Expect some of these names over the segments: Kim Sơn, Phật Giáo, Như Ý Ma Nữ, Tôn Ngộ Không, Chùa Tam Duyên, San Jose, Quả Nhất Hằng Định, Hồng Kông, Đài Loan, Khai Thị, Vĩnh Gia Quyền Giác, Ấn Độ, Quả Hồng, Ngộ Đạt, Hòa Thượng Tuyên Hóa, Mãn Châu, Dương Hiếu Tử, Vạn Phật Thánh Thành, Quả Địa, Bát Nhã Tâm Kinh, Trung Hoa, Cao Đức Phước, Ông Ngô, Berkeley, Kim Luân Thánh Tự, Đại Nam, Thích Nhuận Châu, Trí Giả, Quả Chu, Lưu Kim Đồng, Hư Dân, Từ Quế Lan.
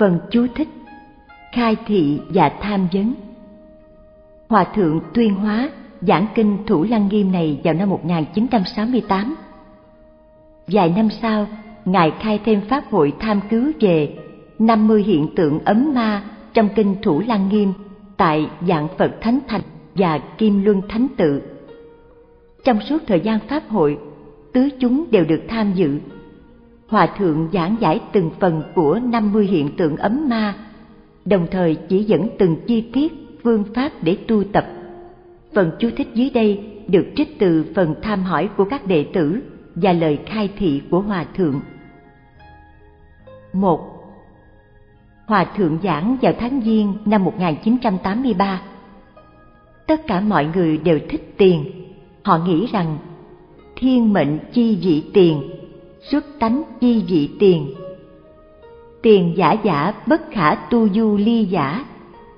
Phần chú thích: Khai thị và tham vấn. Hòa thượng Tuyên Hóa giảng kinh Thủ Lăng Nghiêm này vào năm 1968. Vài năm sau, ngài khai thêm pháp hội tham cứu về 50 hiện tượng ấm ma trong kinh Thủ Lăng Nghiêm tại Vạn Phật Thánh Thành và Kim Luân Thánh Tự. Trong suốt thời gian pháp hội, tứ chúng đều được tham dự. Hòa thượng giảng giải từng phần của 50 hiện tượng ấm ma, đồng thời chỉ dẫn từng chi tiết phương pháp để tu tập. Phần chú thích dưới đây được trích từ phần tham hỏi của các đệ tử và lời khai thị của hòa thượng. 1. Hòa thượng giảng vào tháng Giêng năm 1983. Tất cả mọi người đều thích tiền. Họ nghĩ rằng thiên mệnh chi vị tiền, xuất tánh chi vị tiền. Tiền giả giả bất khả tu du ly giả,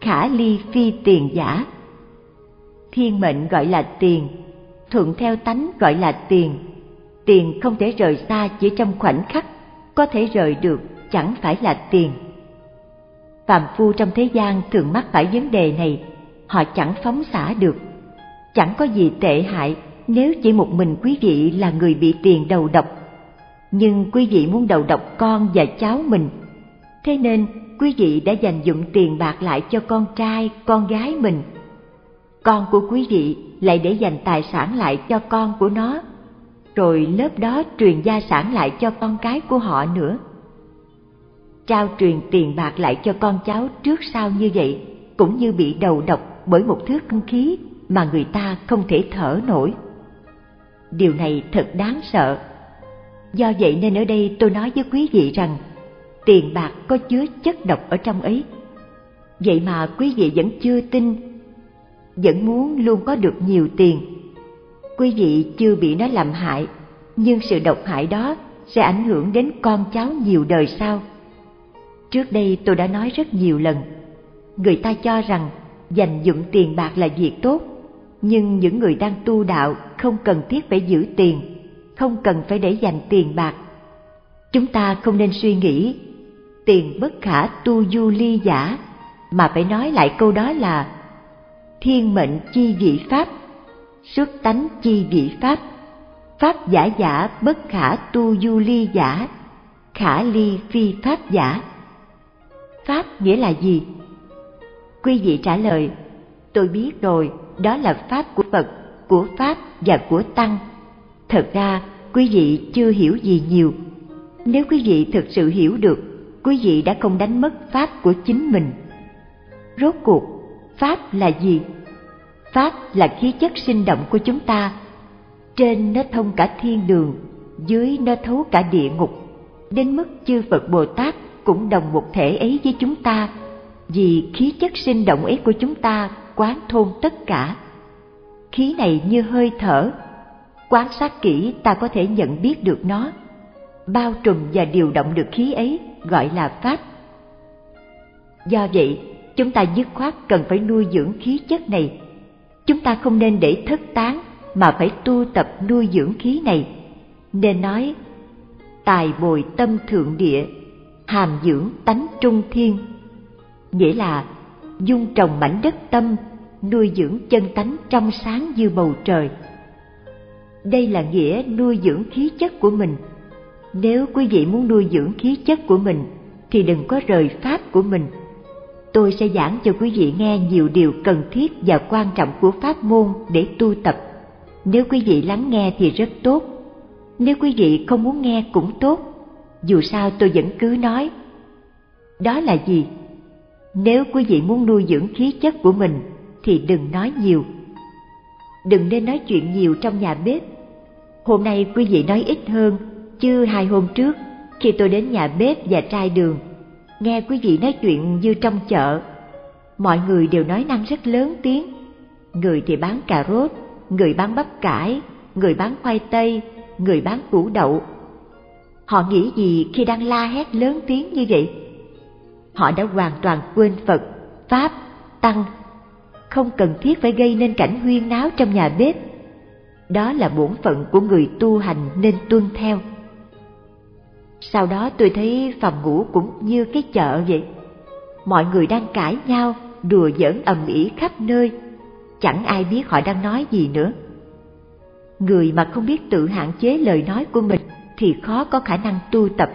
khả ly phi tiền giả. Thiên mệnh gọi là tiền, thuận theo tánh gọi là tiền. Tiền không thể rời xa chỉ trong khoảnh khắc, có thể rời được chẳng phải là tiền. Phàm phu trong thế gian thường mắc phải vấn đề này, họ chẳng phóng xả được. Chẳng có gì tệ hại nếu chỉ một mình quý vị là người bị tiền đầu độc. Nhưng quý vị muốn đầu độc con và cháu mình, thế nên quý vị đã dành dụm tiền bạc lại cho con trai, con gái mình. Con của quý vị lại để dành tài sản lại cho con của nó, rồi lớp đó truyền gia sản lại cho con cái của họ nữa. Trao truyền tiền bạc lại cho con cháu trước sau như vậy cũng như bị đầu độc bởi một thứ không khí mà người ta không thể thở nổi. Điều này thật đáng sợ. Do vậy nên ở đây tôi nói với quý vị rằng tiền bạc có chứa chất độc ở trong ấy. Vậy mà quý vị vẫn chưa tin, vẫn muốn luôn có được nhiều tiền. Quý vị chưa bị nó làm hại, nhưng sự độc hại đó sẽ ảnh hưởng đến con cháu nhiều đời sau. Trước đây tôi đã nói rất nhiều lần, người ta cho rằng dành dụm tiền bạc là việc tốt, nhưng những người đang tu đạo không cần thiết phải giữ tiền, không cần phải để dành tiền bạc. Chúng ta không nên suy nghĩ tiền bất khả tu du ly giả, mà phải nói lại câu đó là thiên mệnh chi vị pháp, xuất tánh chi vị pháp, pháp giả giả bất khả tu du ly giả, khả ly phi pháp giả. Pháp nghĩa là gì? Quý vị trả lời, tôi biết rồi, đó là pháp của Phật, của Pháp và của Tăng. Thật ra, quý vị chưa hiểu gì nhiều. Nếu quý vị thực sự hiểu được, quý vị đã không đánh mất pháp của chính mình. Rốt cuộc, pháp là gì? Pháp là khí chất sinh động của chúng ta. Trên nó thông cả thiên đường, dưới nó thấu cả địa ngục. Đến mức chư Phật Bồ Tát cũng đồng một thể ấy với chúng ta, vì khí chất sinh động ấy của chúng ta quán thôn tất cả. Khí này như hơi thở, quan sát kỹ ta có thể nhận biết được nó. Bao trùm và điều động được khí ấy gọi là pháp. Do vậy, chúng ta dứt khoát cần phải nuôi dưỡng khí chất này. Chúng ta không nên để thất tán mà phải tu tập nuôi dưỡng khí này. Nên nói, tài bồi tâm thượng địa, hàm dưỡng tánh trung thiên. Nghĩa là dung trồng mảnh đất tâm, nuôi dưỡng chân tánh trong sáng như bầu trời. Đây là nghĩa nuôi dưỡng khí chất của mình. Nếu quý vị muốn nuôi dưỡng khí chất của mình thì đừng có rời pháp của mình. Tôi sẽ giảng cho quý vị nghe nhiều điều cần thiết và quan trọng của pháp môn để tu tập. Nếu quý vị lắng nghe thì rất tốt, nếu quý vị không muốn nghe cũng tốt, dù sao tôi vẫn cứ nói. Đó là gì? Nếu quý vị muốn nuôi dưỡng khí chất của mình thì đừng nói nhiều. Đừng nên nói chuyện nhiều trong nhà bếp. Hôm nay quý vị nói ít hơn, chứ 2 hôm trước khi tôi đến nhà bếp và trai đường, nghe quý vị nói chuyện như trong chợ. Mọi người đều nói năng rất lớn tiếng. Người thì bán cà rốt, người bán bắp cải, người bán khoai tây, người bán củ đậu. Họ nghĩ gì khi đang la hét lớn tiếng như vậy? Họ đã hoàn toàn quên Phật, Pháp, Tăng. Không cần thiết phải gây nên cảnh huyên náo trong nhà bếp. Đó là bổn phận của người tu hành nên tuân theo. Sau đó tôi thấy phòng ngủ cũng như cái chợ vậy. Mọi người đang cãi nhau, đùa giỡn ầm ĩ khắp nơi. Chẳng ai biết họ đang nói gì nữa. Người mà không biết tự hạn chế lời nói của mình thì khó có khả năng tu tập.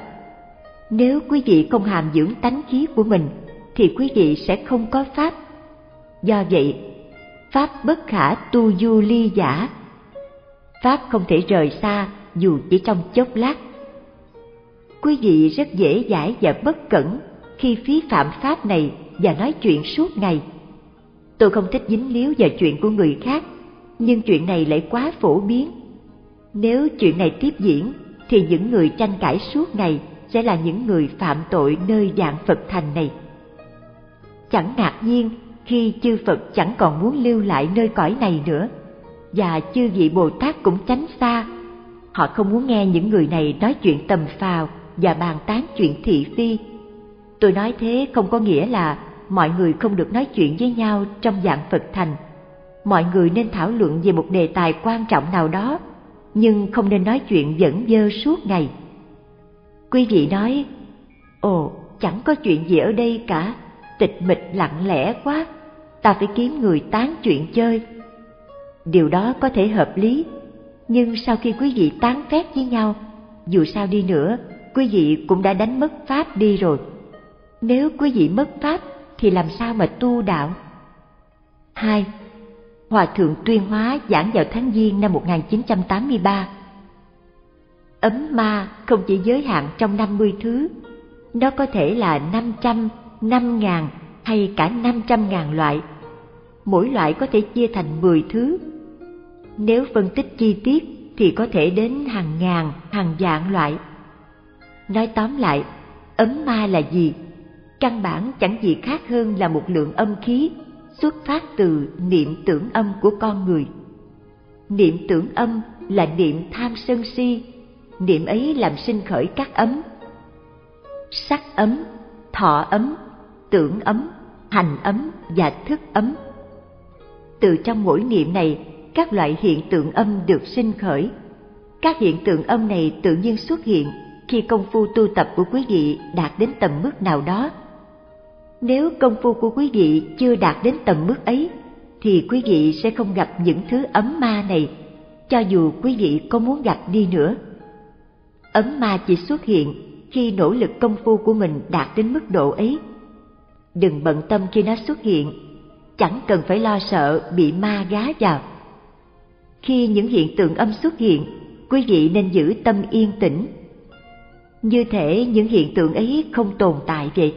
Nếu quý vị không hàm dưỡng tánh khí của mình thì quý vị sẽ không có pháp. Do vậy, pháp bất khả tu du ly giả. Pháp không thể rời xa dù chỉ trong chốc lát. Quý vị rất dễ dãi và bất cẩn khi phí phạm pháp này và nói chuyện suốt ngày. Tôi không thích dính líu vào chuyện của người khác, nhưng chuyện này lại quá phổ biến. Nếu chuyện này tiếp diễn thì những người tranh cãi suốt ngày sẽ là những người phạm tội nơi Vạn Phật Thành này. Chẳng ngạc nhiên khi chư Phật chẳng còn muốn lưu lại nơi cõi này nữa, và chư vị Bồ Tát cũng tránh xa. Họ không muốn nghe những người này nói chuyện tầm phào và bàn tán chuyện thị phi. Tôi nói thế không có nghĩa là mọi người không được nói chuyện với nhau trong Vạn Phật Thành. Mọi người nên thảo luận về một đề tài quan trọng nào đó, nhưng không nên nói chuyện vẩn vơ suốt ngày. Quý vị nói, ồ, chẳng có chuyện gì ở đây cả, tịch mịch lặng lẽ quá, ta phải kiếm người tán chuyện chơi. Điều đó có thể hợp lý, nhưng sau khi quý vị tán phét với nhau, dù sao đi nữa, quý vị cũng đã đánh mất pháp đi rồi. Nếu quý vị mất pháp thì làm sao mà tu đạo? 2. Hòa Thượng Tuyên Hóa giảng vào tháng Giêng năm 1983. Ấm ma không chỉ giới hạn trong 50 thứ, nó có thể là 500, 5.000 hay cả 500.000 loại. Mỗi loại có thể chia thành 10 thứ. Nếu phân tích chi tiết thì có thể đến hàng ngàn, hàng vạn loại. Nói tóm lại, ấm ma là gì? Căn bản chẳng gì khác hơn là một lượng âm khí xuất phát từ niệm tưởng âm của con người. Niệm tưởng âm là niệm tham sân si, niệm ấy làm sinh khởi các ấm: sắc ấm, thọ ấm, tưởng ấm, hành ấm và thức ấm. Từ trong mỗi niệm này, các loại hiện tượng âm được sinh khởi. Các hiện tượng âm này tự nhiên xuất hiện khi công phu tu tập của quý vị đạt đến tầm mức nào đó. Nếu công phu của quý vị chưa đạt đến tầm mức ấy, thì quý vị sẽ không gặp những thứ ấm ma này, cho dù quý vị có muốn gặp đi nữa. Ấm ma chỉ xuất hiện khi nỗ lực công phu của mình đạt đến mức độ ấy. Đừng bận tâm khi nó xuất hiện, chẳng cần phải lo sợ bị ma gá vào. Khi những hiện tượng âm xuất hiện, quý vị nên giữ tâm yên tĩnh, như thể những hiện tượng ấy không tồn tại vậy.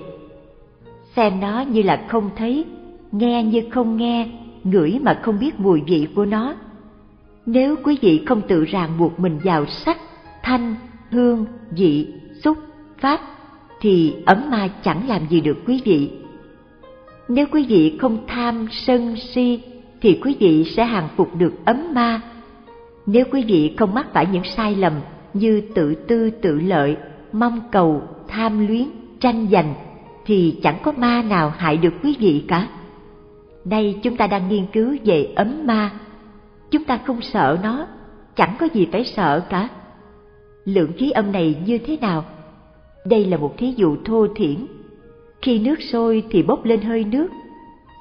Xem nó như là không thấy, nghe như không nghe, ngửi mà không biết mùi vị của nó. Nếu quý vị không tự ràng buộc mình vào sắc, thanh, hương, vị, xúc, pháp, thì ấm ma chẳng làm gì được quý vị. Nếu quý vị không tham, sân, si, thì quý vị sẽ hàng phục được ấm ma. Nếu quý vị không mắc phải những sai lầm như tự tư tự lợi, mong cầu, tham luyến, tranh giành, thì chẳng có ma nào hại được quý vị cả. Đây chúng ta đang nghiên cứu về ấm ma. Chúng ta không sợ nó, chẳng có gì phải sợ cả. Lượng khí âm này như thế nào? Đây là một thí dụ thô thiển. Khi nước sôi thì bốc lên hơi nước.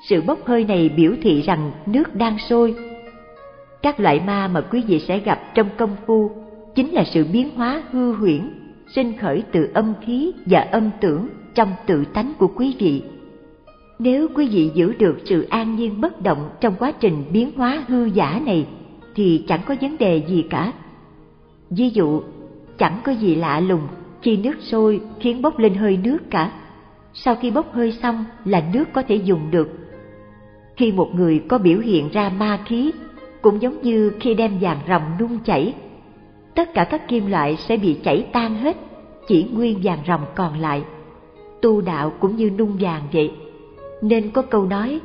Sự bốc hơi này biểu thị rằng nước đang sôi. Các loại ma mà quý vị sẽ gặp trong công phu chính là sự biến hóa hư huyễn, sinh khởi từ âm khí và âm tưởng trong tự tánh của quý vị. Nếu quý vị giữ được sự an nhiên bất động trong quá trình biến hóa hư giả này, thì chẳng có vấn đề gì cả. Ví dụ, chẳng có gì lạ lùng khi nước sôi khiến bốc lên hơi nước cả. Sau khi bốc hơi xong là nước có thể dùng được. Khi một người có biểu hiện ra ma khí, cũng giống như khi đem vàng ròng nung chảy, tất cả các kim loại sẽ bị chảy tan hết, chỉ nguyên vàng ròng còn lại. Tu đạo cũng như nung vàng vậy, nên có câu nói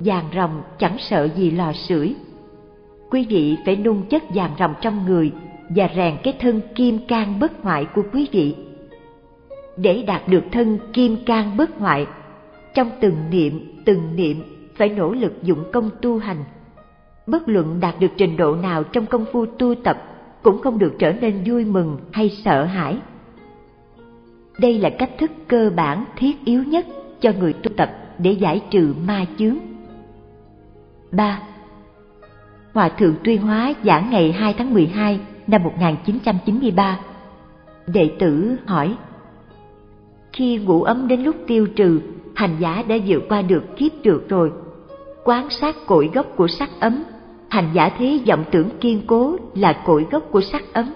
vàng ròng chẳng sợ gì lò sưởi. Quý vị phải nung chất vàng ròng trong người và rèn cái thân kim cang bất hoại của quý vị. Để đạt được thân kim cang bất hoại, trong từng niệm phải nỗ lực dụng công tu hành. Bất luận đạt được trình độ nào trong công phu tu tập cũng không được trở nên vui mừng hay sợ hãi. Đây là cách thức cơ bản thiết yếu nhất cho người tu tập để giải trừ ma chướng. 3. Hòa Thượng Tuyên Hóa giảng ngày 2 tháng 12 năm 1993. Đệ tử hỏi: khi ngủ ấm đến lúc tiêu trừ, hành giả đã vượt qua được kiếp được rồi. Quán sát cội gốc của sắc ấm, hành giả thấy vọng tưởng kiên cố là cội gốc của sắc ấm.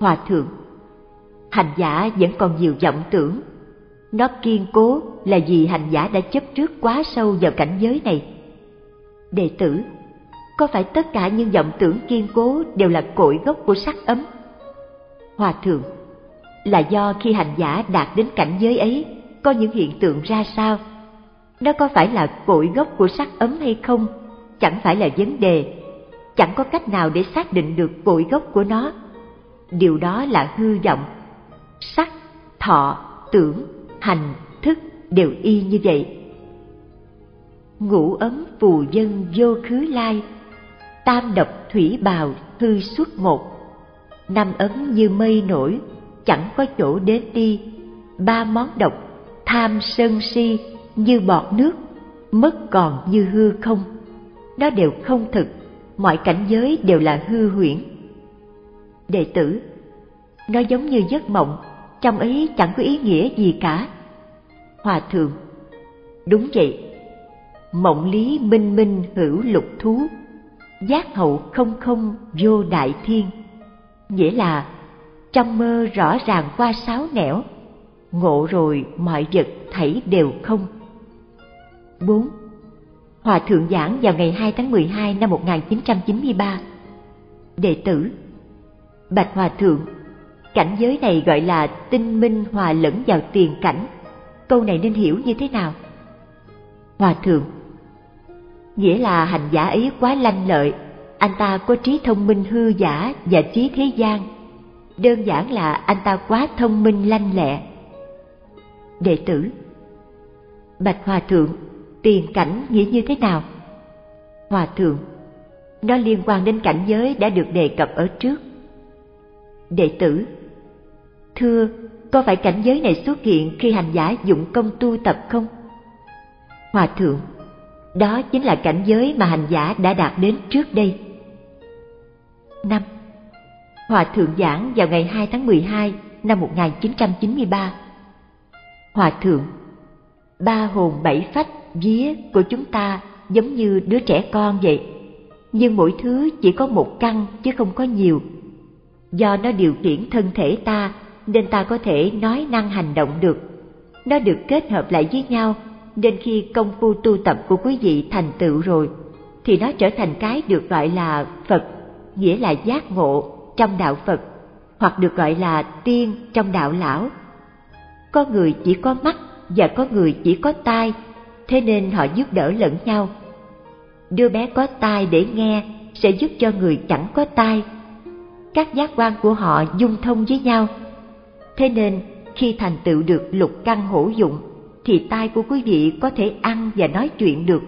Hòa thượng: hành giả vẫn còn nhiều vọng tưởng, nó kiên cố là vì hành giả đã chấp trước quá sâu vào cảnh giới này. Đệ tử: có phải tất cả những vọng tưởng kiên cố đều là cội gốc của sắc ấm? Hòa thượng: là do khi hành giả đạt đến cảnh giới ấy, có những hiện tượng ra sao? Nó có phải là cội gốc của sắc ấm hay không? Chẳng phải là vấn đề, chẳng có cách nào để xác định được cội gốc của nó. Điều đó là hư vọng. Sắc, thọ, tưởng, hành, thức đều y như vậy. Ngũ ấm phù dân vô khứ lai, tam độc thủy bào hư xuất một. Năm ấm như mây nổi, chẳng có chỗ đến đi. Ba món độc, tham sân si như bọt nước, mất còn như hư không. Nó đều không thực, mọi cảnh giới đều là hư huyễn. Đệ tử: nó giống như giấc mộng, trong ấy chẳng có ý nghĩa gì cả. Hòa thượng: đúng vậy. Mộng lý minh minh hữu lục thú, giác hậu không không vô đại thiên. Nghĩa là trong mơ rõ ràng qua sáu nẻo, ngộ rồi mọi vật thảy đều không. 4. Hòa thượng giảng vào ngày 2 tháng 12 năm 1993. Đệ tử: bạch hòa thượng, cảnh giới này gọi là tinh minh hòa lẫn vào tiền cảnh, câu này nên hiểu như thế nào? Hòa thượng: nghĩa là hành giả ấy quá lanh lợi, anh ta có trí thông minh hư giả và trí thế gian. Đơn giản là anh ta quá thông minh lanh lẹ. Đệ tử: bạch hòa thượng, tiền cảnh nghĩa như thế nào? Hòa thượng: nó liên quan đến cảnh giới đã được đề cập ở trước. Đệ tử: thưa, có phải cảnh giới này xuất hiện khi hành giả dụng công tu tập không? Hòa thượng: đó chính là cảnh giới mà hành giả đã đạt đến trước đây. 5. Hòa thượng giảng vào ngày 2 tháng 12 năm 1993. Hòa thượng: ba hồn bảy phách vía của chúng ta giống như đứa trẻ con vậy, nhưng mỗi thứ chỉ có một căn chứ không có nhiều. Do nó điều khiển thân thể ta nên ta có thể nói năng hành động được. Nó được kết hợp lại với nhau nên khi công phu tu tập của quý vị thành tựu rồi thì nó trở thành cái được gọi là Phật, nghĩa là giác ngộ trong đạo Phật, hoặc được gọi là tiên trong đạo lão. Có người chỉ có mắt và có người chỉ có tai, thế nên họ giúp đỡ lẫn nhau. Đứa bé có tai để nghe sẽ giúp cho người chẳng có tai. Các giác quan của họ dung thông với nhau. Thế nên khi thành tựu được lục căn hữu dụng thì tai của quý vị có thể ăn và nói chuyện được.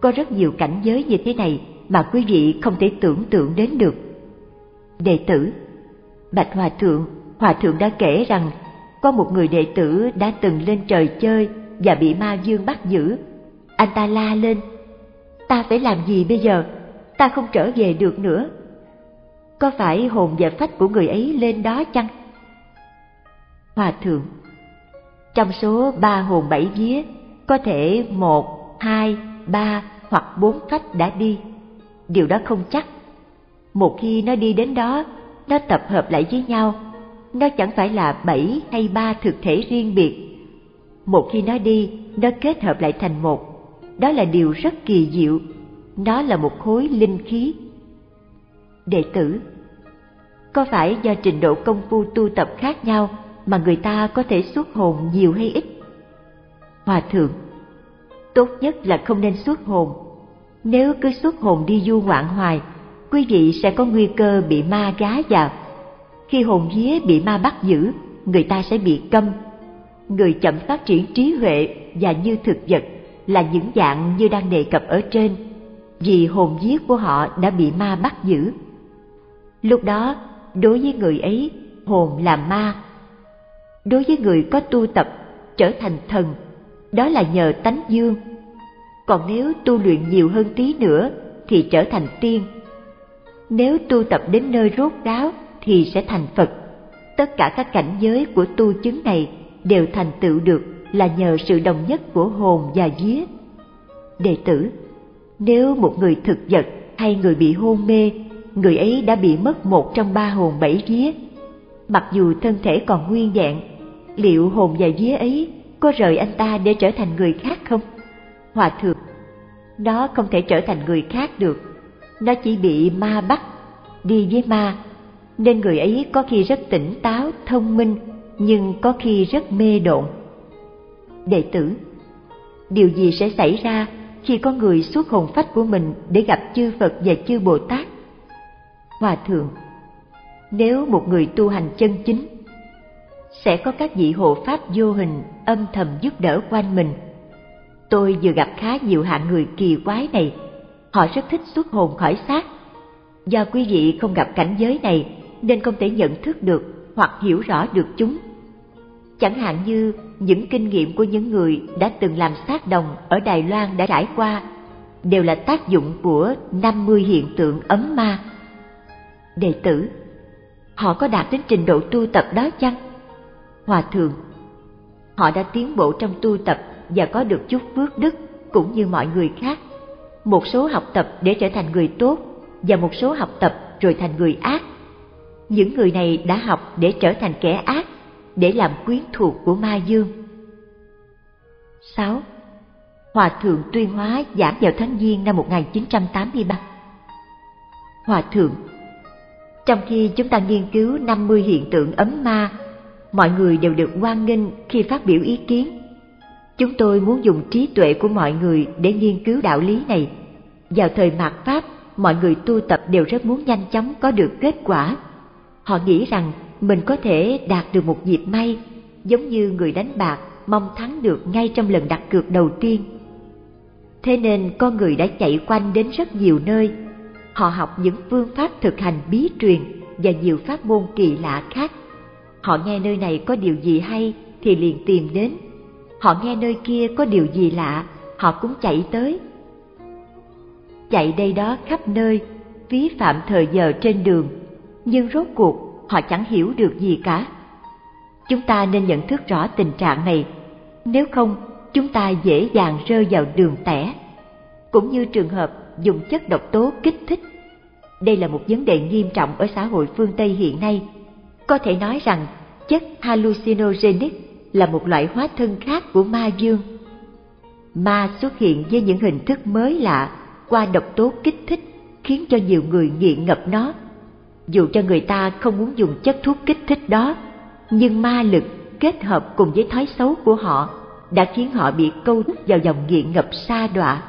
Có rất nhiều cảnh giới như thế này mà quý vị không thể tưởng tượng đến được. Đệ tử: bạch hòa thượng đã kể rằng có một người đệ tử đã từng lên trời chơi và bị ma vương bắt giữ. Anh ta la lên: ta phải làm gì bây giờ? Ta không trở về được nữa. Có phải hồn và phách của người ấy lên đó chăng? Hòa thượng: trong số ba hồn bảy vía, có thể 1, 2, 3 hoặc 4 phách đã đi. Điều đó không chắc. Một khi nó đi đến đó, nó tập hợp lại với nhau. Nó chẳng phải là 7 hay 3 thực thể riêng biệt. Một khi nó đi, nó kết hợp lại thành một. Đó là điều rất kỳ diệu. Nó là một khối linh khí. Đệ tử: có phải do trình độ công phu tu tập khác nhau mà người ta có thể xuất hồn nhiều hay ít? Hòa thượng: tốt nhất là không nên xuất hồn. Nếu cứ xuất hồn đi du ngoạn hoài, quý vị sẽ có nguy cơ bị ma gá vào. Khi hồn vía bị ma bắt giữ, người ta sẽ bị câm. Người chậm phát triển trí huệ và như thực vật là những dạng như đang đề cập ở trên, vì hồn vía của họ đã bị ma bắt giữ. Lúc đó, đối với người ấy, hồn là ma. Đối với người có tu tập trở thành thần, đó là nhờ tánh dương. Còn nếu tu luyện nhiều hơn tí nữa thì trở thành tiên. Nếu tu tập đến nơi rốt ráo thì sẽ thành Phật. Tất cả các cảnh giới của tu chứng này đều thành tựu được là nhờ sự đồng nhất của hồn và vía. Đệ tử, nếu một người thực vật hay người bị hôn mê, người ấy đã bị mất một trong ba hồn bảy vía. Mặc dù thân thể còn nguyên vẹn, liệu hồn và vía ấy có rời anh ta để trở thành người khác không? Hòa thượng, nó không thể trở thành người khác được. Nó chỉ bị ma bắt, đi với ma, nên người ấy có khi rất tỉnh táo, thông minh, nhưng có khi rất mê độn. Đệ tử, điều gì sẽ xảy ra khi có người xuất hồn phách của mình để gặp chư Phật và chư Bồ Tát? Hòa thượng, nếu một người tu hành chân chính, sẽ có các vị hộ pháp vô hình âm thầm giúp đỡ quanh mình. Tôi vừa gặp khá nhiều hạng người kỳ quái này, họ rất thích xuất hồn khỏi xác. Do quý vị không gặp cảnh giới này nên không thể nhận thức được hoặc hiểu rõ được chúng. Chẳng hạn như những kinh nghiệm của những người đã từng làm xác đồng ở Đài Loan đã trải qua đều là tác dụng của 50 hiện tượng ấm ma. Đệ tử, họ có đạt đến trình độ tu tập đó chăng? Hòa thượng, họ đã tiến bộ trong tu tập và có được chút phước đức cũng như mọi người khác. Một số học tập để trở thành người tốt và một số học tập rồi thành người ác. Những người này đã học để trở thành kẻ ác, để làm quyến thuộc của ma dương. 6. Hòa thượng Tuyên Hóa giảng vào tháng Giêng năm 1983. Hòa thượng, trong khi chúng ta nghiên cứu 50 hiện tượng ấm ma, mọi người đều được hoan nghênh khi phát biểu ý kiến. Chúng tôi muốn dùng trí tuệ của mọi người để nghiên cứu đạo lý này. Vào thời mạt Pháp, mọi người tu tập đều rất muốn nhanh chóng có được kết quả. Họ nghĩ rằng mình có thể đạt được một dịp may, giống như người đánh bạc mong thắng được ngay trong lần đặt cược đầu tiên. Thế nên con người đã chạy quanh đến rất nhiều nơi. Họ học những phương pháp thực hành bí truyền và nhiều pháp môn kỳ lạ khác. Họ nghe nơi này có điều gì hay thì liền tìm đến. Họ nghe nơi kia có điều gì lạ, họ cũng chạy tới. Chạy đây đó khắp nơi, phí phạm thời giờ trên đường, nhưng rốt cuộc họ chẳng hiểu được gì cả. Chúng ta nên nhận thức rõ tình trạng này, nếu không chúng ta dễ dàng rơi vào đường tẻ, cũng như trường hợp dùng chất độc tố kích thích. Đây là một vấn đề nghiêm trọng ở xã hội phương Tây hiện nay. Có thể nói rằng chất hallucinogenic là một loại hóa thân khác của ma dương. Ma xuất hiện với những hình thức mới lạ qua độc tố kích thích, khiến cho nhiều người nghiện ngập nó. Dù cho người ta không muốn dùng chất thuốc kích thích đó, nhưng ma lực kết hợp cùng với thói xấu của họ đã khiến họ bị câu thúc vào dòng nghiện ngập sa đọa.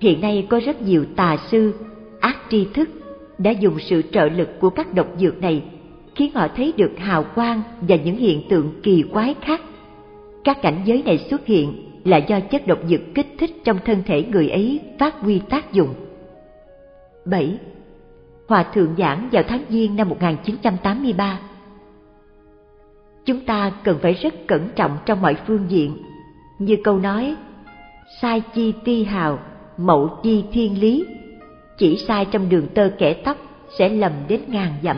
Hiện nay có rất nhiều tà sư, ác tri thức đã dùng sự trợ lực của các độc dược này khiến họ thấy được hào quang và những hiện tượng kỳ quái khác. Các cảnh giới này xuất hiện là do chất độc dược kích thích trong thân thể người ấy phát huy tác dụng. 7. Hòa thượng giảng vào tháng Giêng năm 1983. Chúng ta cần phải rất cẩn trọng trong mọi phương diện. Như câu nói, sai chi ti hào, mậu chi thiên lý, chỉ sai trong đường tơ kẻ tóc sẽ lầm đến ngàn dặm.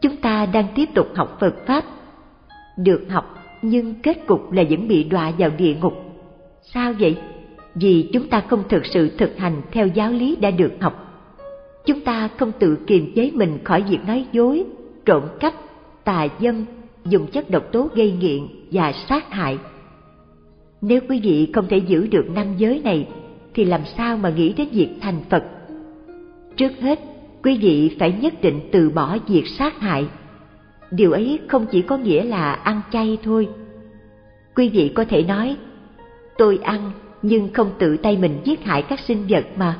Chúng ta đang tiếp tục học Phật Pháp, được học nhưng kết cục là vẫn bị đọa vào địa ngục. Sao vậy? Vì chúng ta không thực sự thực hành theo giáo lý đã được học. Chúng ta không tự kiềm chế mình khỏi việc nói dối, trộm cắp, tà dâm, dùng chất độc tố gây nghiện và sát hại. Nếu quý vị không thể giữ được năm giới này, thì làm sao mà nghĩ đến việc thành Phật? Trước hết, quý vị phải nhất định từ bỏ việc sát hại. Điều ấy không chỉ có nghĩa là ăn chay thôi. Quý vị có thể nói, tôi ăn nhưng không tự tay mình giết hại các sinh vật mà.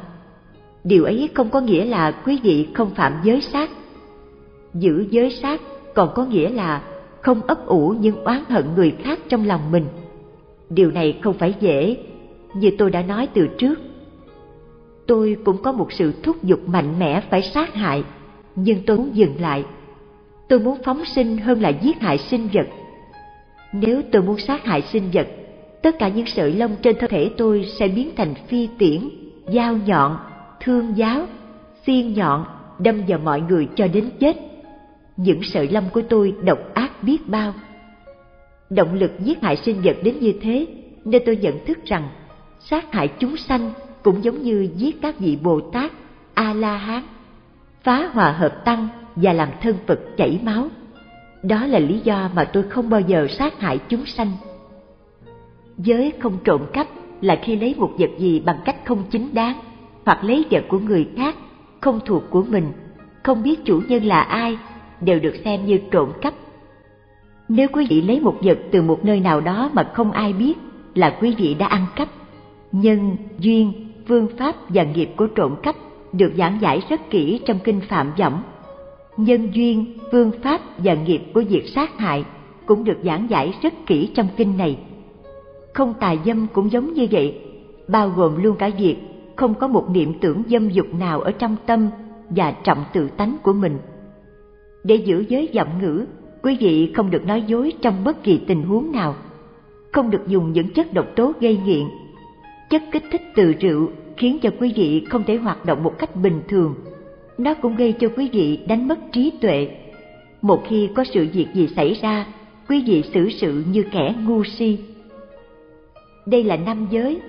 Điều ấy không có nghĩa là quý vị không phạm giới sát. Giữ giới sát còn có nghĩa là không ấp ủ những oán hận người khác trong lòng mình. Điều này không phải dễ, như tôi đã nói từ trước. Tôi cũng có một sự thúc giục mạnh mẽ phải sát hại, nhưng tôi muốn dừng lại. Tôi muốn phóng sinh hơn là giết hại sinh vật. Nếu tôi muốn sát hại sinh vật, tất cả những sợi lông trên thân thể tôi sẽ biến thành phi tiễn, dao nhọn, thương giáo, xiên nhọn đâm vào mọi người cho đến chết. Những sợi lông của tôi độc ác biết bao. Động lực giết hại sinh vật đến như thế, nên tôi nhận thức rằng sát hại chúng sanh cũng giống như giết các vị Bồ Tát, A-la-hán, phá hòa hợp tăng và làm thân Phật chảy máu. Đó là lý do mà tôi không bao giờ sát hại chúng sanh. Giới không trộm cắp là khi lấy một vật gì bằng cách không chính đáng, hoặc lấy vật của người khác, không thuộc của mình, không biết chủ nhân là ai, đều được xem như trộm cắp. Nếu quý vị lấy một vật từ một nơi nào đó mà không ai biết, là quý vị đã ăn cắp. Nhân, duyên, phương pháp và nghiệp của trộm cắp được giảng giải rất kỹ trong Kinh Phạm Võng. Nhân duyên, phương pháp và nghiệp của việc sát hại cũng được giảng giải rất kỹ trong kinh này. Không tà dâm cũng giống như vậy, bao gồm luôn cả việc không có một niệm tưởng dâm dục nào ở trong tâm và trọng tự tánh của mình. Để giữ giới vọng ngữ, quý vị không được nói dối trong bất kỳ tình huống nào, không được dùng những chất độc tố gây nghiện. Chất kích thích từ rượu khiến cho quý vị không thể hoạt động một cách bình thường. Nó cũng gây cho quý vị đánh mất trí tuệ. Một khi có sự việc gì xảy ra, quý vị xử sự như kẻ ngu si. Đây là năm giới: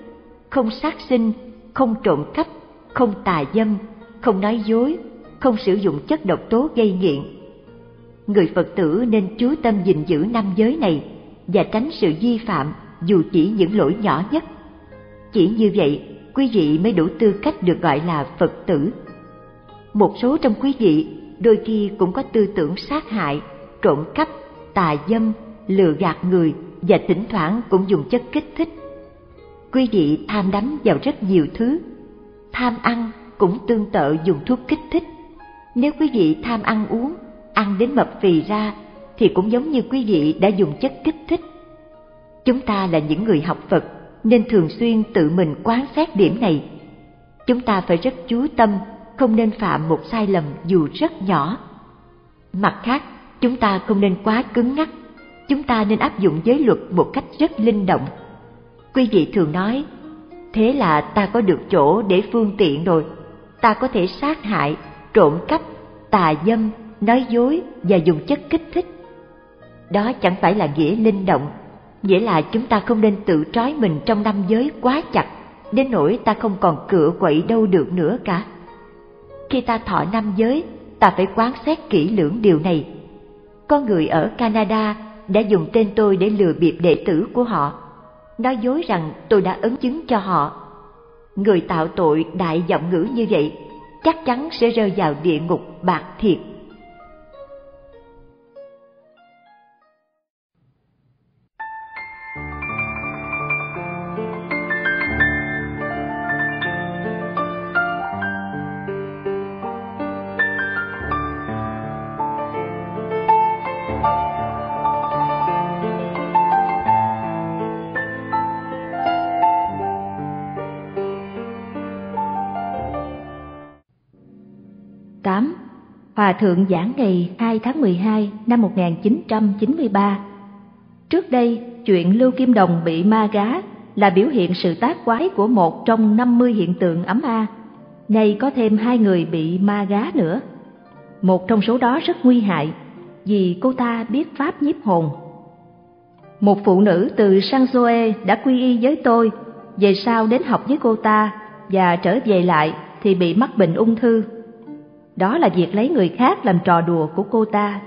không sát sinh, không trộm cắp, không tà dâm, không nói dối, không sử dụng chất độc tố gây nghiện. Người Phật tử nên chú tâm gìn giữ năm giới này và tránh sự vi phạm dù chỉ những lỗi nhỏ nhất. Chỉ như vậy, quý vị mới đủ tư cách được gọi là Phật tử. Một số trong quý vị đôi khi cũng có tư tưởng sát hại, trộm cắp, tà dâm, lừa gạt người và thỉnh thoảng cũng dùng chất kích thích. Quý vị tham đắm vào rất nhiều thứ. Tham ăn cũng tương tự dùng thuốc kích thích. Nếu quý vị tham ăn uống, ăn đến mập phì ra, thì cũng giống như quý vị đã dùng chất kích thích. Chúng ta là những người học Phật nên thường xuyên tự mình quán xét điểm này. Chúng ta phải rất chú tâm, không nên phạm một sai lầm dù rất nhỏ. Mặt khác, chúng ta không nên quá cứng nhắc. Chúng ta nên áp dụng giới luật một cách rất linh động. Quý vị thường nói, thế là ta có được chỗ để phương tiện rồi. Ta có thể sát hại, trộm cắp, tà dâm, nói dối và dùng chất kích thích. Đó chẳng phải là nghĩa linh động, nghĩa là chúng ta không nên tự trói mình trong năm giới quá chặt, đến nỗi ta không còn cựa quậy đâu được nữa cả. Khi ta thọ năm giới, ta phải quán xét kỹ lưỡng điều này. Có người ở Canada đã dùng tên tôi để lừa bịp đệ tử của họ, nói dối rằng tôi đã ấn chứng cho họ. Người tạo tội đại vọng ngữ như vậy chắc chắn sẽ rơi vào địa ngục bạc thiệt. Hòa thượng giảng ngày 2 tháng 12 năm 1993. Trước đây, chuyện Lưu Kim Đồng bị ma gá là biểu hiện sự tác quái của một trong 50 hiện tượng ấm a. Nay có thêm 2 người bị ma gá nữa. Một trong số đó rất nguy hại, vì cô ta biết pháp nhiếp hồn. Một phụ nữ từ San Jose đã quy y với tôi, về sau đến học với cô ta và trở về lại thì bị mắc bệnh ung thư. Đó là việc lấy người khác làm trò đùa của cô ta.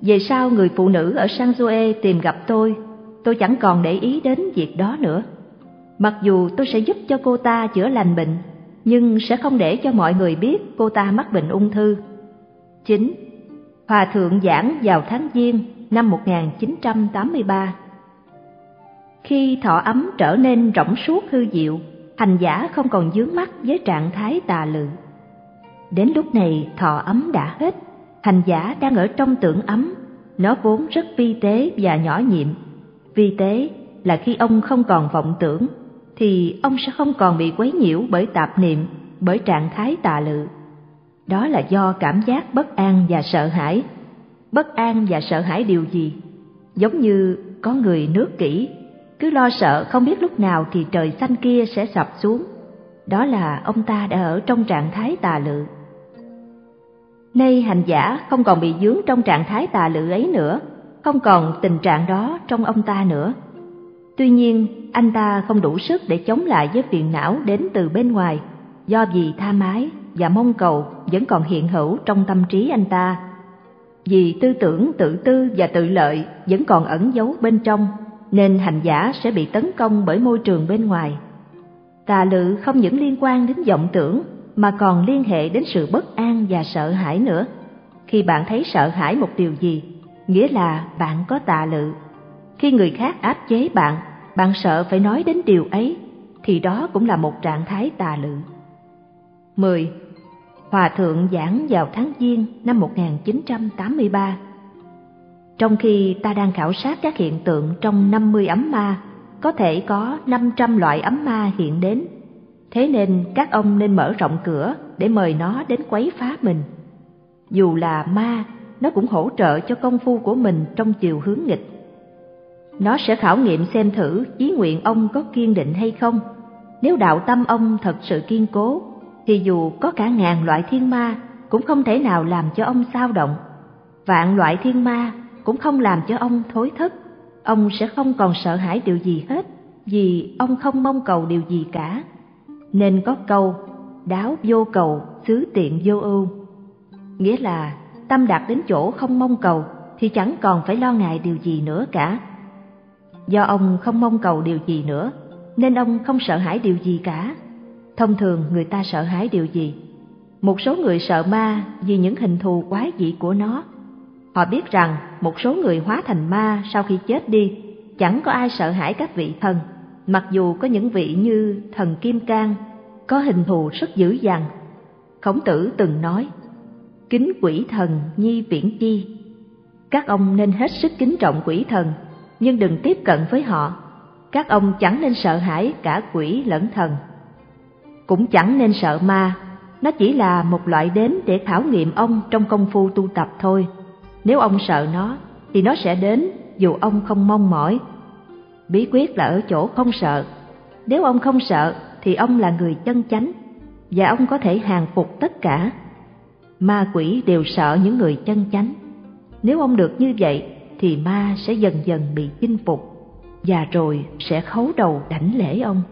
Về sau người phụ nữ ở San Jose tìm gặp tôi chẳng còn để ý đến việc đó nữa. Mặc dù tôi sẽ giúp cho cô ta chữa lành bệnh, nhưng sẽ không để cho mọi người biết cô ta mắc bệnh ung thư. 9. Hòa thượng giảng vào tháng Giêng năm 1983. Khi thọ ấm trở nên rỗng suốt hư diệu, hành giả không còn vướng mắc với trạng thái tà lự. Đến lúc này thọ ấm đã hết, hành giả đang ở trong tưởng ấm, nó vốn rất vi tế và nhỏ nhiệm. Vi tế là khi ông không còn vọng tưởng, thì ông sẽ không còn bị quấy nhiễu bởi tạp niệm, bởi trạng thái tà lự. Đó là do cảm giác bất an và sợ hãi, bất an và sợ hãi điều gì, giống như có người nước kỹ, cứ lo sợ không biết lúc nào thì trời xanh kia sẽ sập xuống. Đó là ông ta đã ở trong trạng thái tà lự. Nay hành giả không còn bị vướng trong trạng thái tà lự ấy nữa, không còn tình trạng đó trong ông ta nữa. Tuy nhiên, anh ta không đủ sức để chống lại với phiền não đến từ bên ngoài, do vì tha mái và mong cầu vẫn còn hiện hữu trong tâm trí anh ta, vì tư tưởng tự tư và tự lợi vẫn còn ẩn giấu bên trong, nên hành giả sẽ bị tấn công bởi môi trường bên ngoài. Tà lự không những liên quan đến vọng tưởng mà còn liên hệ đến sự bất an và sợ hãi nữa. Khi bạn thấy sợ hãi một điều gì, nghĩa là bạn có tà lự. Khi người khác áp chế bạn, bạn sợ phải nói đến điều ấy, thì đó cũng là một trạng thái tà lự. 10. Hòa thượng giảng vào tháng Giêng năm 1983. Trong khi ta đang khảo sát các hiện tượng trong 50 ấm ma, có thể có 500 loại ấm ma hiện đến. Thế nên các ông nên mở rộng cửa để mời nó đến quấy phá mình. Dù là ma, nó cũng hỗ trợ cho công phu của mình trong chiều hướng nghịch. Nó sẽ khảo nghiệm xem thử chí nguyện ông có kiên định hay không. Nếu đạo tâm ông thật sự kiên cố, thì dù có cả ngàn loại thiên ma cũng không thể nào làm cho ông xao động. Vạn loại thiên ma cũng không làm cho ông thối thất. Ông sẽ không còn sợ hãi điều gì hết, vì ông không mong cầu điều gì cả. Nên có câu đáo vô cầu, xứ tiện vô ưu, nghĩa là tâm đạt đến chỗ không mong cầu thì chẳng còn phải lo ngại điều gì nữa cả. Do ông không mong cầu điều gì nữa nên ông không sợ hãi điều gì cả. Thông thường người ta sợ hãi điều gì? Một số người sợ ma vì những hình thù quái dị của nó. Họ biết rằng một số người hóa thành ma sau khi chết đi, chẳng có ai sợ hãi các vị thần, mặc dù có những vị như thần Kim Cang có hình thù rất dữ dằn. Khổng Tử từng nói: kính quỷ thần nhi viễn chi. Các ông nên hết sức kính trọng quỷ thần, nhưng đừng tiếp cận với họ. Các ông chẳng nên sợ hãi cả quỷ lẫn thần, cũng chẳng nên sợ ma. Nó chỉ là một loại đến để khảo nghiệm ông trong công phu tu tập thôi. Nếu ông sợ nó thì nó sẽ đến dù ông không mong mỏi. Bí quyết là ở chỗ không sợ. Nếu ông không sợ thì ông là người chân chánh, và ông có thể hàng phục tất cả. Ma quỷ đều sợ những người chân chánh. Nếu ông được như vậy thì ma sẽ dần dần bị chinh phục, và rồi sẽ khấu đầu đảnh lễ ông.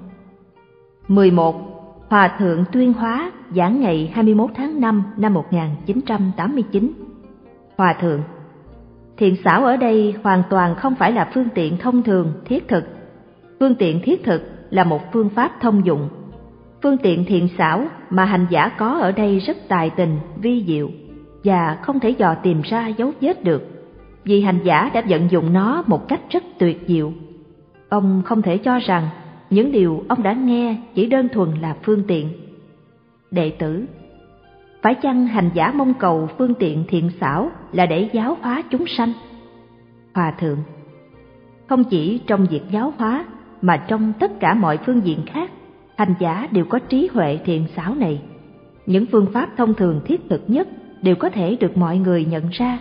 11. Hòa thượng Tuyên Hóa giảng ngày 21 tháng 5 năm 1989. Hòa thượng: thiện xảo ở đây hoàn toàn không phải là phương tiện thông thường thiết thực. Phương tiện thiết thực là một phương pháp thông dụng. Phương tiện thiện xảo mà hành giả có ở đây rất tài tình, vi diệu, và không thể dò tìm ra dấu vết được, vì hành giả đã vận dụng nó một cách rất tuyệt diệu. Ông không thể cho rằng những điều ông đã nghe chỉ đơn thuần là phương tiện. Đệ tử: phải chăng hành giả mong cầu phương tiện thiện xảo là để giáo hóa chúng sanh? Hòa thượng: không chỉ trong việc giáo hóa, mà trong tất cả mọi phương diện khác, hành giả đều có trí huệ thiện xảo này. Những phương pháp thông thường thiết thực nhất đều có thể được mọi người nhận ra,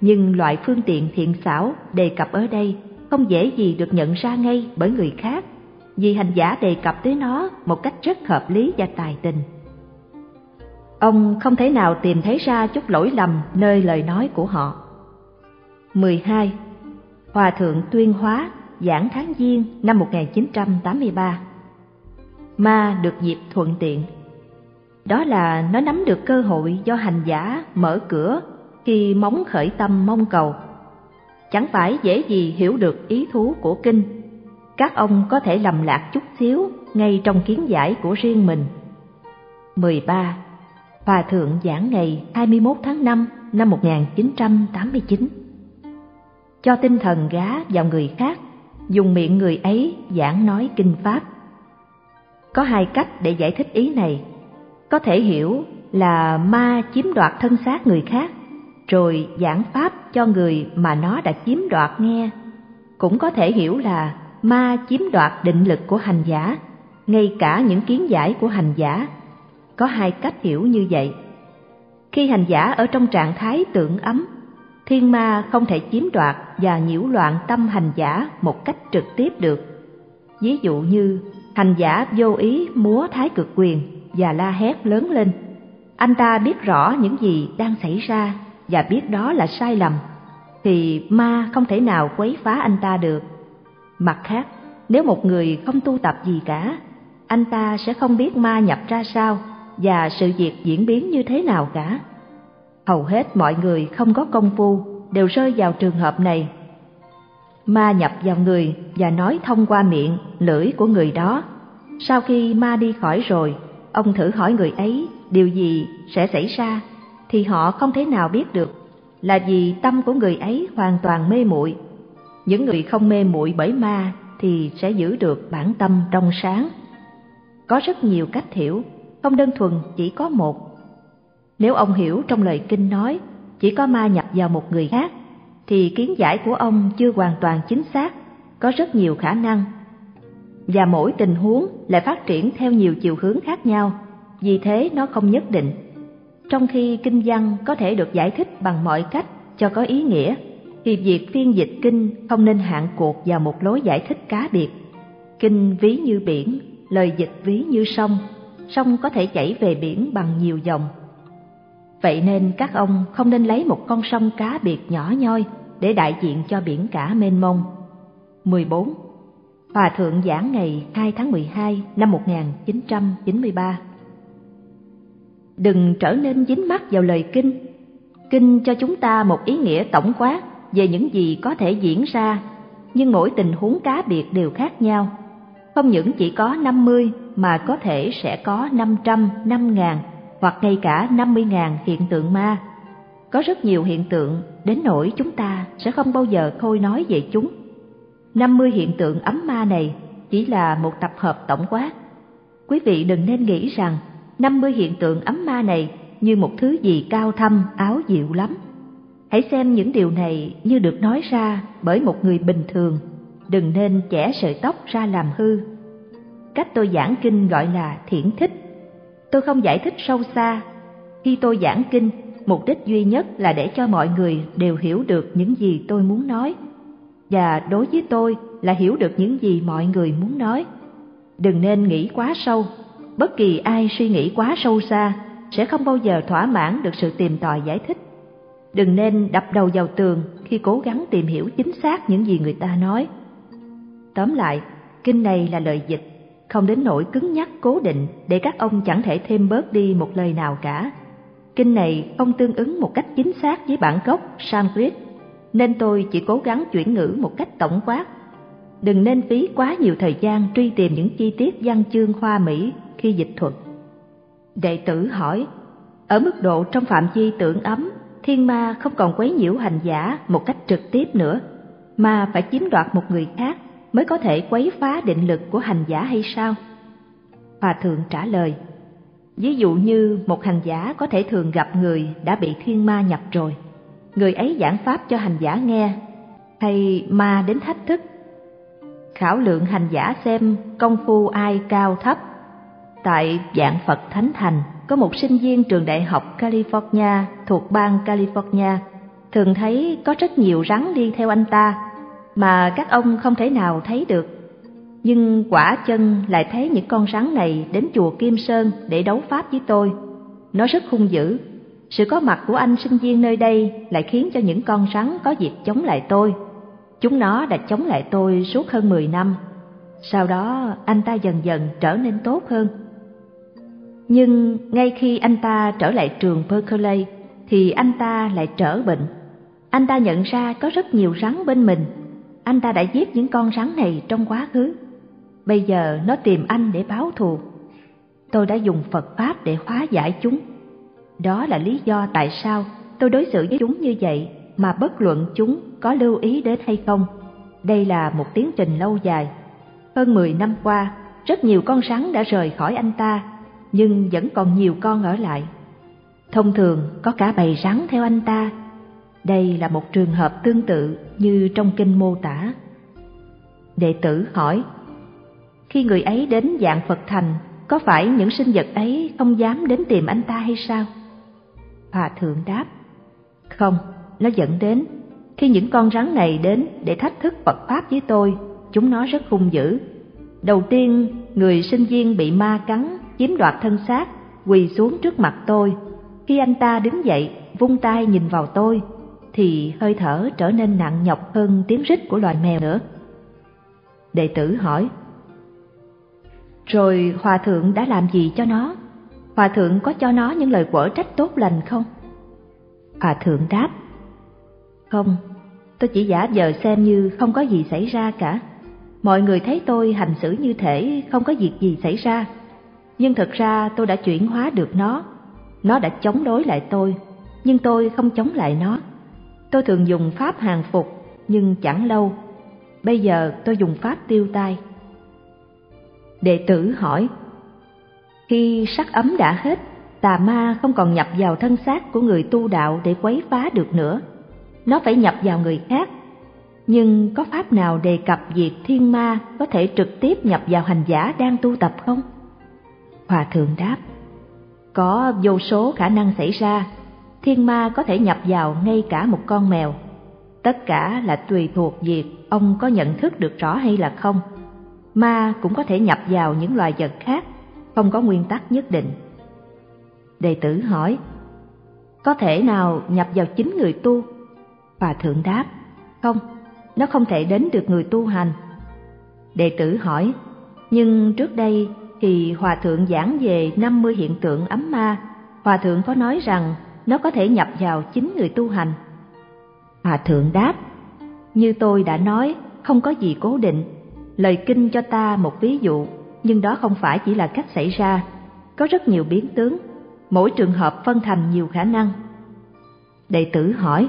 nhưng loại phương tiện thiện xảo đề cập ở đây không dễ gì được nhận ra ngay bởi người khác, vì hành giả đề cập tới nó một cách rất hợp lý và tài tình. Ông không thể nào tìm thấy ra chút lỗi lầm nơi lời nói của họ. 12. Hòa thượng Tuyên Hóa giảng tháng Giêng năm 1983. Ma được dịp thuận tiện. Đó là nó nắm được cơ hội do hành giả mở cửa khi móng khởi tâm mong cầu. Chẳng phải dễ gì hiểu được ý thú của kinh. Các ông có thể lầm lạc chút xíu ngay trong kiến giải của riêng mình. 13. Hòa thượng giảng ngày 21 tháng 5 năm 1989. Cho tinh thần gá vào người khác, dùng miệng người ấy giảng nói kinh pháp. Có hai cách để giải thích ý này. Có thể hiểu là ma chiếm đoạt thân xác người khác, rồi giảng pháp cho người mà nó đã chiếm đoạt nghe. Cũng có thể hiểu là ma chiếm đoạt định lực của hành giả, ngay cả những kiến giải của hành giả. Có hai cách hiểu như vậy. Khi hành giả ở trong trạng thái tưởng ấm, thiên ma không thể chiếm đoạt và nhiễu loạn tâm hành giả một cách trực tiếp được. Ví dụ như hành giả vô ý múa thái cực quyền và la hét lớn lên, anh ta biết rõ những gì đang xảy ra và biết đó là sai lầm, thì ma không thể nào quấy phá anh ta được. Mặt khác, nếu một người không tu tập gì cả, anh ta sẽ không biết ma nhập ra sao và sự việc diễn biến như thế nào cả. Hầu hết mọi người không có công phu đều rơi vào trường hợp này. Ma nhập vào người và nói thông qua miệng, lưỡi của người đó. Sau khi ma đi khỏi rồi, ông thử hỏi người ấy điều gì sẽ xảy ra, thì họ không thể nào biết được, là vì tâm của người ấy hoàn toàn mê muội. Những người không mê muội bởi ma thì sẽ giữ được bản tâm trong sáng. Có rất nhiều cách hiểu, không đơn thuần chỉ có một. Nếu ông hiểu trong lời kinh nói chỉ có ma nhập vào một người khác, thì kiến giải của ông chưa hoàn toàn chính xác, có rất nhiều khả năng. Và mỗi tình huống lại phát triển theo nhiều chiều hướng khác nhau, vì thế nó không nhất định. Trong khi kinh văn có thể được giải thích bằng mọi cách cho có ý nghĩa, thì việc phiên dịch kinh không nên hạn cột vào một lối giải thích cá biệt. Kinh ví như biển, lời dịch ví như sông, sông có thể chảy về biển bằng nhiều dòng. Vậy nên các ông không nên lấy một con sông cá biệt nhỏ nhoi để đại diện cho biển cả mênh mông. 14. Hòa thượng giảng ngày 2 tháng 12 năm 1993. Đừng trở nên dính mắc vào lời kinh. Kinh cho chúng ta một ý nghĩa tổng quát về những gì có thể diễn ra, nhưng mỗi tình huống cá biệt đều khác nhau. Không những chỉ có 50 mà có thể sẽ có 500, 5.000 hoặc ngay cả 50.000 hiện tượng ma. Có rất nhiều hiện tượng đến nỗi chúng ta sẽ không bao giờ thôi nói về chúng. 50 hiện tượng ấm ma này chỉ là một tập hợp tổng quát. Quý vị đừng nên nghĩ rằng 50 hiện tượng ấm ma này như một thứ gì cao thâm, áo diệu lắm. Hãy xem những điều này như được nói ra bởi một người bình thường, đừng nên chẻ sợi tóc ra làm hư. Cách tôi giảng kinh gọi là thiển thích. Tôi không giải thích sâu xa. Khi tôi giảng kinh, mục đích duy nhất là để cho mọi người đều hiểu được những gì tôi muốn nói. Và đối với tôi là hiểu được những gì mọi người muốn nói. Đừng nên nghĩ quá sâu. Bất kỳ ai suy nghĩ quá sâu xa sẽ không bao giờ thỏa mãn được sự tìm tòi giải thích. Đừng nên đập đầu vào tường khi cố gắng tìm hiểu chính xác những gì người ta nói. Tóm lại, kinh này là lời dịch, không đến nỗi cứng nhắc cố định để các ông chẳng thể thêm bớt đi một lời nào cả. Kinh này không tương ứng một cách chính xác với bản gốc Sanskrit, nên tôi chỉ cố gắng chuyển ngữ một cách tổng quát. Đừng nên phí quá nhiều thời gian truy tìm những chi tiết văn chương hoa mỹ khi dịch thuật. Đệ tử hỏi, ở mức độ trong phạm vi tưởng ấm, thiên ma không còn quấy nhiễu hành giả một cách trực tiếp nữa, mà phải chiếm đoạt một người khác mới có thể quấy phá định lực của hành giả hay sao? Hòa thượng trả lời, ví dụ như một hành giả có thể thường gặp người đã bị thiên ma nhập rồi, người ấy giảng pháp cho hành giả nghe, hay ma đến thách thức. Khảo lượng hành giả xem công phu ai cao thấp. Tại Vạn Phật Thánh Thành, có một sinh viên trường đại học California thuộc bang California, thường thấy có rất nhiều rắn đi theo anh ta mà các ông không thể nào thấy được. Nhưng quả chân lại thấy những con rắn này đến chùa Kim Sơn để đấu pháp với tôi. Nó rất hung dữ. Sự có mặt của anh sinh viên nơi đây lại khiến cho những con rắn có dịp chống lại tôi. Chúng nó đã chống lại tôi suốt hơn 10 năm. Sau đó anh ta dần dần trở nên tốt hơn. Nhưng ngay khi anh ta trở lại trường Berkeley thì anh ta lại trở bệnh. Anh ta nhận ra có rất nhiều rắn bên mình. Anh ta đã giết những con rắn này trong quá khứ. Bây giờ nó tìm anh để báo thù. Tôi đã dùng Phật Pháp để hóa giải chúng. Đó là lý do tại sao tôi đối xử với chúng như vậy, mà bất luận chúng có lưu ý đến hay không. Đây là một tiến trình lâu dài. Hơn 10 năm qua, rất nhiều con rắn đã rời khỏi anh ta, nhưng vẫn còn nhiều con ở lại. Thông thường có cả bầy rắn theo anh ta. Đây là một trường hợp tương tự như trong kinh mô tả. Đệ tử hỏi, khi người ấy đến Vạn Phật Thành, có phải những sinh vật ấy không dám đến tìm anh ta hay sao? Hòa thượng đáp, không, nó dẫn đến. Khi những con rắn này đến để thách thức Phật Pháp với tôi, chúng nó rất hung dữ. Đầu tiên, người sinh viên bị ma cắn, chiếm đoạt thân xác, quỳ xuống trước mặt tôi. Khi anh ta đứng dậy, vung tay nhìn vào tôi, thì hơi thở trở nên nặng nhọc hơn tiếng rít của loài mèo nữa. Đệ tử hỏi, rồi Hòa Thượng đã làm gì cho nó? Hòa Thượng có cho nó những lời quở trách tốt lành không? Hòa Thượng đáp, không, tôi chỉ giả vờ xem như không có gì xảy ra cả. Mọi người thấy tôi hành xử như thể không có việc gì xảy ra, nhưng thật ra tôi đã chuyển hóa được nó. Nó đã chống đối lại tôi, nhưng tôi không chống lại nó. Tôi thường dùng pháp hàng phục, nhưng chẳng lâu. Bây giờ tôi dùng pháp tiêu tai. Đệ tử hỏi, khi sắc ấm đã hết, tà ma không còn nhập vào thân xác của người tu đạo để quấy phá được nữa. Nó phải nhập vào người khác. Nhưng có pháp nào đề cập việc thiên ma có thể trực tiếp nhập vào hành giả đang tu tập không? Hòa Thượng đáp, có vô số khả năng xảy ra. Thiên ma có thể nhập vào ngay cả một con mèo. Tất cả là tùy thuộc việc ông có nhận thức được rõ hay là không. Ma cũng có thể nhập vào những loài vật khác, không có nguyên tắc nhất định. Đệ tử hỏi, có thể nào nhập vào chính người tu? Hòa Thượng đáp, không, nó không thể đến được người tu hành. Đệ tử hỏi, nhưng trước đây thì Hòa Thượng giảng về 50 hiện tượng ấm ma. Hòa Thượng có nói rằng nó có thể nhập vào chính người tu hành. Hòa Thượng đáp, như tôi đã nói, không có gì cố định. Lời kinh cho ta một ví dụ, nhưng đó không phải chỉ là cách xảy ra. Có rất nhiều biến tướng, mỗi trường hợp phân thành nhiều khả năng. Đệ tử hỏi,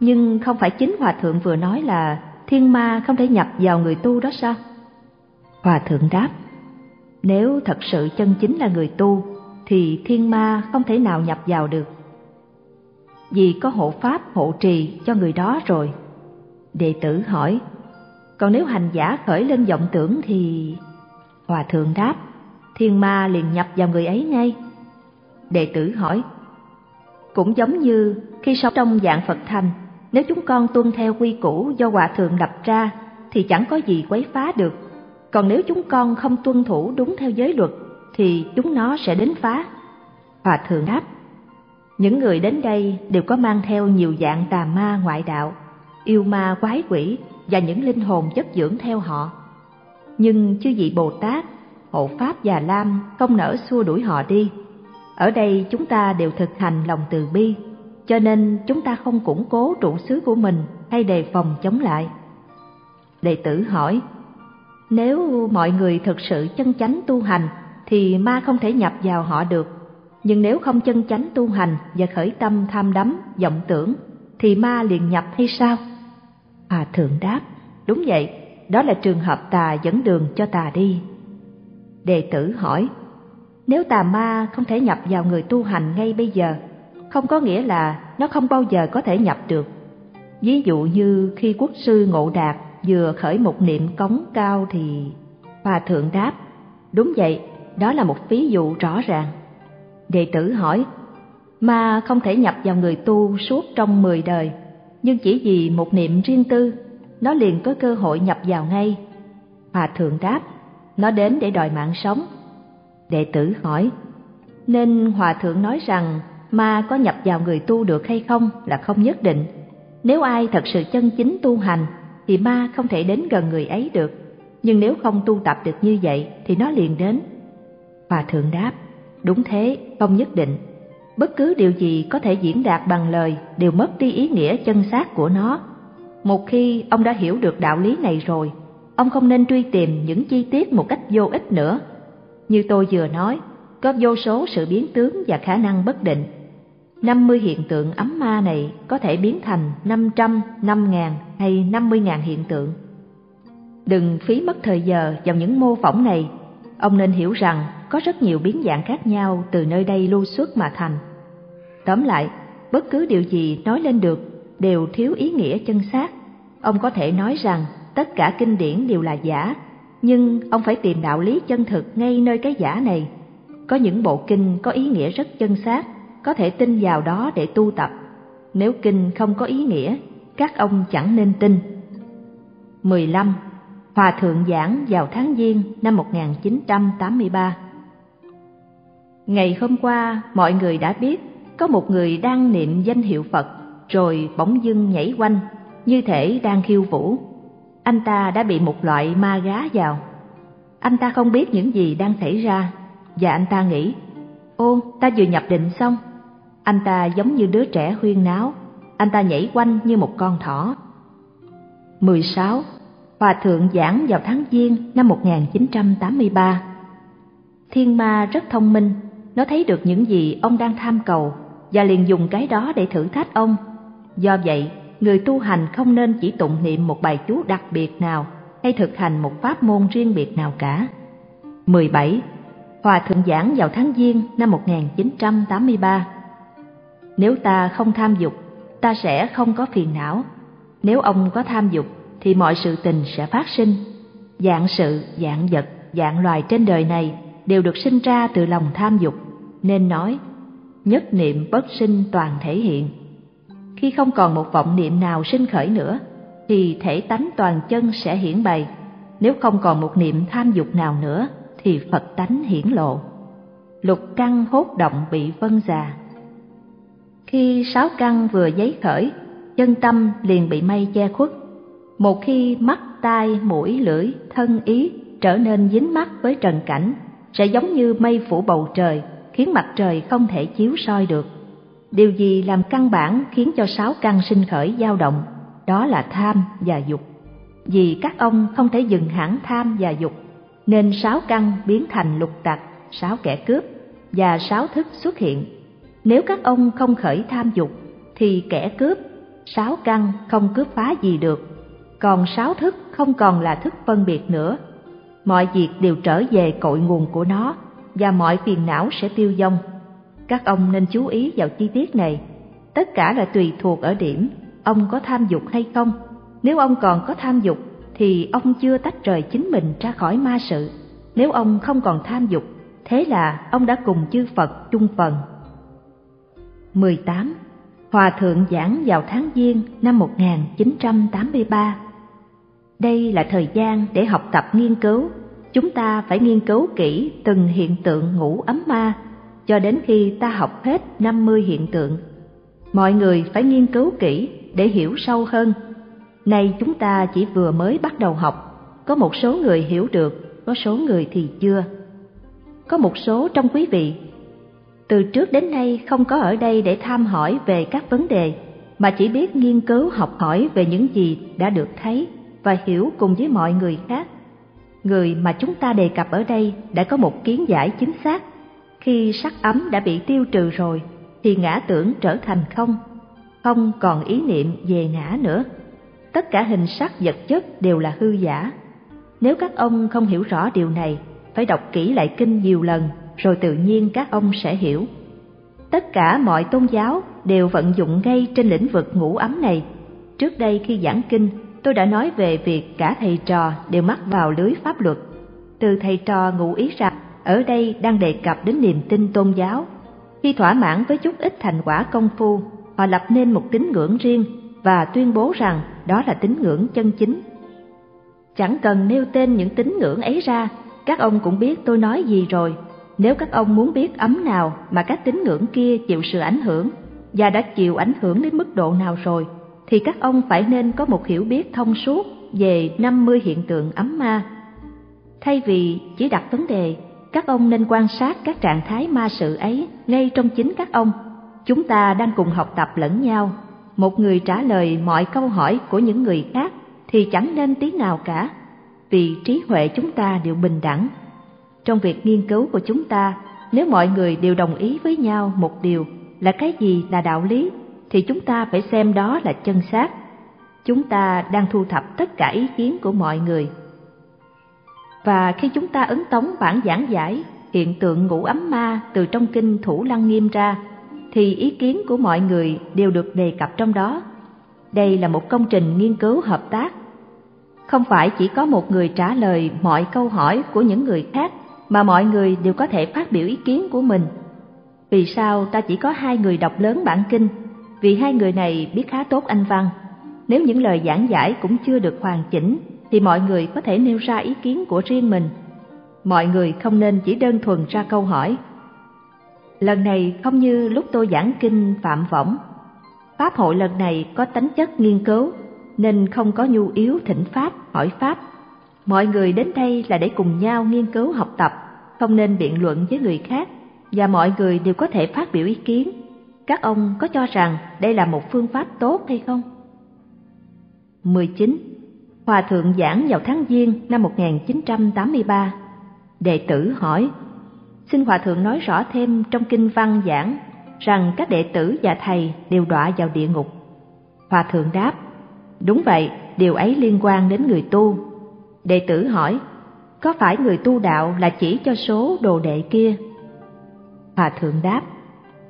nhưng không phải chính Hòa Thượng vừa nói là thiên ma không thể nhập vào người tu đó sao? Hòa Thượng đáp, nếu thật sự chân chính là người tu thì thiên ma không thể nào nhập vào được, vì có hộ pháp hộ trì cho người đó rồi. Đệ tử hỏi, còn nếu hành giả khởi lên vọng tưởng thì? Hòa Thượng đáp, thiên ma liền nhập vào người ấy ngay. Đệ tử hỏi, cũng giống như khi sống trong Vạn Phật Thành, nếu chúng con tuân theo quy củ do Hòa Thượng lập ra thì chẳng có gì quấy phá được. Còn nếu chúng con không tuân thủ đúng theo giới luật thì chúng nó sẽ đến phá. Hòa Thượng đáp, những người đến đây đều có mang theo nhiều dạng tà ma ngoại đạo, yêu ma quái quỷ và những linh hồn chất dưỡng theo họ. Nhưng chư vị Bồ Tát, hộ pháp Già Lam không nỡ xua đuổi họ đi. Ở đây chúng ta đều thực hành lòng từ bi, cho nên chúng ta không củng cố trụ xứ của mình hay đề phòng chống lại. Đệ tử hỏi, nếu mọi người thực sự chân chánh tu hành thì ma không thể nhập vào họ được. Nhưng nếu không chân chánh tu hành và khởi tâm tham đắm, vọng tưởng thì ma liền nhập hay sao? Hòa Thượng đáp, đúng vậy, đó là trường hợp tà dẫn đường cho tà đi. Đệ tử hỏi, nếu tà ma không thể nhập vào người tu hành ngay bây giờ, không có nghĩa là nó không bao giờ có thể nhập được. Ví dụ như khi quốc sư Ngộ Đạt vừa khởi một niệm cống cao thì... Hòa Thượng đáp, đúng vậy, đó là một ví dụ rõ ràng. Đệ tử hỏi, ma không thể nhập vào người tu suốt trong 10 đời, nhưng chỉ vì một niệm riêng tư, nó liền có cơ hội nhập vào ngay. Hòa Thượng đáp, nó đến để đòi mạng sống. Đệ tử hỏi, nên Hòa Thượng nói rằng ma có nhập vào người tu được hay không là không nhất định. Nếu ai thật sự chân chính tu hành thì ma không thể đến gần người ấy được, nhưng nếu không tu tập được như vậy thì nó liền đến. Hòa Thượng đáp, đúng thế, không nhất định. Bất cứ điều gì có thể diễn đạt bằng lời đều mất đi ý nghĩa chân xác của nó. Một khi ông đã hiểu được đạo lý này rồi, ông không nên truy tìm những chi tiết một cách vô ích nữa. Như tôi vừa nói, có vô số sự biến tướng và khả năng bất định. 50 hiện tượng ấm ma này có thể biến thành 500, 5.000 hay 50.000 hiện tượng. Đừng phí mất thời giờ vào những mô phỏng này. Ông nên hiểu rằng có rất nhiều biến dạng khác nhau từ nơi đây lưu xuất mà thành. Tóm lại, bất cứ điều gì nói lên được đều thiếu ý nghĩa chân xác. Ông có thể nói rằng tất cả kinh điển đều là giả, nhưng ông phải tìm đạo lý chân thực ngay nơi cái giả này. Có những bộ kinh có ý nghĩa rất chân xác, có thể tin vào đó để tu tập. nếu kinh không có ý nghĩa, các ông chẳng nên tin. 15. Hòa thượng giảng vào tháng Giêng năm 1983. Ngày hôm qua, mọi người đã biết có một người đang niệm danh hiệu Phật rồi bỗng dưng nhảy quanh, như thể đang khiêu vũ. Anh ta đã bị một loại ma gá vào. Anh ta không biết những gì đang xảy ra, và anh ta nghĩ, ô, ta vừa nhập định xong. Anh ta giống như đứa trẻ huyên náo, anh ta nhảy quanh như một con thỏ. 16. Hòa thượng giảng vào tháng Giêng năm 1983. Thiên ma rất thông minh, nó thấy được những gì ông đang tham cầu và liền dùng cái đó để thử thách ông. Do vậy, người tu hành không nên chỉ tụng niệm một bài chú đặc biệt nào hay thực hành một pháp môn riêng biệt nào cả. 17. Hòa thượng giảng vào tháng Giêng năm 1983. Nếu ta không tham dục, ta sẽ không có phiền não. Nếu ông có tham dục, thì mọi sự tình sẽ phát sinh. Vạn sự, vạn vật, vạn loài trên đời này đều được sinh ra từ lòng tham dục, nên nói nhất niệm bất sinh toàn thể hiện. Khi không còn một vọng niệm nào sinh khởi nữa, thì thể tánh toàn chân sẽ hiển bày. Nếu không còn một niệm tham dục nào nữa, thì Phật tánh hiển lộ. Lục căn hốt động bị vân già. Khi sáu căn vừa giấy khởi, chân tâm liền bị mây che khuất. Một khi mắt, tai, mũi, lưỡi, thân, ý trở nên dính mắc với trần cảnh, sẽ giống như mây phủ bầu trời, khiến mặt trời không thể chiếu soi được. Điều gì làm căn bản khiến cho sáu căn sinh khởi dao động? Đó là tham và dục. Vì các ông không thể dừng hẳn tham và dục, nên sáu căn biến thành lục tặc, sáu kẻ cướp và sáu thức xuất hiện. Nếu các ông không khởi tham dục, thì kẻ cướp, sáu căn không cướp phá gì được, còn sáu thức không còn là thức phân biệt nữa. Mọi việc đều trở về cội nguồn của nó, và mọi phiền não sẽ tiêu vong. Các ông nên chú ý vào chi tiết này. Tất cả là tùy thuộc ở điểm ông có tham dục hay không. Nếu ông còn có tham dục, thì ông chưa tách rời chính mình ra khỏi ma sự. Nếu ông không còn tham dục, thế là ông đã cùng chư Phật chung phần. 18. Hòa thượng giảng vào tháng Giêng năm 1983. Đây là thời gian để học tập nghiên cứu. Chúng ta phải nghiên cứu kỹ từng hiện tượng ngũ ấm ma, cho đến khi ta học hết 50 hiện tượng. Mọi người phải nghiên cứu kỹ để hiểu sâu hơn. Nay chúng ta chỉ vừa mới bắt đầu học, có một số người hiểu được, có số người thì chưa. Có một số trong quý vị từ trước đến nay không có ở đây để tham hỏi về các vấn đề, mà chỉ biết nghiên cứu học hỏi về những gì đã được thấy và hiểu cùng với mọi người khác. Người mà chúng ta đề cập ở đây đã có một kiến giải chính xác. Khi sắc ấm đã bị tiêu trừ rồi, thì ngã tưởng trở thành không, không còn ý niệm về ngã nữa. Tất cả hình sắc vật chất đều là hư giả. Nếu các ông không hiểu rõ điều này, phải đọc kỹ lại kinh nhiều lần, rồi tự nhiên các ông sẽ hiểu. Tất cả mọi tôn giáo đều vận dụng ngay trên lĩnh vực ngũ ấm này. Trước đây khi giảng kinh, tôi đã nói về việc cả thầy trò đều mắc vào lưới pháp luật. Từ thầy trò ngụ ý rằng ở đây đang đề cập đến niềm tin tôn giáo. Khi thỏa mãn với chút ít thành quả công phu, họ lập nên một tín ngưỡng riêng và tuyên bố rằng đó là tín ngưỡng chân chính. Chẳng cần nêu tên những tín ngưỡng ấy ra, các ông cũng biết tôi nói gì rồi. Nếu các ông muốn biết ấm nào mà các tín ngưỡng kia chịu sự ảnh hưởng và đã chịu ảnh hưởng đến mức độ nào rồi, thì các ông phải nên có một hiểu biết thông suốt về 50 hiện tượng ấm ma. Thay vì chỉ đặt vấn đề, các ông nên quan sát các trạng thái ma sự ấy ngay trong chính các ông. Chúng ta đang cùng học tập lẫn nhau. Một người trả lời mọi câu hỏi của những người khác thì chẳng nên tí nào cả, vì trí huệ chúng ta đều bình đẳng. Trong việc nghiên cứu của chúng ta, nếu mọi người đều đồng ý với nhau một điều là cái gì là đạo lý, thì chúng ta phải xem đó là chân xác. Chúng ta đang thu thập tất cả ý kiến của mọi người. Và khi chúng ta ấn tống bản giảng giải hiện tượng ngũ ấm ma từ trong kinh Thủ Lăng Nghiêm ra, thì ý kiến của mọi người đều được đề cập trong đó. Đây là một công trình nghiên cứu hợp tác. Không phải chỉ có một người trả lời mọi câu hỏi của những người khác, mà mọi người đều có thể phát biểu ý kiến của mình. Vì sao ta chỉ có hai người đọc lớn bản kinh? vì hai người này biết khá tốt Anh văn. Nếu những lời giảng giải cũng chưa được hoàn chỉnh thì mọi người có thể nêu ra ý kiến của riêng mình. Mọi người không nên chỉ đơn thuần ra câu hỏi. Lần này không như lúc tôi giảng kinh Phạm Võng. Pháp hội lần này có tính chất nghiên cứu nên không có nhu yếu thỉnh pháp, hỏi pháp. Mọi người đến đây là để cùng nhau nghiên cứu học tập, không nên biện luận với người khác, và mọi người đều có thể phát biểu ý kiến. Các ông có cho rằng đây là một phương pháp tốt hay không? 19. Hòa thượng giảng vào tháng Giêng năm 1983. Đệ tử hỏi: xin Hòa thượng nói rõ thêm trong kinh văn giảng rằng các đệ tử và thầy đều đọa vào địa ngục. Hòa thượng đáp: đúng vậy, điều ấy liên quan đến người tu. Đệ tử hỏi: có phải người tu đạo là chỉ cho số đồ đệ kia? Hòa thượng đáp: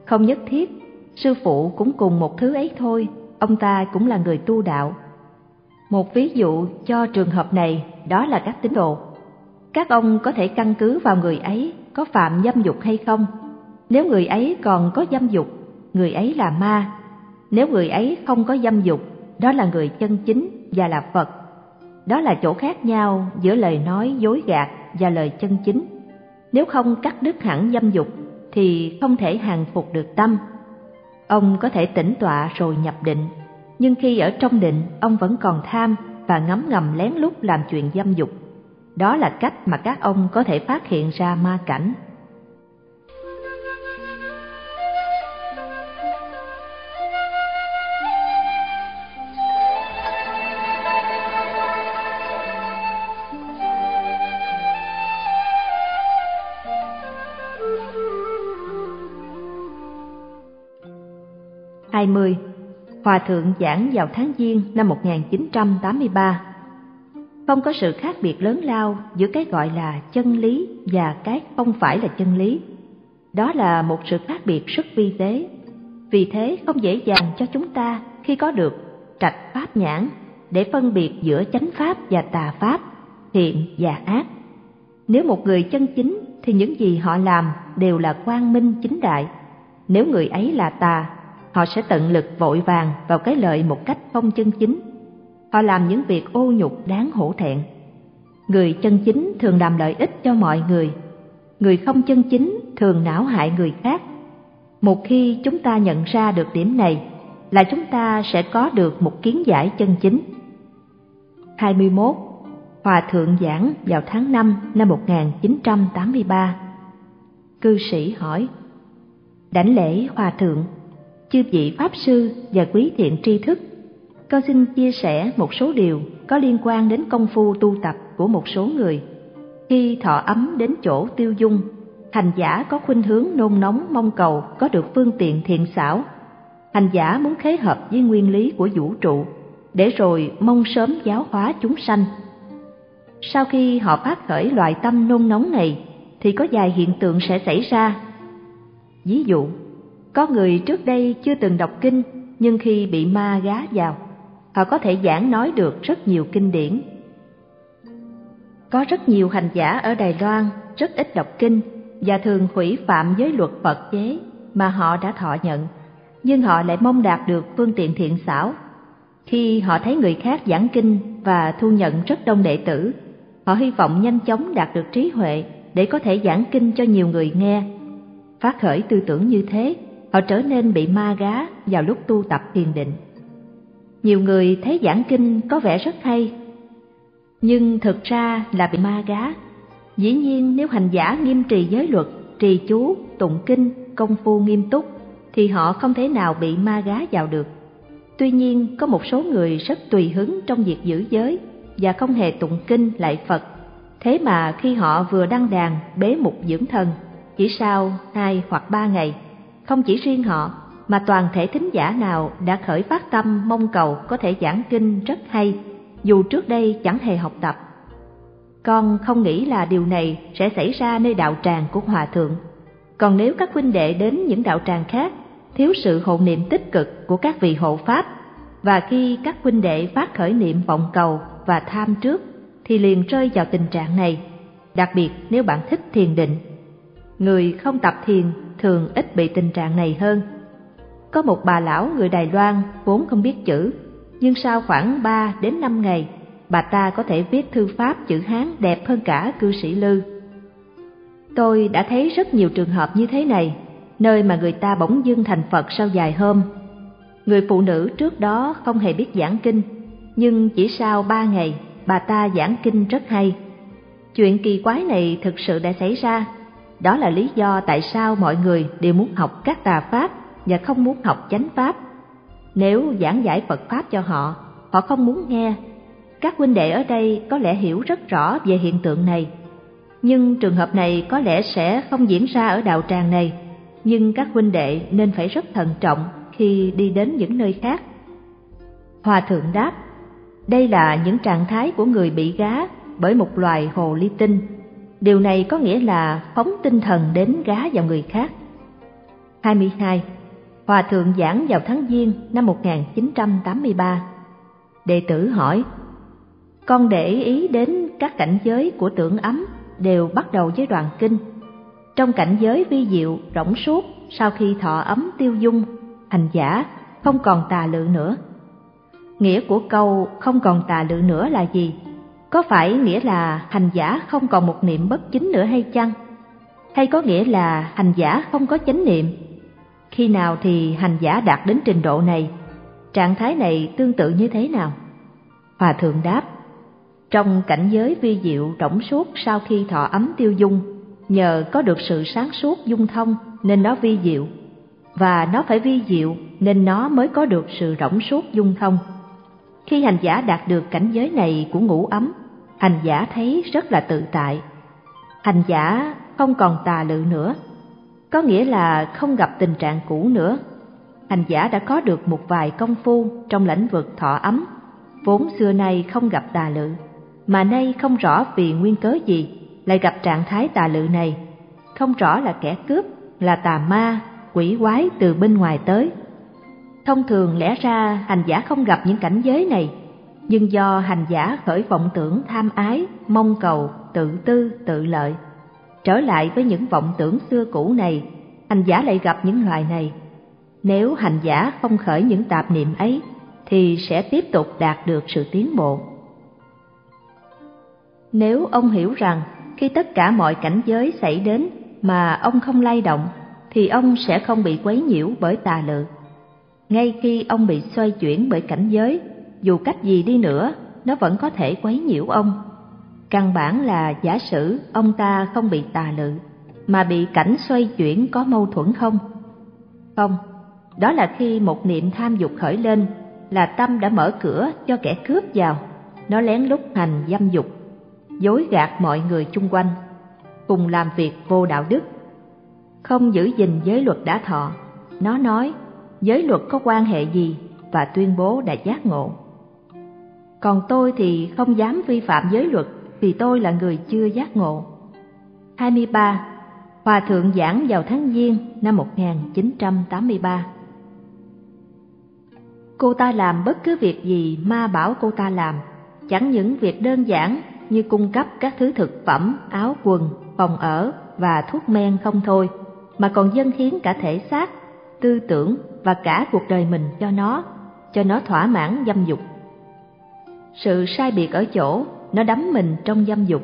không nhất thiết, sư phụ cũng cùng một thứ ấy thôi, ông ta cũng là người tu đạo. Một ví dụ cho trường hợp này đó là các tín đồ. Các ông có thể căn cứ vào người ấy có phạm dâm dục hay không. Nếu người ấy còn có dâm dục, người ấy là ma. Nếu người ấy không có dâm dục, đó là người chân chính và là Phật. Đó là chỗ khác nhau giữa lời nói dối gạt và lời chân chính. Nếu không cắt đứt hẳn dâm dục thì không thể hàng phục được tâm. Ông có thể tĩnh tọa rồi nhập định, nhưng khi ở trong định ông vẫn còn tham và ngấm ngầm lén lút làm chuyện dâm dục. Đó là cách mà các ông có thể phát hiện ra ma cảnh. 20. Hòa thượng giảng vào tháng Giêng năm 1983. Không có sự khác biệt lớn lao giữa cái gọi là chân lý và cái không phải là chân lý. Đó là một sự khác biệt rất vi tế. Vì thế không dễ dàng cho chúng ta khi có được trạch pháp nhãn để phân biệt giữa chánh pháp và tà pháp, thiện và ác. Nếu một người chân chính thì những gì họ làm đều là quang minh chính đại. Nếu người ấy là tà, họ sẽ tận lực vội vàng vào cái lợi một cách không chân chính. Họ làm những việc ô nhục đáng hổ thẹn. Người chân chính thường làm lợi ích cho mọi người. Người không chân chính thường não hại người khác. Một khi chúng ta nhận ra được điểm này là chúng ta sẽ có được một kiến giải chân chính. 21. Hòa thượng giảng vào tháng 5 năm 1983. Cư sĩ hỏi: đảnh lễ Hòa thượng, chư vị pháp sư và quý thiện tri thức, con xin chia sẻ một số điều có liên quan đến công phu tu tập của một số người. Khi thọ ấm đến chỗ tiêu dung, hành giả có khuynh hướng nôn nóng mong cầu có được phương tiện thiện xảo. Hành giả muốn khế hợp với nguyên lý của vũ trụ để rồi mong sớm giáo hóa chúng sanh. Sau khi họ phát khởi loại tâm nôn nóng này thì có vài hiện tượng sẽ xảy ra. Ví dụ, có người trước đây chưa từng đọc kinh, nhưng khi bị ma gá vào, họ có thể giảng nói được rất nhiều kinh điển. Có rất nhiều hành giả ở Đài Loan rất ít đọc kinh và thường hủy phạm giới luật Phật chế mà họ đã thọ nhận, nhưng họ lại mong đạt được phương tiện thiện xảo. Khi họ thấy người khác giảng kinh và thu nhận rất đông đệ tử, họ hy vọng nhanh chóng đạt được trí huệ để có thể giảng kinh cho nhiều người nghe. Phát khởi tư tưởng như thế, họ trở nên bị ma gá vào lúc tu tập thiền định. Nhiều người thấy giảng kinh có vẻ rất hay, nhưng thực ra là bị ma gá. Dĩ nhiên nếu hành giả nghiêm trì giới luật, trì chú, tụng kinh, công phu nghiêm túc, thì họ không thể nào bị ma gá vào được. Tuy nhiên có một số người rất tùy hứng trong việc giữ giới và không hề tụng kinh lại Phật. Thế mà khi họ vừa đăng đàn bế mục dưỡng thần, chỉ sau 2 hoặc 3 ngày, không chỉ riêng họ mà toàn thể thính giả nào đã khởi phát tâm mong cầu có thể giảng kinh rất hay, dù trước đây chẳng hề học tập. Con không nghĩ là điều này sẽ xảy ra nơi đạo tràng của Hòa thượng. Còn nếu các huynh đệ đến những đạo tràng khác, thiếu sự hộ niệm tích cực của các vị hộ pháp, và khi các huynh đệ phát khởi niệm vọng cầu và tham trước, thì liền rơi vào tình trạng này, đặc biệt nếu bạn thích thiền định. Người không tập thiền thường ít bị tình trạng này hơn. Có một bà lão người Đài Loan vốn không biết chữ, nhưng sau khoảng 3 đến 5 ngày, bà ta có thể viết thư pháp chữ Hán đẹp hơn cả cư sĩ Lư. Tôi đã thấy rất nhiều trường hợp như thế này, nơi mà người ta bỗng dưng thành Phật sau vài hôm. Người phụ nữ trước đó không hề biết giảng kinh, nhưng chỉ sau 3 ngày, bà ta giảng kinh rất hay. Chuyện kỳ quái này thực sự đã xảy ra. Đó là lý do tại sao mọi người đều muốn học các tà pháp và không muốn học chánh pháp. Nếu giảng giải Phật pháp cho họ, họ không muốn nghe. Các huynh đệ ở đây có lẽ hiểu rất rõ về hiện tượng này. Nhưng trường hợp này có lẽ sẽ không diễn ra ở đạo tràng này. Nhưng các huynh đệ nên phải rất thận trọng khi đi đến những nơi khác. Hòa thượng đáp, đây là những trạng thái của người bị gá bởi một loài hồ ly tinh. Điều này có nghĩa là phóng tinh thần đến gá vào người khác. 22. Hòa thượng giảng vào tháng Giêng năm 1983. Đệ tử hỏi, con để ý đến các cảnh giới của tưởng ấm đều bắt đầu với đoạn kinh. Trong cảnh giới vi diệu, rỗng suốt, sau khi thọ ấm tiêu dung, hành giả không còn tà lự nữa. Nghĩa của câu không còn tà lự nữa là gì? Có phải nghĩa là hành giả không còn một niệm bất chính nữa hay chăng? Hay có nghĩa là hành giả không có chánh niệm? Khi nào thì hành giả đạt đến trình độ này? Trạng thái này tương tự như thế nào? Hòa thượng đáp, trong cảnh giới vi diệu rỗng suốt sau khi thọ ấm tiêu dung, nhờ có được sự sáng suốt dung thông nên nó vi diệu, và nó phải vi diệu nên nó mới có được sự rỗng suốt dung thông. Khi hành giả đạt được cảnh giới này của ngũ ấm, hành giả thấy rất là tự tại. Hành giả không còn tà lự nữa, có nghĩa là không gặp tình trạng cũ nữa. Hành giả đã có được một vài công phu trong lĩnh vực thọ ấm, vốn xưa nay không gặp tà lự, mà nay không rõ vì nguyên cớ gì lại gặp trạng thái tà lự này. Không rõ là kẻ cướp, là tà ma, quỷ quái từ bên ngoài tới. Thông thường lẽ ra hành giả không gặp những cảnh giới này, nhưng do hành giả khởi vọng tưởng tham ái, mong cầu, tự tư, tự lợi, trở lại với những vọng tưởng xưa cũ này, hành giả lại gặp những loài này. Nếu hành giả không khởi những tạp niệm ấy, thì sẽ tiếp tục đạt được sự tiến bộ. Nếu ông hiểu rằng khi tất cả mọi cảnh giới xảy đến mà ông không lay động, thì ông sẽ không bị quấy nhiễu bởi tà lự. Ngay khi ông bị xoay chuyển bởi cảnh giới, dù cách gì đi nữa, nó vẫn có thể quấy nhiễu ông. Căn bản là giả sử ông ta không bị tà lự, mà bị cảnh xoay chuyển có mâu thuẫn không? Không, đó là khi một niệm tham dục khởi lên, là tâm đã mở cửa cho kẻ cướp vào. Nó lén lút hành dâm dục, dối gạt mọi người chung quanh, cùng làm việc vô đạo đức, không giữ gìn giới luật đã thọ. Nó nói giới luật có quan hệ gì và tuyên bố đã giác ngộ. Còn tôi thì không dám vi phạm giới luật vì tôi là người chưa giác ngộ. 23. Hòa thượng giảng vào tháng Giêng năm 1983. Cô ta làm bất cứ việc gì ma bảo cô ta làm, chẳng những việc đơn giản như cung cấp các thứ thực phẩm, áo quần, phòng ở và thuốc men không thôi, mà còn dâng hiến cả thể xác, tư tưởng và cả cuộc đời mình cho nó thỏa mãn dâm dục. Sự sai biệt ở chỗ nó đắm mình trong dâm dục.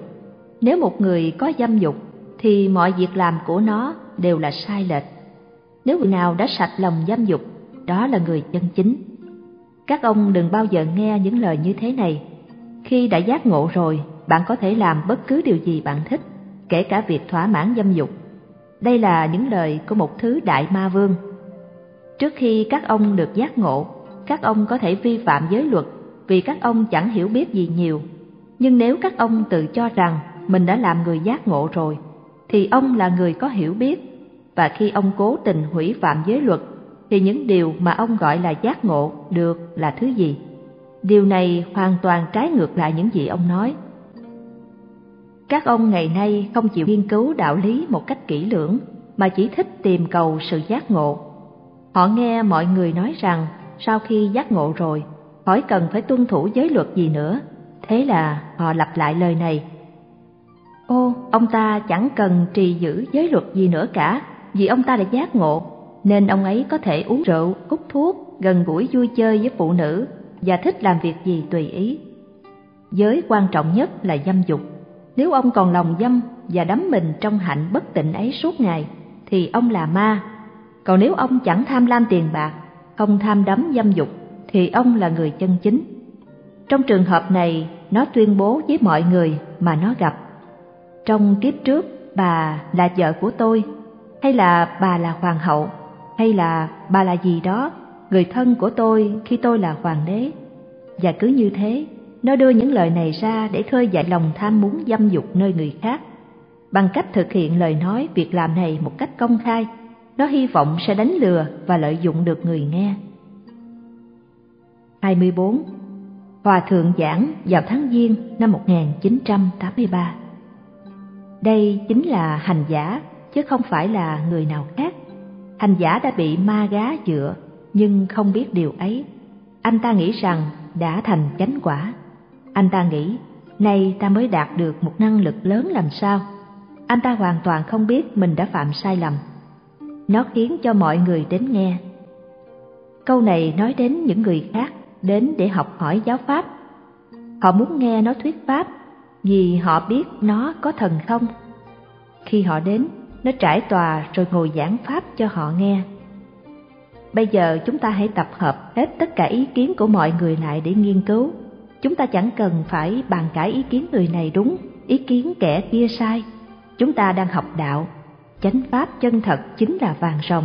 Nếu một người có dâm dục thì mọi việc làm của nó đều là sai lệch. Nếu người nào đã sạch lòng dâm dục, đó là người chân chính. Các ông đừng bao giờ nghe những lời như thế này. Khi đã giác ngộ rồi, bạn có thể làm bất cứ điều gì bạn thích, kể cả việc thỏa mãn dâm dục. Đây là những lời của một thứ đại ma vương. Trước khi các ông được giác ngộ, các ông có thể vi phạm giới luật vì các ông chẳng hiểu biết gì nhiều. Nhưng nếu các ông tự cho rằng mình đã làm người giác ngộ rồi, thì ông là người có hiểu biết. Và khi ông cố tình hủy phạm giới luật, thì những điều mà ông gọi là giác ngộ được là thứ gì? Điều này hoàn toàn trái ngược lại những gì ông nói. Các ông ngày nay không chịu nghiên cứu đạo lý một cách kỹ lưỡng, mà chỉ thích tìm cầu sự giác ngộ. Họ nghe mọi người nói rằng sau khi giác ngộ rồi, khỏi cần phải tuân thủ giới luật gì nữa. Thế là họ lặp lại lời này: "Ô, ông ta chẳng cần trì giữ giới luật gì nữa cả, vì ông ta đã giác ngộ. nên ông ấy có thể uống rượu, hút thuốc, gần gũi vui chơi với phụ nữ và thích làm việc gì tùy ý. Giới quan trọng nhất là dâm dục. Nếu ông còn lòng dâm và đắm mình trong hạnh bất tịnh ấy suốt ngày thì ông là ma. Còn nếu ông chẳng tham lam tiền bạc, không tham đắm dâm dục thì ông là người chân chính. Trong trường hợp này, nó tuyên bố với mọi người mà nó gặp: trong kiếp trước bà là vợ của tôi, hay là bà là hoàng hậu, hay là bà là gì đó, người thân của tôi khi tôi là hoàng đế. Và cứ như thế, nó đưa những lời này ra để khơi dậy lòng tham muốn dâm dục nơi người khác. Bằng cách thực hiện lời nói, việc làm này một cách công khai, nó hy vọng sẽ đánh lừa và lợi dụng được người nghe. 24. Hòa thượng giảng vào tháng Giêng năm 1983. Đây chính là hành giả, chứ không phải là người nào khác. Hành giả đã bị ma gá dựa, nhưng không biết điều ấy. Anh ta nghĩ rằng đã thành chánh quả. Anh ta nghĩ, nay ta mới đạt được một năng lực lớn làm sao. Anh ta hoàn toàn không biết mình đã phạm sai lầm. Nó khiến cho mọi người đến nghe. Câu này nói đến những người khác đến để học hỏi giáo pháp. Họ muốn nghe nó thuyết pháp vì họ biết nó có thần thông. Khi họ đến, nó trải tòa rồi ngồi giảng pháp cho họ nghe. Bây giờ chúng ta hãy tập hợp hết tất cả ý kiến của mọi người lại để nghiên cứu. Chúng ta chẳng cần phải bàn cãi ý kiến người này đúng, ý kiến kẻ kia sai. Chúng ta đang học đạo. Chánh pháp chân thật chính là vàng ròng.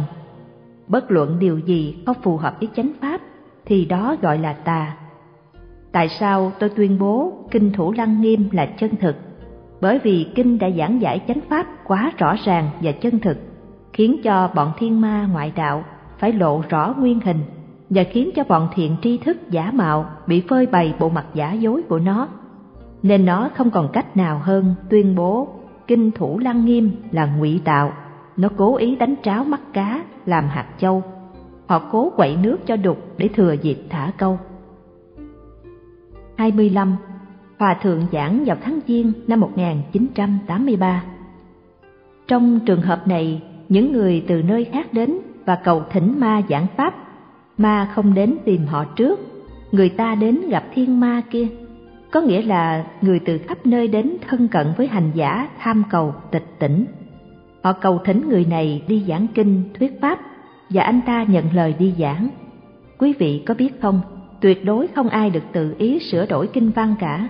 Bất luận điều gì không phù hợp với chánh pháp thì đó gọi là tà. Tại sao tôi tuyên bố Kinh Thủ Lăng Nghiêm là chân thực? Bởi vì Kinh đã giảng giải chánh pháp quá rõ ràng và chân thực, khiến cho bọn thiên ma ngoại đạo phải lộ rõ nguyên hình, và khiến cho bọn thiện tri thức giả mạo bị phơi bày bộ mặt giả dối của nó. Nên nó không còn cách nào hơn tuyên bố Kinh Thủ Lăng Nghiêm là ngụy tạo. Nó cố ý đánh tráo mắt cá làm hạt châu. Họ cố quậy nước cho đục để thừa dịp thả câu. 25. Hòa thượng giảng vào tháng Giêng năm 1983. Trong trường hợp này, những người từ nơi khác đến và cầu thỉnh ma giảng pháp. Ma không đến tìm họ trước, người ta đến gặp thiên ma kia. Có nghĩa là người từ khắp nơi đến thân cận với hành giả tham cầu tịch tỉnh. Họ cầu thỉnh người này đi giảng kinh, thuyết pháp, và anh ta nhận lời đi giảng. Quý vị có biết không, tuyệt đối không ai được tự ý sửa đổi kinh văn cả.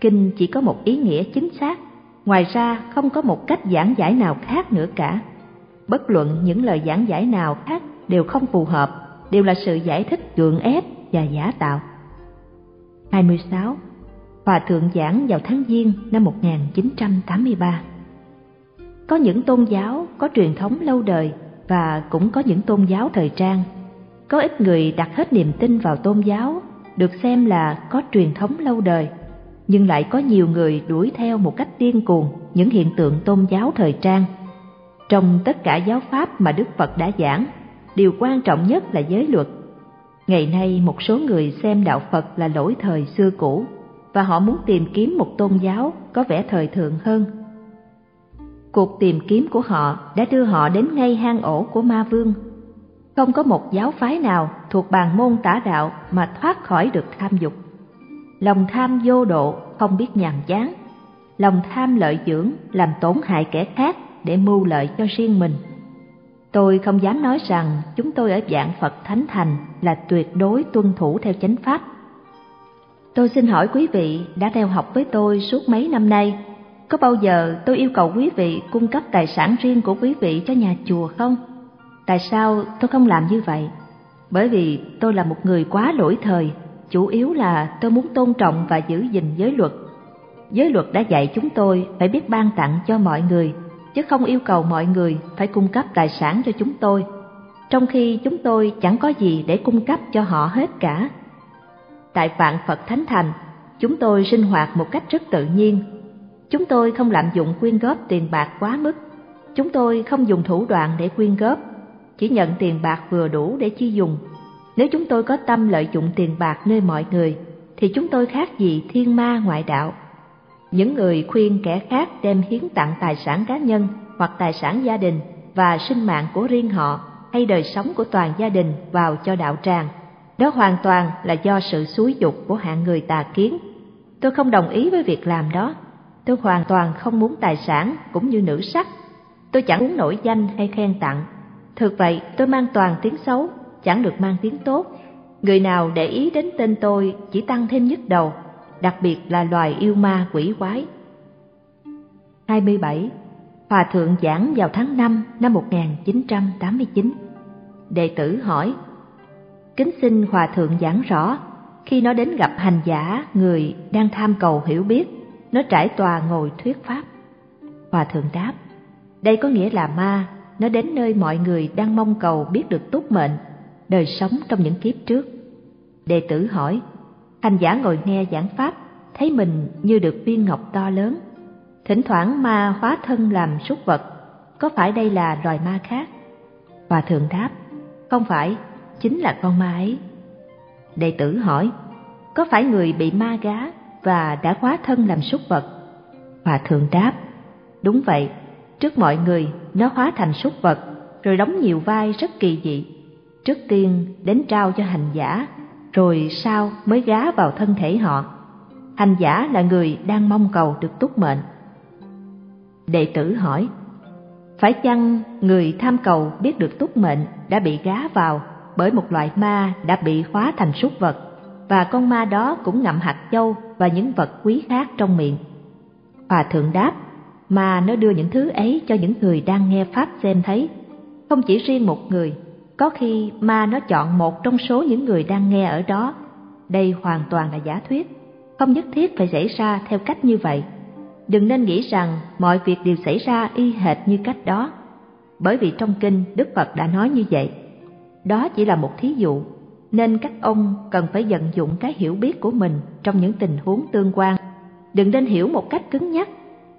Kinh chỉ có một ý nghĩa chính xác, ngoài ra không có một cách giảng giải nào khác nữa cả. Bất luận những lời giảng giải nào khác đều không phù hợp, đều là sự giải thích gượng ép và giả tạo. 26. Hòa thượng giảng vào tháng Giêng năm 1983. Có những tôn giáo có truyền thống lâu đời và cũng có những tôn giáo thời trang. Có ít người đặt hết niềm tin vào tôn giáo được xem là có truyền thống lâu đời, nhưng lại có nhiều người đuổi theo một cách điên cuồng những hiện tượng tôn giáo thời trang. Trong tất cả giáo pháp mà Đức Phật đã giảng, điều quan trọng nhất là giới luật. Ngày nay một số người xem đạo Phật là lỗi thời xưa cũ, và họ muốn tìm kiếm một tôn giáo có vẻ thời thượng hơn. Cuộc tìm kiếm của họ đã đưa họ đến ngay hang ổ của ma vương. Không có một giáo phái nào thuộc bàn môn tả đạo mà thoát khỏi được tham dục. Lòng tham vô độ, không biết nhàm chán. Lòng tham lợi dưỡng, làm tổn hại kẻ khác để mưu lợi cho riêng mình. Tôi không dám nói rằng chúng tôi ở Vạn Phật Thánh Thành là tuyệt đối tuân thủ theo chánh pháp. Tôi xin hỏi quý vị đã theo học với tôi suốt mấy năm nay, có bao giờ tôi yêu cầu quý vị cung cấp tài sản riêng của quý vị cho nhà chùa không? Tại sao tôi không làm như vậy? Bởi vì tôi là một người quá lỗi thời, chủ yếu là tôi muốn tôn trọng và giữ gìn giới luật. Giới luật đã dạy chúng tôi phải biết ban tặng cho mọi người, chứ không yêu cầu mọi người phải cung cấp tài sản cho chúng tôi, trong khi chúng tôi chẳng có gì để cung cấp cho họ hết cả. Tại Vạn Phật Thánh Thành, chúng tôi sinh hoạt một cách rất tự nhiên. Chúng tôi không lạm dụng quyên góp tiền bạc quá mức. Chúng tôi không dùng thủ đoạn để quyên góp, chỉ nhận tiền bạc vừa đủ để chi dùng. Nếu chúng tôi có tâm lợi dụng tiền bạc nơi mọi người, thì chúng tôi khác gì thiên ma ngoại đạo. Những người khuyên kẻ khác đem hiến tặng tài sản cá nhân hoặc tài sản gia đình và sinh mạng của riêng họ hay đời sống của toàn gia đình vào cho đạo tràng. Đó hoàn toàn là do sự xúi dục của hạng người tà kiến. Tôi không đồng ý với việc làm đó. Tôi hoàn toàn không muốn tài sản cũng như nữ sắc. Tôi chẳng muốn nổi danh hay khen tặng. Thực vậy, tôi mang toàn tiếng xấu, chẳng được mang tiếng tốt. Người nào để ý đến tên tôi chỉ tăng thêm nhức đầu, đặc biệt là loài yêu ma quỷ quái. 27. Hòa thượng giảng vào tháng 5 năm 1989. Đệ tử hỏi: Kính xin Hòa thượng giảng rõ, khi nó đến gặp hành giả, người đang tham cầu hiểu biết, nó trải tòa ngồi thuyết pháp. Hòa thượng đáp: Đây có nghĩa là ma, nó đến nơi mọi người đang mong cầu biết được túc mệnh, đời sống trong những kiếp trước. Đệ tử hỏi: Hành giả ngồi nghe giảng pháp, thấy mình như được viên ngọc to lớn. Thỉnh thoảng ma hóa thân làm súc vật, có phải đây là loài ma khác? Hòa thượng đáp: Không phải, chính là con ma ấy. Đệ tử hỏi: Có phải người bị ma gá và đã hóa thân làm súc vật? Hòa thượng đáp: Đúng vậy, trước mọi người nó hóa thành súc vật, rồi đóng nhiều vai rất kỳ dị. Trước tiên đến trao cho hành giả, rồi sau mới gá vào thân thể họ. Hành giả là người đang mong cầu được túc mệnh. Đệ tử hỏi: Phải chăng người tham cầu biết được túc mệnh đã bị gá vào bởi một loại ma đã bị hóa thành súc vật, và con ma đó cũng ngậm hạt châu và những vật quý khác trong miệng? Hòa thượng đáp: Mà nó đưa những thứ ấy cho những người đang nghe pháp xem thấy, không chỉ riêng một người. Có khi ma nó chọn một trong số những người đang nghe ở đó. Đây hoàn toàn là giả thuyết, không nhất thiết phải xảy ra theo cách như vậy. Đừng nên nghĩ rằng mọi việc đều xảy ra y hệt như cách đó, bởi vì trong kinh Đức Phật đã nói như vậy. Đó chỉ là một thí dụ, nên các ông cần phải vận dụng cái hiểu biết của mình trong những tình huống tương quan. Đừng nên hiểu một cách cứng nhắc,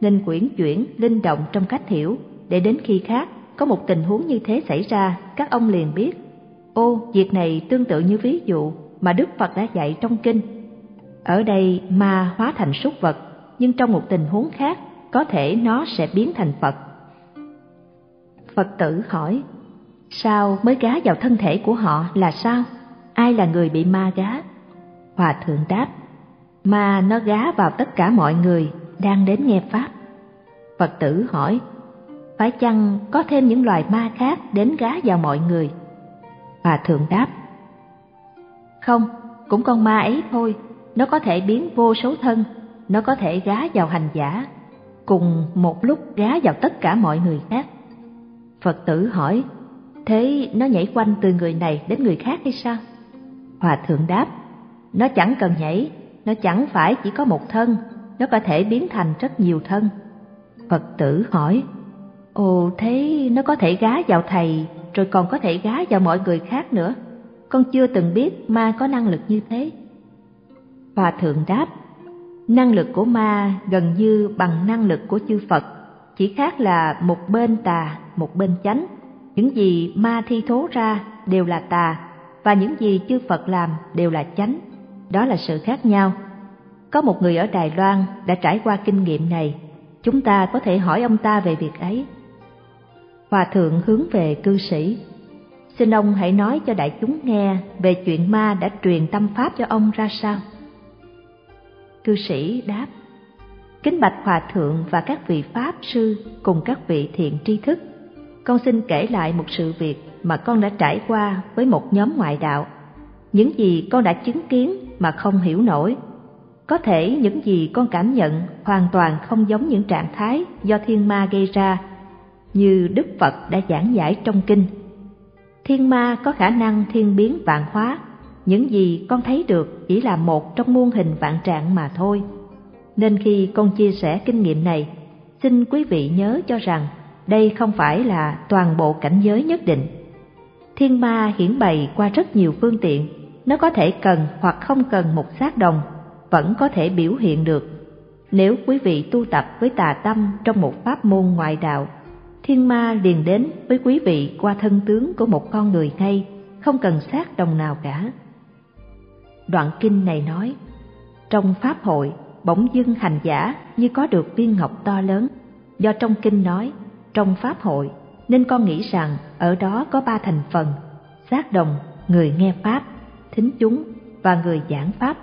nên quyển chuyển, linh động trong cách hiểu, để đến khi khác có một tình huống như thế xảy ra, các ông liền biết: Ô, việc này tương tự như ví dụ mà Đức Phật đã dạy trong kinh. Ở đây ma hóa thành súc vật, nhưng trong một tình huống khác có thể nó sẽ biến thành Phật. Phật tử hỏi: Sao mới gá vào thân thể của họ là sao? Ai là người bị ma gá? Hòa thượng đáp: Ma nó gá vào tất cả mọi người đang đến nghe pháp. Phật tử hỏi: Phải chăng có thêm những loài ma khác đến gá vào mọi người? Hòa thượng đáp: Không, cũng con ma ấy thôi. Nó có thể biến vô số thân. Nó có thể gá vào hành giả, cùng một lúc gá vào tất cả mọi người khác. Phật tử hỏi: Thế nó nhảy quanh từ người này đến người khác hay sao? Hòa thượng đáp: Nó chẳng cần nhảy. Nó chẳng phải chỉ có một thân. Nó có thể biến thành rất nhiều thân. Phật tử hỏi: Ồ, thế nó có thể gá vào thầy, rồi còn có thể gá vào mọi người khác nữa. Con chưa từng biết ma có năng lực như thế. Hòa thượng đáp: Năng lực của ma gần như bằng năng lực của chư Phật, chỉ khác là một bên tà, một bên chánh. Những gì ma thi thố ra đều là tà, và những gì chư Phật làm đều là chánh. Đó là sự khác nhau. Có một người ở Đài Loan đã trải qua kinh nghiệm này. Chúng ta có thể hỏi ông ta về việc ấy. Hòa thượng hướng về cư sĩ: Xin ông hãy nói cho đại chúng nghe về chuyện ma đã truyền tâm pháp cho ông ra sao. Cư sĩ đáp: Kính bạch Hòa thượng và các vị pháp sư cùng các vị thiện tri thức, con xin kể lại một sự việc mà con đã trải qua với một nhóm ngoại đạo. Những gì con đã chứng kiến mà không hiểu nổi. Có thể những gì con cảm nhận hoàn toàn không giống những trạng thái do thiên ma gây ra, như Đức Phật đã giảng giải trong kinh. Thiên ma có khả năng thiên biến vạn hóa. Những gì con thấy được chỉ là một trong muôn hình vạn trạng mà thôi. Nên khi con chia sẻ kinh nghiệm này, xin quý vị nhớ cho rằng đây không phải là toàn bộ cảnh giới nhất định. Thiên ma hiển bày qua rất nhiều phương tiện. Nó có thể cần hoặc không cần một xác đồng, vẫn có thể biểu hiện được. Nếu quý vị tu tập với tà tâm trong một pháp môn ngoại đạo, thiên ma liền đến với quý vị qua thân tướng của một con người ngay, không cần xác đồng nào cả. Đoạn kinh này nói: Trong pháp hội, bỗng dưng hành giả như có được viên ngọc to lớn. Do trong kinh nói, trong pháp hội, nên con nghĩ rằng ở đó có ba thành phần: xác đồng, người nghe pháp, thính chúng và người giảng pháp.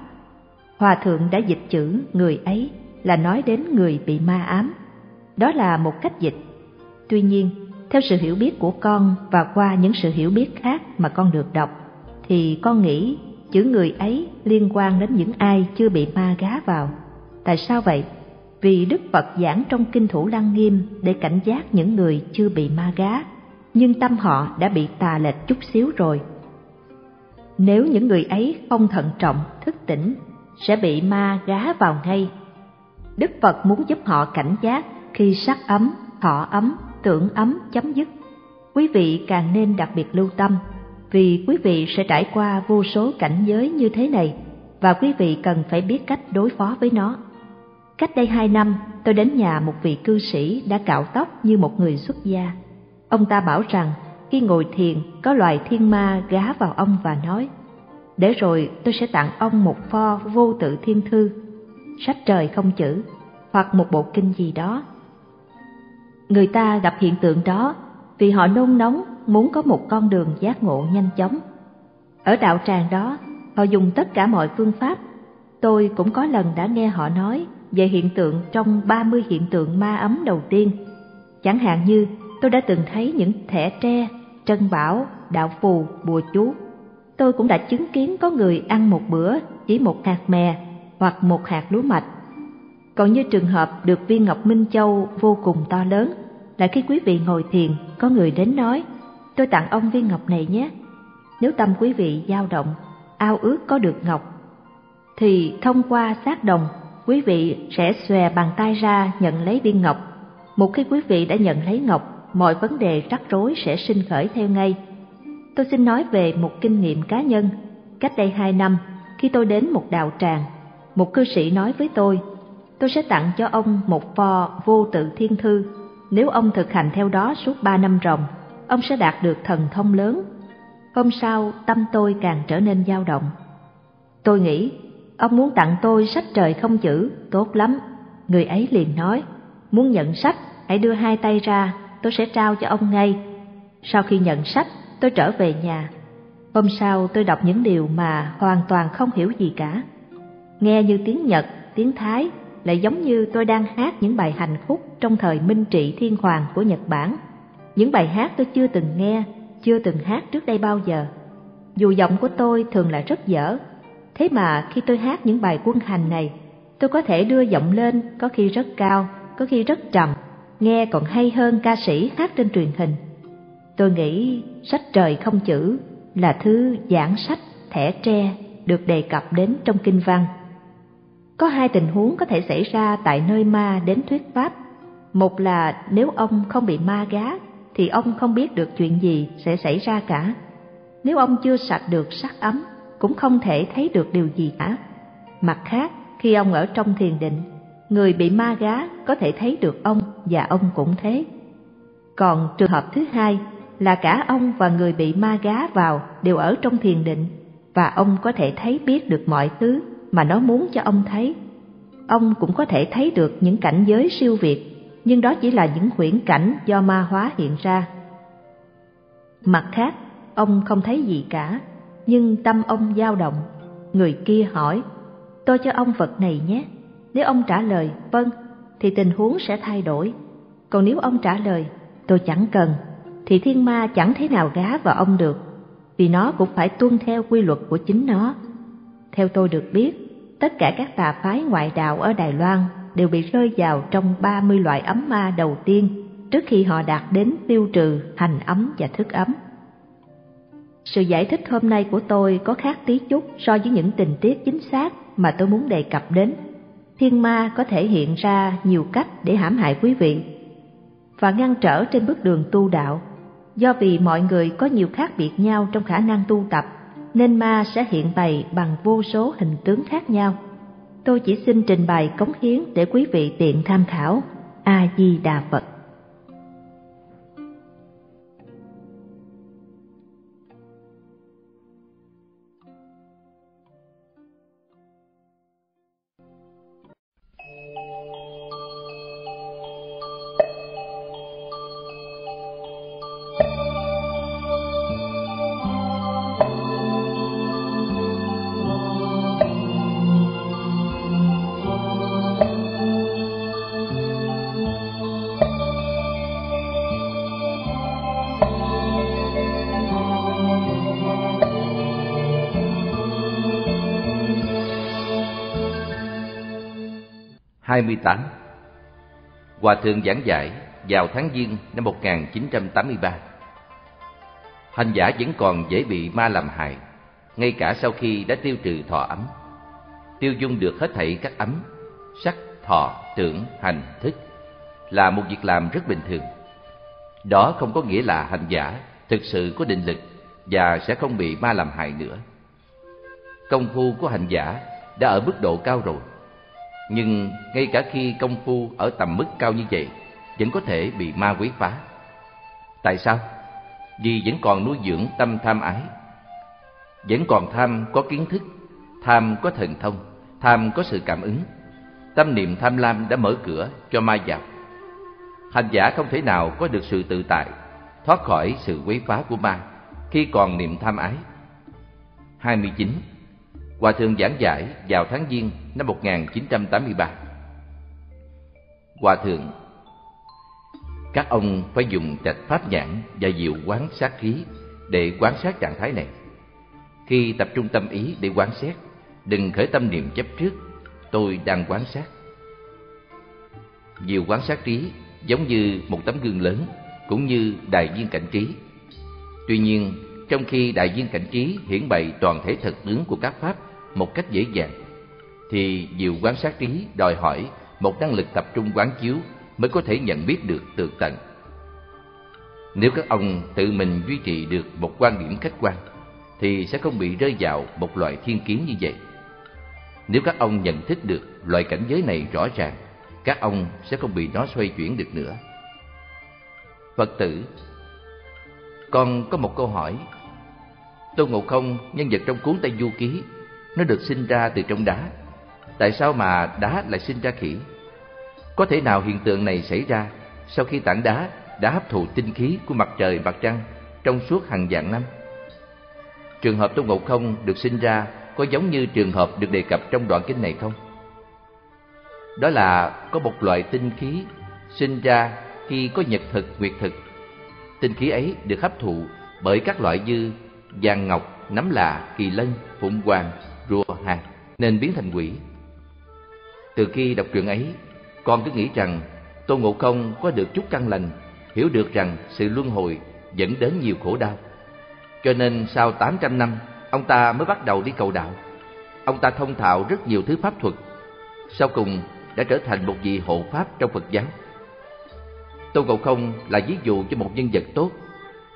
Hòa thượng đã dịch chữ người ấy là nói đến người bị ma ám. Đó là một cách dịch. Tuy nhiên, theo sự hiểu biết của con và qua những sự hiểu biết khác mà con được đọc, thì con nghĩ chữ người ấy liên quan đến những ai chưa bị ma gá vào. Tại sao vậy? Vì Đức Phật giảng trong Kinh Thủ Lăng Nghiêm để cảnh giác những người chưa bị ma gá, nhưng tâm họ đã bị tà lệch chút xíu rồi. Nếu những người ấy không thận trọng, thức tỉnh, sẽ bị ma gá vào ngay. Đức Phật muốn giúp họ cảnh giác khi sắc ấm, thọ ấm, tưởng ấm chấm dứt. Quý vị càng nên đặc biệt lưu tâm, vì quý vị sẽ trải qua vô số cảnh giới như thế này, và quý vị cần phải biết cách đối phó với nó. Cách đây 2 năm, tôi đến nhà một vị cư sĩ đã cạo tóc như một người xuất gia. Ông ta bảo rằng khi ngồi thiền có loài thiên ma gá vào ông và nói: "Để rồi tôi sẽ tặng ông một pho Vô Tự Thiên Thư, sách trời không chữ, hoặc một bộ kinh gì đó." Người ta gặp hiện tượng đó vì họ nôn nóng muốn có một con đường giác ngộ nhanh chóng. Ở đạo tràng đó, họ dùng tất cả mọi phương pháp. Tôi cũng có lần đã nghe họ nói về hiện tượng trong 30 hiện tượng ma ấm đầu tiên. Chẳng hạn như tôi đã từng thấy những thẻ tre, trân bảo, đạo phù, bùa chú. Tôi cũng đã chứng kiến có người ăn một bữa chỉ một hạt mè hoặc một hạt lúa mạch. Còn như trường hợp được viên ngọc minh châu vô cùng to lớn, là khi quý vị ngồi thiền, có người đến nói: "Tôi tặng ông viên ngọc này nhé." Nếu tâm quý vị dao động, ao ước có được ngọc, thì thông qua xác đồng, quý vị sẽ xòe bàn tay ra nhận lấy viên ngọc. Một khi quý vị đã nhận lấy ngọc, mọi vấn đề rắc rối sẽ sinh khởi theo ngay. Tôi xin nói về một kinh nghiệm cá nhân. Cách đây 2 năm, khi tôi đến một đạo tràng, một cư sĩ nói với tôi: "Tôi sẽ tặng cho ông một pho Vô Tự Thiên Thư. Nếu ông thực hành theo đó suốt 3 năm ròng, ông sẽ đạt được thần thông lớn." Hôm sau, tâm tôi càng trở nên dao động. Tôi nghĩ: "Ông muốn tặng tôi sách trời không chữ, tốt lắm." Người ấy liền nói: "Muốn nhận sách, hãy đưa 2 tay ra, tôi sẽ trao cho ông ngay." Sau khi nhận sách, tôi trở về nhà. Hôm sau tôi đọc những điều mà hoàn toàn không hiểu gì cả. Nghe như tiếng Nhật, tiếng Thái, lại giống như tôi đang hát những bài hành khúc trong thời Minh Trị Thiên Hoàng của Nhật Bản. Những bài hát tôi chưa từng nghe, chưa từng hát trước đây bao giờ. Dù giọng của tôi thường là rất dở, thế mà khi tôi hát những bài quân hành này, tôi có thể đưa giọng lên, có khi rất cao, có khi rất trầm, nghe còn hay hơn ca sĩ hát trên truyền hình. Tôi nghĩ sách trời không chữ là thứ giảng sách, thẻ tre được đề cập đến trong kinh văn. Có 2 tình huống có thể xảy ra tại nơi ma đến thuyết pháp. Một là nếu ông không bị ma gá, thì ông không biết được chuyện gì sẽ xảy ra cả. Nếu ông chưa sạch được sắc ấm, cũng không thể thấy được điều gì cả. Mặt khác, khi ông ở trong thiền định, người bị ma gá có thể thấy được ông và ông cũng thế. Còn trường hợp thứ hai là cả ông và người bị ma gá vào đều ở trong thiền định, và ông có thể thấy biết được mọi thứ mà nó muốn cho ông thấy. Ông cũng có thể thấy được những cảnh giới siêu việt, nhưng đó chỉ là những huyễn cảnh do ma hóa hiện ra. Mặt khác, ông không thấy gì cả, nhưng tâm ông dao động. Người kia hỏi: "Tôi cho ông vật này nhé." Nếu ông trả lời "Vâng", thì tình huống sẽ thay đổi. Còn nếu ông trả lời "Tôi chẳng cần", thì thiên ma chẳng thế nào gá vào ông được, vì nó cũng phải tuân theo quy luật của chính nó. Theo tôi được biết, tất cả các tà phái ngoại đạo ở Đài Loan đều bị rơi vào trong 30 loại ấm ma đầu tiên trước khi họ đạt đến tiêu trừ hành ấm và thức ấm. Sự giải thích hôm nay của tôi có khác tí chút so với những tình tiết chính xác mà tôi muốn đề cập đến. Thiên ma có thể hiện ra nhiều cách để hãm hại quý vị và ngăn trở trên bước đường tu đạo. Do vì mọi người có nhiều khác biệt nhau trong khả năng tu tập, nên ma sẽ hiện bày bằng vô số hình tướng khác nhau. Tôi chỉ xin trình bày cống hiến để quý vị tiện tham khảo. A-di-đà Phật. 28. Hòa thượng giảng dạy vào tháng Giêng năm 1983. Hành giả vẫn còn dễ bị ma làm hại, ngay cả sau khi đã tiêu trừ thọ ấm, tiêu dung được hết thảy các ấm, sắc, thọ, tưởng, hành, thức, là một việc làm rất bình thường. Đó không có nghĩa là hành giả thực sự có định lực và sẽ không bị ma làm hại nữa. Công phu của hành giả đã ở mức độ cao rồi, nhưng ngay cả khi công phu ở tầm mức cao như vậy vẫn có thể bị ma quấy phá. Tại sao? Vì vẫn còn nuôi dưỡng tâm tham ái, vẫn còn tham có kiến thức, tham có thần thông, tham có sự cảm ứng. Tâm niệm tham lam đã mở cửa cho ma vào. Hành giả không thể nào có được sự tự tại, thoát khỏi sự quấy phá của ma khi còn niệm tham ái. 29. Hòa thượng giảng giải vào tháng Giêng năm 1983. Hòa thượng: các ông phải dùng trạch pháp nhãn và diệu quán sát khí để quán sát trạng thái này. Khi tập trung tâm ý để quán xét, đừng khởi tâm niệm chấp trước tôi đang quán sát. Diệu quán sát trí giống như một tấm gương lớn, cũng như đại viên cảnh trí. Tuy nhiên, trong khi đại viên cảnh trí hiển bày toàn thể thực tướng của các pháp một cách dễ dàng, thì diệu quán sát trí đòi hỏi một năng lực tập trung quán chiếu mới có thể nhận biết được tường tận. Nếu các ông tự mình duy trì được một quan điểm khách quan, thì sẽ không bị rơi vào một loại thiên kiến như vậy. Nếu các ông nhận thức được loại cảnh giới này rõ ràng, các ông sẽ không bị nó xoay chuyển được nữa. Phật tử: con có một câu hỏi. Tôn Ngộ Không, nhân vật trong cuốn Tây Du Ký, nó được sinh ra từ trong đá. Tại sao mà đá lại sinh ra khỉ? Có thể nào hiện tượng này xảy ra sau khi tảng đá đã hấp thụ tinh khí của mặt trời, mặt trăng trong suốt hàng vạn năm? Trường hợp Tôn Ngộ Không được sinh ra có giống như trường hợp được đề cập trong đoạn kinh này không? Đó là có một loại tinh khí sinh ra khi có nhật thực, nguyệt thực. Tinh khí ấy được hấp thụ bởi các loại như vàng ngọc, nấm là, kỳ lân, phụng hoàng, rùa, hàng, nên biến thành quỷ. Từ khi đọc truyện ấy, con cứ nghĩ rằng Tôn Ngộ Không có được chút căn lành, hiểu được rằng sự luân hồi dẫn đến nhiều khổ đau. Cho nên sau 800 năm, ông ta mới bắt đầu đi cầu đạo. Ông ta thông thạo rất nhiều thứ pháp thuật, sau cùng đã trở thành một vị hộ pháp trong Phật giáo. Tôn Ngộ Không là ví dụ cho một nhân vật tốt,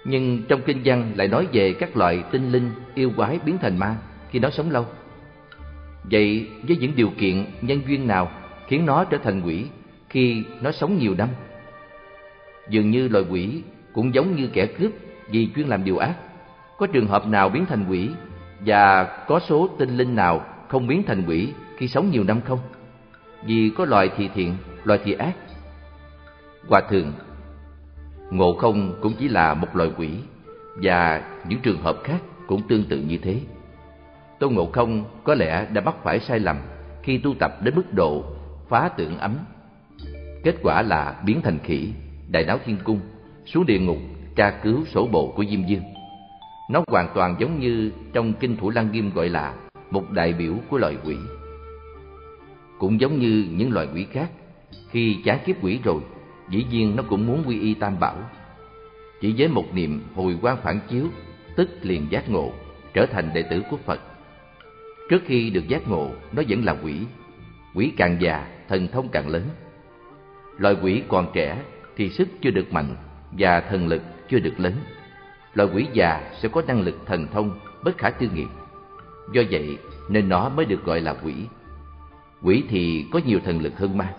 nhưng trong kinh văn lại nói về các loại tinh linh, yêu quái biến thành ma khi nó sống lâu. Vậy với những điều kiện, nhân duyên nào khiến nó trở thành quỷ khi nó sống nhiều năm? Dường như loài quỷ cũng giống như kẻ cướp vì chuyên làm điều ác. Có trường hợp nào biến thành quỷ và có số tinh linh nào không biến thành quỷ khi sống nhiều năm không? Vì có loài thì thiện, loài thì ác. Hòa thượng: Ngộ Không cũng chỉ là một loài quỷ, và những trường hợp khác cũng tương tự như thế. Tôn Ngộ Không có lẽ đã mắc phải sai lầm khi tu tập đến mức độ phá tưởng ấm. Kết quả là biến thành khỉ, đại náo thiên cung, xuống địa ngục tra cứu sổ bộ của Diêm Vương. Nó hoàn toàn giống như trong kinh Thủ Lăng Nghiêm gọi là một đại biểu của loài quỷ. Cũng giống như những loài quỷ khác, khi chán kiếp quỷ rồi, dĩ nhiên nó cũng muốn quy y Tam Bảo. Chỉ với một niệm hồi quang phản chiếu, tức liền giác ngộ, trở thành đệ tử của Phật. Trước khi được giác ngộ, nó vẫn là quỷ. Quỷ càng già, thần thông càng lớn. Loài quỷ còn trẻ thì sức chưa được mạnh và thần lực chưa được lớn. Loài quỷ già sẽ có năng lực thần thông bất khả tư nghị. Do vậy nên nó mới được gọi là quỷ. Quỷ thì có nhiều thần lực hơn ma.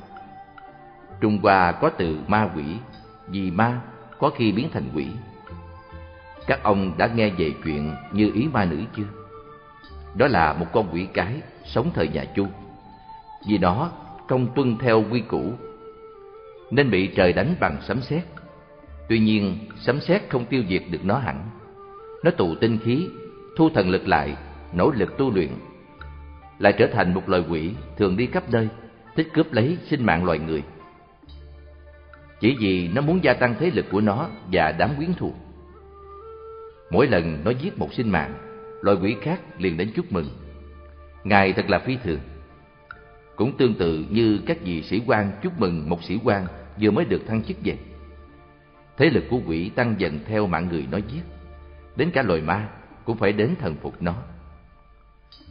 Trung Hoa có từ ma quỷ, vì ma có khi biến thành quỷ. Các ông đã nghe về chuyện Như Ý Ma Nữ chưa? Đó là một con quỷ cái sống thời nhà Chu. Vì nó không tuân theo quy củ nên bị trời đánh bằng sấm sét. Tuy nhiên, sấm sét không tiêu diệt được nó hẳn. Nó tụ tinh khí, thu thần lực lại, nỗ lực tu luyện, lại trở thành một loài quỷ thường đi khắp nơi, thích cướp lấy sinh mạng loài người. Chỉ vì nó muốn gia tăng thế lực của nó và đám quyến thuộc. Mỗi lần nó giết một sinh mạng, loài quỷ khác liền đến chúc mừng. Ngài thật là phi thường. cũng tương tự như các vị sĩ quan chúc mừng một sĩ quan vừa mới được thăng chức vậy. Thế lực của quỷ tăng dần theo mạng người nó giết, đến cả loài ma cũng phải đến thần phục nó.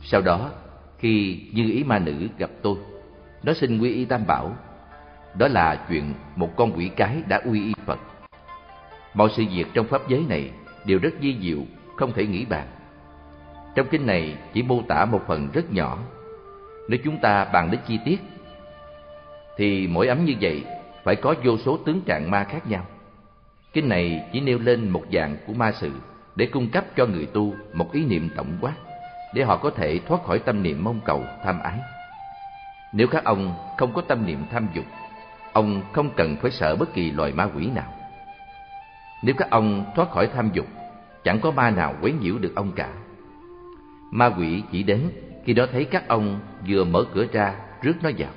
Sau đó, khi Như Ý Ma Nữ gặp tôi, nó xin quy y Tam Bảo. Đó là chuyện một con quỷ cái đã quy y Phật. Mọi sự việc trong pháp giới này đều rất vi diệu, không thể nghĩ bàn. Trong kinh này chỉ mô tả một phần rất nhỏ. Nếu chúng ta bàn đến chi tiết thì mỗi ấm như vậy phải có vô số tướng trạng ma khác nhau. Kinh này chỉ nêu lên một dạng của ma sự để cung cấp cho người tu một ý niệm tổng quát, để họ có thể thoát khỏi tâm niệm mong cầu, tham ái. Nếu các ông không có tâm niệm tham dục, ông không cần phải sợ bất kỳ loài ma quỷ nào. Nếu các ông thoát khỏi tham dục, chẳng có ma nào quấy nhiễu được ông cả. Ma quỷ chỉ đến khi nó thấy các ông vừa mở cửa ra, rước nó vào.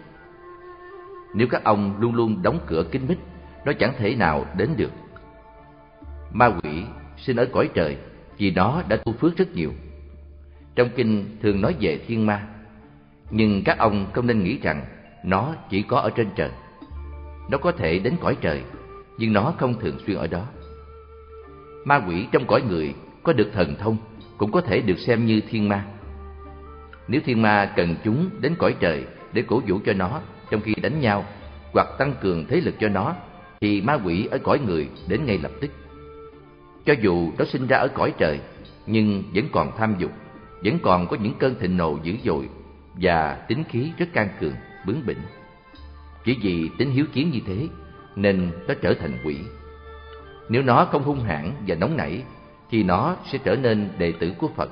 Nếu các ông luôn luôn đóng cửa kín mít, nó chẳng thể nào đến được. Ma quỷ sinh ở cõi trời vì nó đã tu phước rất nhiều. Trong kinh thường nói về thiên ma, nhưng các ông không nên nghĩ rằng nó chỉ có ở trên trời. Nó có thể đến cõi trời, nhưng nó không thường xuyên ở đó. Ma quỷ trong cõi người có được thần thông cũng có thể được xem như thiên ma. Nếu thiên ma cần chúng đến cõi trời để cổ vũ cho nó trong khi đánh nhau, hoặc tăng cường thế lực cho nó, thì ma quỷ ở cõi người đến ngay lập tức. Cho dù nó sinh ra ở cõi trời, nhưng vẫn còn tham dục, vẫn còn có những cơn thịnh nộ dữ dội và tính khí rất can cường, bướng bỉnh. Chỉ vì tính hiếu chiến như thế nên nó trở thành quỷ. Nếu nó không hung hãn và nóng nảy thì nó sẽ trở nên đệ tử của Phật.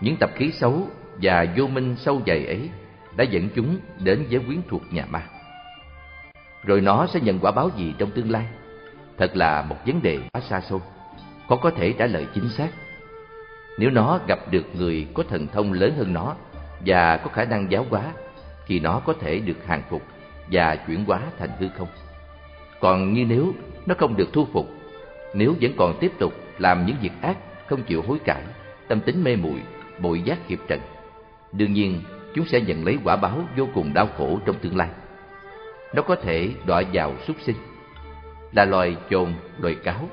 Những tập khí xấu và vô minh sâu dày ấy đã dẫn chúng đến với quyến thuộc nhà ma. Rồi nó sẽ nhận quả báo gì trong tương lai? Thật là một vấn đề quá xa xôi, khó có thể trả lời chính xác. Nếu nó gặp được người có thần thông lớn hơn nó và có khả năng giáo hóa, thì nó có thể được hàng phục và chuyển hóa thành hư không. Còn như nếu nó không được thu phục, nếu vẫn còn tiếp tục làm những việc ác, không chịu hối cải, tâm tính mê muội, bội giác hiệp trần, đương nhiên chúng sẽ nhận lấy quả báo vô cùng đau khổ trong tương lai. Nó có thể đọa vào súc sinh, là loài chồn, loài cáo.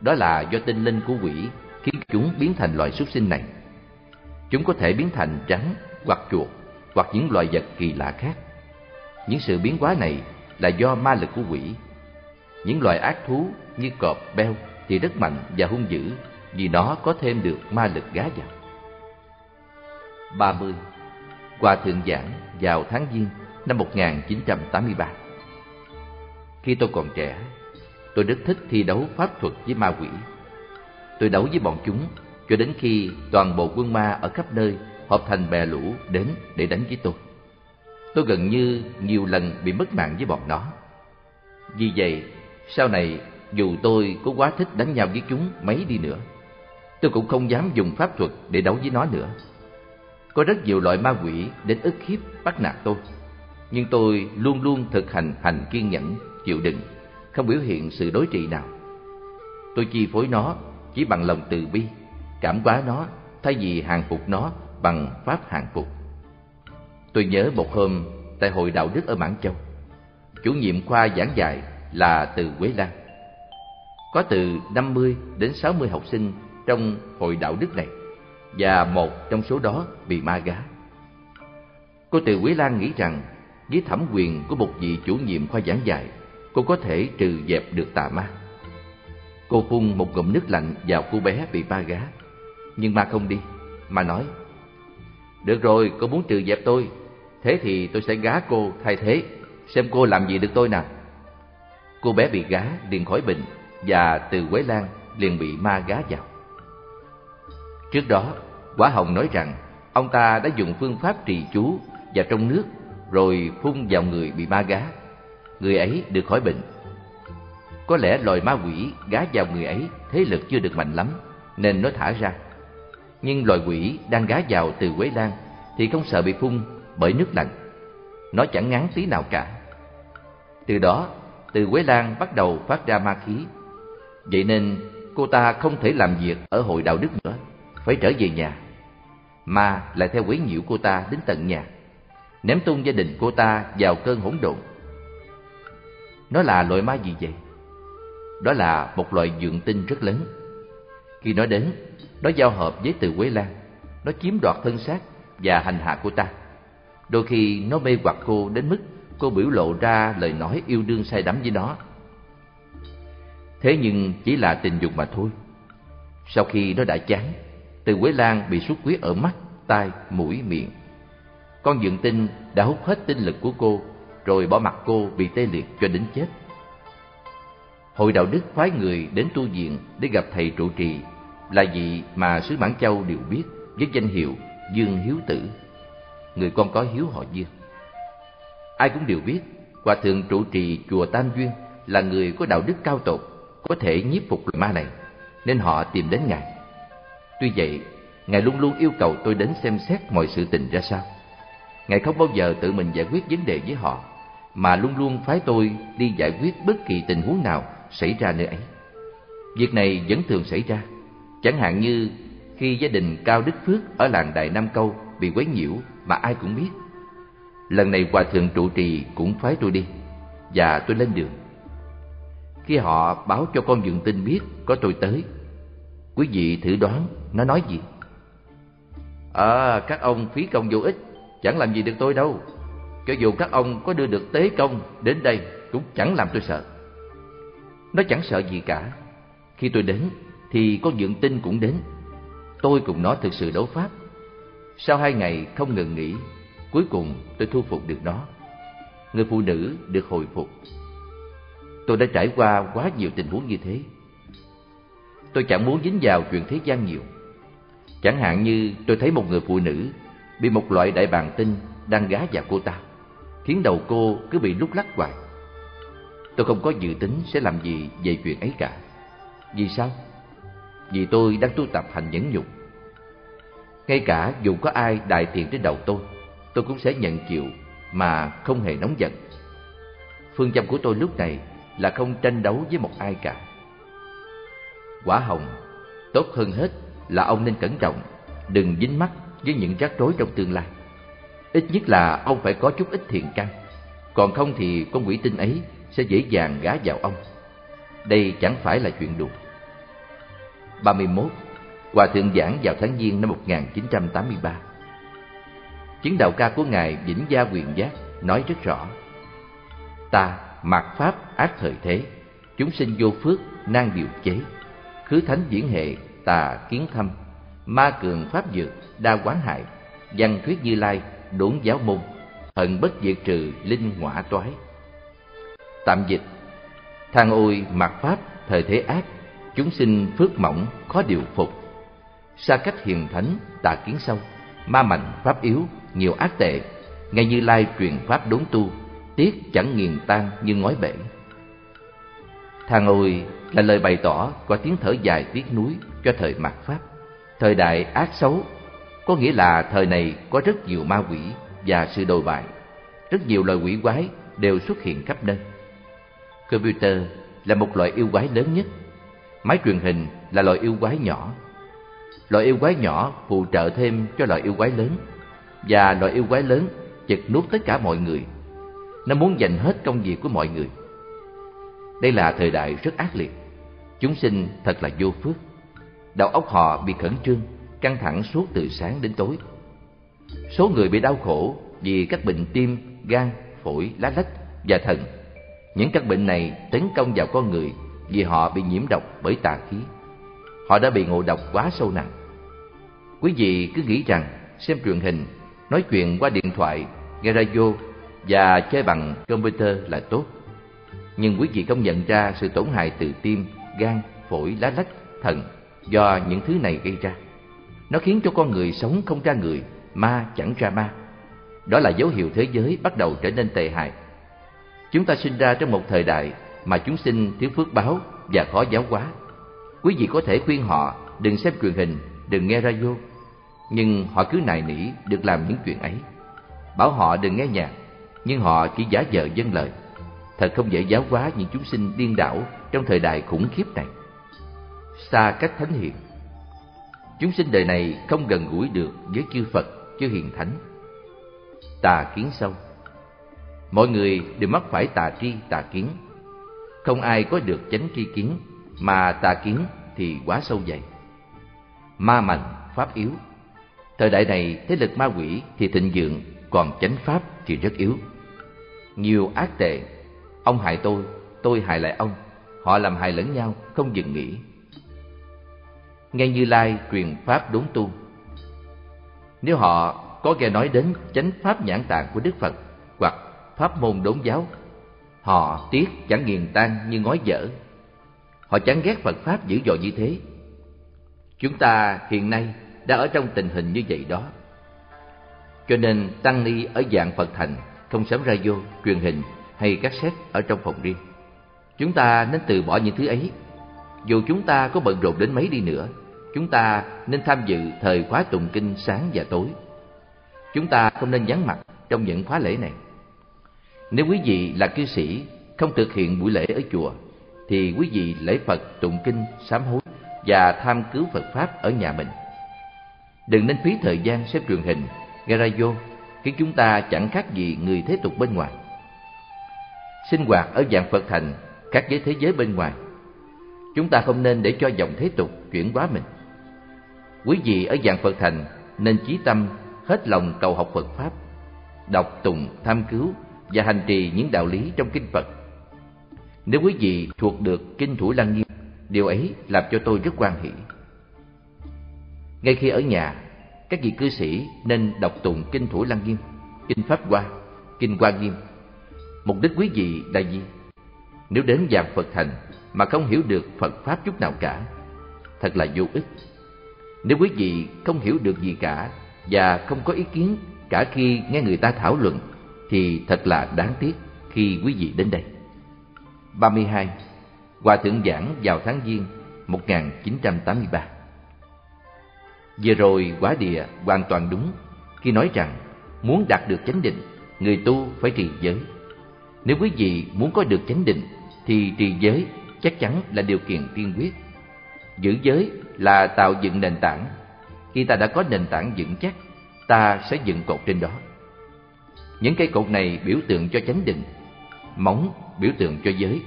Đó là do tinh linh của quỷ khiến chúng biến thành loài súc sinh này. Chúng có thể biến thành rắn hoặc chuột hoặc những loài vật kỳ lạ khác. Những sự biến hóa này là do ma lực của quỷ. Những loài ác thú như cọp, beo thì rất mạnh và hung dữ vì nó có thêm được ma lực gá vào. 30. Hòa thượng giảng vào tháng Giêng năm 1983. Khi tôi còn trẻ, tôi rất thích thi đấu pháp thuật với ma quỷ. Tôi đấu với bọn chúng cho đến khi toàn bộ quân ma ở khắp nơi họp thành bè lũ đến để đánh với tôi. Tôi gần như nhiều lần bị mất mạng với bọn nó. Vì vậy, sau này dù tôi có quá thích đánh nhau với chúng mấy đi nữa, tôi cũng không dám dùng pháp thuật để đấu với nó nữa. Có rất nhiều loại ma quỷ đến ức hiếp bắt nạt tôi, nhưng tôi luôn luôn thực hành hành kiên nhẫn, chịu đựng, không biểu hiện sự đối trị nào. Tôi chi phối nó chỉ bằng lòng từ bi, cảm hóa nó thay vì hàng phục nó bằng pháp hàng phục. Tôi nhớ một hôm tại hội đạo đức ở Mãn Châu, chủ nhiệm khoa giảng dạy là Từ Quế Lan. Có từ 50 đến 60 học sinh trong hội đạo đức này, và một trong số đó bị ma gá. Cô Từ Quế Lan nghĩ rằng với thẩm quyền của một vị chủ nhiệm khoa giảng dạy, cô có thể trừ dẹp được tà ma. Cô phun một ngụm nước lạnh vào cô bé bị ma gá, nhưng ma không đi, mà nói: "Được rồi, cô muốn trừ dẹp tôi, thế thì tôi sẽ gá cô thay thế, xem cô làm gì được tôi nào." Cô bé bị gá liền khỏi bệnh, và Từ Quế Lan liền bị ma gá vào. Trước đó, Quả Hồng nói rằng ông ta đã dùng phương pháp trì chú và trong nước rồi phun vào người bị ma gá. Người ấy được khỏi bệnh. Có lẽ loài ma quỷ gá vào người ấy thế lực chưa được mạnh lắm nên nó thả ra. Nhưng loài quỷ đang gá vào Từ Quế Lan thì không sợ bị phun bởi nước lạnh. Nó chẳng ngán tí nào cả. Từ đó, Từ Quế Lan bắt đầu phát ra ma khí. Vậy nên cô ta không thể làm việc ở hội đạo đức nữa, phải trở về nhà. Ma lại theo quấy nhiễu cô ta đến tận nhà. ném tung gia đình cô ta vào cơn hỗn độn. Nó là loại ma gì vậy? Đó là một loại dượng tinh rất lớn. Khi nó đến, nó giao hợp với Từ Quế Lan, nó chiếm đoạt thân xác và hành hạ cô ta. Đôi khi nó mê hoặc cô đến mức cô biểu lộ ra lời nói yêu đương say đắm với nó. Thế nhưng chỉ là tình dục mà thôi. Sau khi nó đã chán, Từ Quế Lan bị xuất huyết ở mắt, tai, mũi, miệng. Con dượng tinh đã hút hết tinh lực của cô, rồi bỏ mặc cô bị tê liệt cho đến chết. Hội đạo đức phái người đến tu viện để gặp thầy trụ trì là vị mà xứ Mãn Châu đều biết với danh hiệu Dương Hiếu Tử, người con có hiếu họ Dương. Ai cũng đều biết hòa thượng trụ trì chùa Tam Duyên là người có đạo đức cao tột, có thể nhiếp phục loài ma này, nên họ tìm đến ngài. Tuy vậy, ngài luôn luôn yêu cầu tôi đến xem xét mọi sự tình ra sao. Ngài không bao giờ tự mình giải quyết vấn đề với họ, mà luôn luôn phái tôi đi giải quyết bất kỳ tình huống nào xảy ra nơi ấy. Việc này vẫn thường xảy ra, chẳng hạn như khi gia đình Cao Đức Phước ở làng Đại Nam Câu bị quấy nhiễu mà ai cũng biết. Lần này hòa thượng trụ trì cũng phái tôi đi, và tôi lên đường. Khi họ báo cho con dượng tinh biết có tôi tới, quý vị thử đoán nó nói gì? Các ông phí công vô ích, chẳng làm gì được tôi đâu. Cho dù các ông có đưa được tế công đến đây cũng chẳng làm tôi sợ. Nó chẳng sợ gì cả. Khi tôi đến thì con dượng tinh cũng đến. Tôi cùng nó thực sự đấu pháp. Sau 2 ngày không ngừng nghỉ, cuối cùng tôi thu phục được nó. Người phụ nữ được hồi phục. Tôi đã trải qua quá nhiều tình huống như thế. Tôi chẳng muốn dính vào chuyện thế gian nhiều. Chẳng hạn như tôi thấy một người phụ nữ bị một loại đại bàng tinh đang gá vào cô ta, khiến đầu cô cứ bị lúc lắc hoài. Tôi không có dự tính sẽ làm gì về chuyện ấy cả. Vì sao? Vì tôi đang tu tập hành nhẫn nhục. Ngay cả dù có ai đại tiện trên đầu tôi cũng sẽ nhận chịu mà không hề nóng giận. Phương châm của tôi lúc này là không tranh đấu với một ai cả. Quả Hồng, tốt hơn hết là ông nên cẩn trọng, đừng dính mắc với những rắc rối trong tương lai. Ít nhất là ông phải có chút ít thiện căn, còn không thì con quỷ tinh ấy sẽ dễ dàng gá vào ông. Đây chẳng phải là chuyện đùa. 31. Hòa thượng giảng vào tháng Giêng năm 1983. Chứng đạo ca của ngài Vĩnh Gia Quyền Giác nói rất rõ: ta mạt pháp ác thời thế, chúng sinh vô phước nan điều chế, khứ thánh diễn hệ tà kiến thâm, ma cường pháp dược đa quán hại, văn thuyết Như Lai đốn giáo môn, hận bất diệt trừ linh hỏa toái. Tạm dịch: than ôi mạt pháp thời thế ác, chúng sinh phước mỏng khó điều phục, xa cách hiền thánh tà kiến sâu, ma mạnh pháp yếu nhiều ác tệ, ngay Như Lai truyền pháp đốn tu, tiếc chẳng nghiền tan như ngói bể. Than ôi là lời bày tỏ qua tiếng thở dài tiếc nuối cho thời mạt pháp, thời đại ác xấu, có nghĩa là thời này có rất nhiều ma quỷ và sự đồi bại, rất nhiều loài quỷ quái đều xuất hiện khắp nơi. Computer là một loại yêu quái lớn nhất, máy truyền hình là loại yêu quái nhỏ. Loại yêu quái nhỏ phụ trợ thêm cho loại yêu quái lớn, và loại yêu quái lớn chật nuốt tất cả mọi người. Nó muốn giành hết công việc của mọi người. Đây là thời đại rất ác liệt. Chúng sinh thật là vô phước. Đầu óc họ bị khẩn trương, căng thẳng suốt từ sáng đến tối. Số người bị đau khổ vì các bệnh tim, gan, phổi, lá lách và thận. Những căn bệnh này tấn công vào con người vì họ bị nhiễm độc bởi tà khí. Họ đã bị ngộ độc quá sâu nặng. Quý vị cứ nghĩ rằng xem truyền hình, nói chuyện qua điện thoại, nghe radio và chơi bằng computer là tốt. Nhưng quý vị không nhận ra sự tổn hại từ tim, gan, phổi, lá lách, thận do những thứ này gây ra. Nó khiến cho con người sống không ra người, ma chẳng ra ma. Đó là dấu hiệu thế giới bắt đầu trở nên tệ hại. Chúng ta sinh ra trong một thời đại mà chúng sinh thiếu phước báo và khó giáo hóa. Quý vị có thể khuyên họ đừng xem truyền hình, đừng nghe radio, nhưng họ cứ nài nỉ được làm những chuyện ấy. Bảo họ đừng nghe nhạc, nhưng họ chỉ giả vờ vâng lời. Thật không dễ giáo hóa những chúng sinh điên đảo trong thời đại khủng khiếp này. Xa cách thánh hiền. Chúng sinh đời này không gần gũi được với chư Phật, chư hiền thánh. tà kiến sâu. Mọi người đều mắc phải tà tri tà kiến, không ai có được chánh tri kiến, mà tà kiến thì quá sâu dày. Ma mạnh pháp yếu. Thời đại này thế lực ma quỷ thì thịnh vượng, còn chánh pháp thì rất yếu. Nhiều ác tệ, ông hại tôi hại lại ông, họ làm hại lẫn nhau không dừng nghỉ. Nghe Như Lai truyền pháp đốn tu, nếu họ có nghe nói đến chánh pháp nhãn tạng của Đức Phật hoặc pháp môn đốn giáo, họ tiếc chẳng nghiền tan như ngói dở. Họ chán ghét Phật pháp dữ dội như thế. Chúng ta hiện nay đã ở trong tình hình như vậy đó. Cho nên tăng ni ở dạng Phật Thành không sắm ra vô, truyền hình hay cassette ở trong phòng riêng. Chúng ta nên từ bỏ những thứ ấy. Dù chúng ta có bận rộn đến mấy đi nữa, chúng ta nên tham dự thời khóa tụng kinh sáng và tối. Chúng ta không nên vắng mặt trong những khóa lễ này. Nếu quý vị là cư sĩ không thực hiện buổi lễ ở chùa, thì quý vị lễ Phật, tụng kinh, sám hối và tham cứu Phật pháp ở nhà mình. Đừng nên phí thời gian xem truyền hình, nghe radio, khiến chúng ta chẳng khác gì người thế tục bên ngoài. Sinh hoạt ở dạng Phật Thành khác với thế giới bên ngoài. Chúng ta không nên để cho dòng thế tục chuyển hóa mình. Quý vị ở dạng Phật Thành nên chí tâm hết lòng cầu học Phật pháp, đọc tùng tham cứu và hành trì những đạo lý trong kinh Phật. Nếu quý vị thuộc được kinh Thủ Lăng Nghiêm, điều ấy làm cho tôi rất hoan hỷ. Ngay khi ở nhà, các vị cư sĩ nên đọc tụng kinh Thủ Lăng Nghiêm, kinh Pháp Hoa, kinh Hoa Nghiêm. Mục đích quý vị là gì? Nếu đến dạng Phật Thành mà không hiểu được Phật pháp chút nào cả, thật là vô ích. Nếu quý vị không hiểu được gì cả và không có ý kiến cả khi nghe người ta thảo luận, thì thật là đáng tiếc khi quý vị đến đây. 32. Hòa thượng giảng vào tháng Giêng 1983. Vừa rồi Quả Địa hoàn toàn đúng khi nói rằng muốn đạt được chánh định, người tu phải trì giới. Nếu quý vị muốn có được chánh định thì trì giới chắc chắn là điều kiện tiên quyết. Giữ giới là tạo dựng nền tảng. Khi ta đã có nền tảng vững chắc, ta sẽ dựng cột trên đó. Những cây cột này biểu tượng cho chánh định, móng biểu tượng cho giới.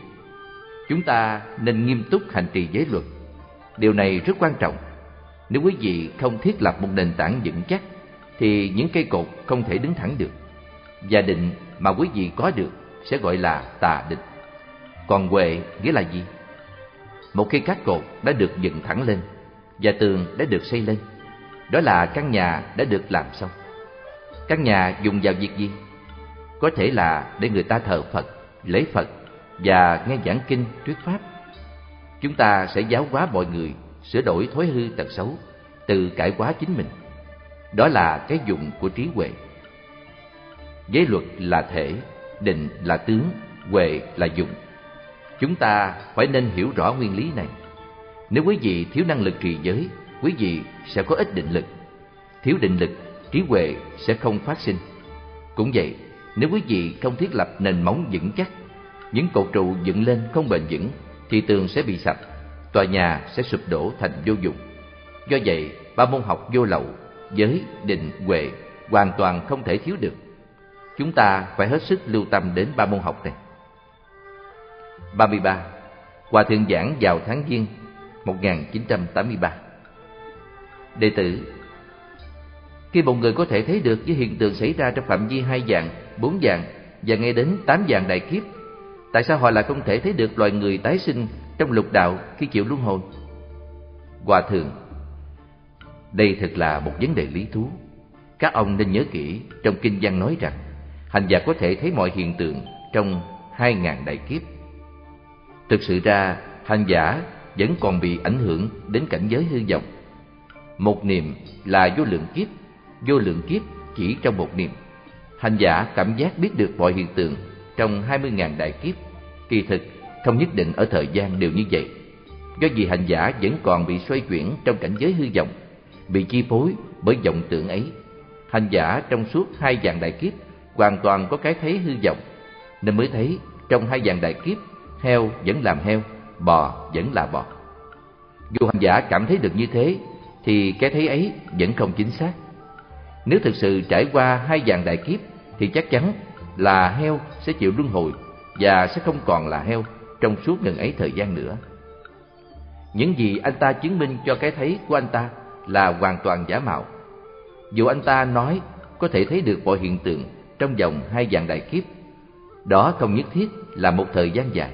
Chúng ta nên nghiêm túc hành trì giới luật. Điều này rất quan trọng. Nếu quý vị không thiết lập một nền tảng vững chắc, thì những cây cột không thể đứng thẳng được. Và định mà quý vị có được sẽ gọi là tà định. Còn huệ nghĩa là gì? Một khi các cột đã được dựng thẳng lên và tường đã được xây lên, đó là căn nhà đã được làm xong. Căn nhà dùng vào việc gì? Có thể là để người ta thờ Phật, lễ Phật và nghe giảng kinh, thuyết pháp. Chúng ta sẽ giáo hóa mọi người, sửa đổi thói hư tật xấu, tự cải hóa chính mình. Đó là cái dụng của trí huệ. Giới luật là thể, định là tướng, huệ là dụng. Chúng ta phải nên hiểu rõ nguyên lý này. Nếu quý vị thiếu năng lực trì giới, quý vị sẽ có ít định lực. Thiếu định lực, trí huệ sẽ không phát sinh. Cũng vậy, nếu quý vị không thiết lập nền móng vững chắc, những cột trụ dựng lên không bền vững, thì tường sẽ bị sập, tòa nhà sẽ sụp đổ thành vô dụng. Do vậy, ba môn học vô lậu, giới, định, huệ hoàn toàn không thể thiếu được. Chúng ta phải hết sức lưu tâm đến ba môn học này. 33. Hòa thượng giảng vào tháng Giêng 1983. Đệ tử, khi một người có thể thấy được với hiện tượng xảy ra trong phạm vi 2 vạn, 4 vạn và nghe đến 8 vạn đại kiếp, tại sao họ lại không thể thấy được loài người tái sinh trong lục đạo khi chịu luân hồi? Hòa thượng, đây thật là một vấn đề lý thú. Các ông nên nhớ kỹ, trong kinh văn nói rằng hành giả có thể thấy mọi hiện tượng trong 2.000 đại kiếp. Thực sự ra, hành giả vẫn còn bị ảnh hưởng đến cảnh giới hư vọng. Một niệm là vô lượng kiếp chỉ trong một niệm. Hành giả cảm giác biết được mọi hiện tượng trong 20.000 đại kiếp, kỳ thực không nhất định ở thời gian đều như vậy. Do vì hành giả vẫn còn bị xoay chuyển trong cảnh giới hư vọng, bị chi phối bởi vọng tưởng ấy. Hành giả trong suốt 2 vạn đại kiếp hoàn toàn có cái thấy hư vọng, nên mới thấy trong 2 vạn đại kiếp heo vẫn làm heo, bò vẫn là bò. Dù hành giả cảm thấy được như thế, thì cái thấy ấy vẫn không chính xác. Nếu thực sự trải qua 2 vạn đại kiếp thì chắc chắn là heo sẽ chịu luân hồi và sẽ không còn là heo trong suốt ngần ấy thời gian nữa. Những gì anh ta chứng minh cho cái thấy của anh ta là hoàn toàn giả mạo. Dù anh ta nói có thể thấy được mọi hiện tượng trong vòng 2 vạn đại kiếp, đó không nhất thiết là một thời gian dài.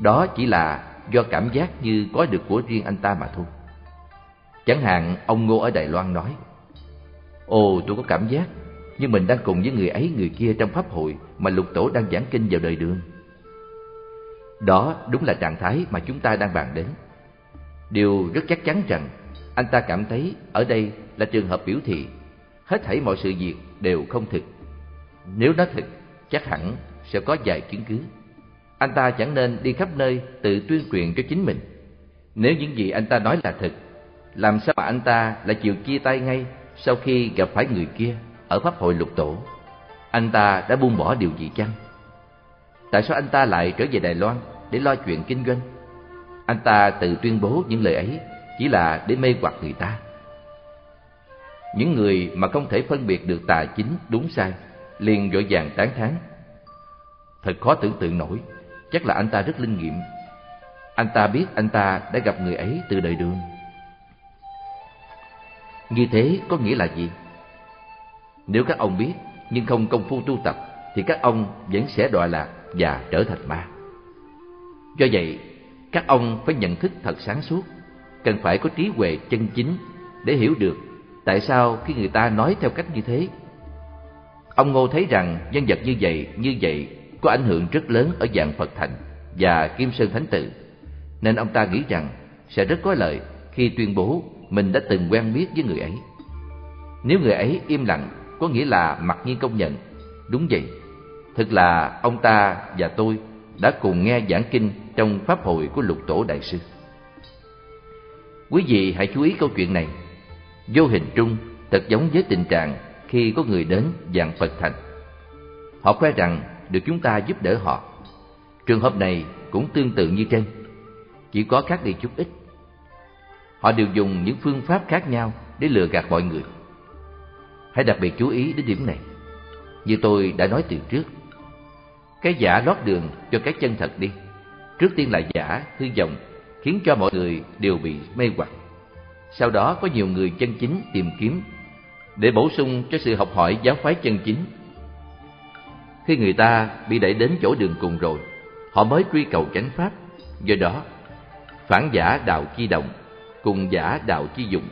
Đó chỉ là do cảm giác như có được của riêng anh ta mà thôi. Chẳng hạn ông Ngô ở Đài Loan nói: "Ồ, tôi có cảm giác nhưng mình đang cùng với người ấy người kia trong pháp hội mà Lục Tổ đang giảng kinh vào đời Đường." Đó đúng là trạng thái mà chúng ta đang bàn đến. Điều rất chắc chắn rằng anh ta cảm thấy ở đây là trường hợp biểu thị hết thảy mọi sự việc đều không thực. Nếu nó thực, chắc hẳn sẽ có vài chứng cứ. Anh ta chẳng nên đi khắp nơi tự tuyên truyền cho chính mình. Nếu những gì anh ta nói là thực, làm sao mà anh ta lại chịu chia tay ngay sau khi gặp phải người kia ở pháp hội Lục Tổ? Anh ta đã buông bỏ điều gì chăng? Tại sao anh ta lại trở về Đài Loan để lo chuyện kinh doanh? Anh ta tự tuyên bố những lời ấy chỉ là để mê hoặc người ta. Những người mà không thể phân biệt được tà chính đúng sai liền vội vàng tán thán: "Thật khó tưởng tượng nổi, chắc là anh ta rất linh nghiệm. Anh ta biết anh ta đã gặp người ấy từ đời Đường." Như thế có nghĩa là gì? Nếu các ông biết nhưng không công phu tu tập thì các ông vẫn sẽ đọa lạc và trở thành ma. Do vậy, các ông phải nhận thức thật sáng suốt, cần phải có trí huệ chân chính để hiểu được tại sao khi người ta nói theo cách như thế. Ông Ngô thấy rằng nhân vật như vậy có ảnh hưởng rất lớn ở Vạn Phật Thành và Kim Sơn Thánh Tự, nên ông ta nghĩ rằng sẽ rất có lợi khi tuyên bố mình đã từng quen biết với người ấy. Nếu người ấy im lặng, có nghĩa là mặc nhiên công nhận. Đúng vậy, thật là ông ta và tôi đã cùng nghe giảng kinh trong pháp hội của Lục Tổ Đại Sư. Quý vị hãy chú ý câu chuyện này. Vô hình trung, thật giống với tình trạng khi có người đến Vạn Phật Thành. Họ khoe rằng được chúng ta giúp đỡ họ. Trường hợp này cũng tương tự như trên, chỉ có khác đi chút ít. Họ đều dùng những phương pháp khác nhau để lừa gạt mọi người. Hãy đặc biệt chú ý đến điểm này. Như tôi đã nói từ trước, cái giả lót đường cho cái chân thật đi. Trước tiên là giả, hư vọng, khiến cho mọi người đều bị mê hoặc. Sau đó có nhiều người chân chính tìm kiếm để bổ sung cho sự học hỏi giáo phái chân chính. Khi người ta bị đẩy đến chỗ đường cùng rồi, họ mới truy cầu chánh pháp. Do đó, phản giả đạo chi đồng, cùng giả đạo chi dụng,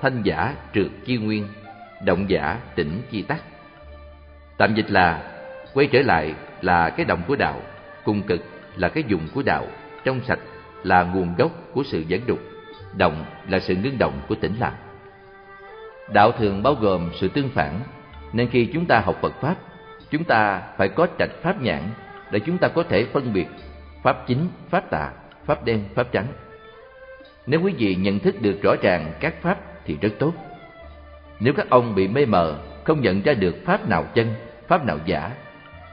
thanh giả trượt chi nguyên, động giả tỉnh chi tắc. Tạm dịch là quay trở lại là cái động của đạo, cùng cực là cái dụng của đạo, trong sạch là nguồn gốc của sự dẫn đục, động là sự ngưng động của tĩnh lặng. Đạo thường bao gồm sự tương phản, nên khi chúng ta học Phật pháp, chúng ta phải có trạch pháp nhãn để chúng ta có thể phân biệt pháp chính, pháp tà, pháp đen, pháp trắng. Nếu quý vị nhận thức được rõ ràng các pháp thì rất tốt. Nếu các ông bị mê mờ, không nhận ra được pháp nào chân, pháp nào giả,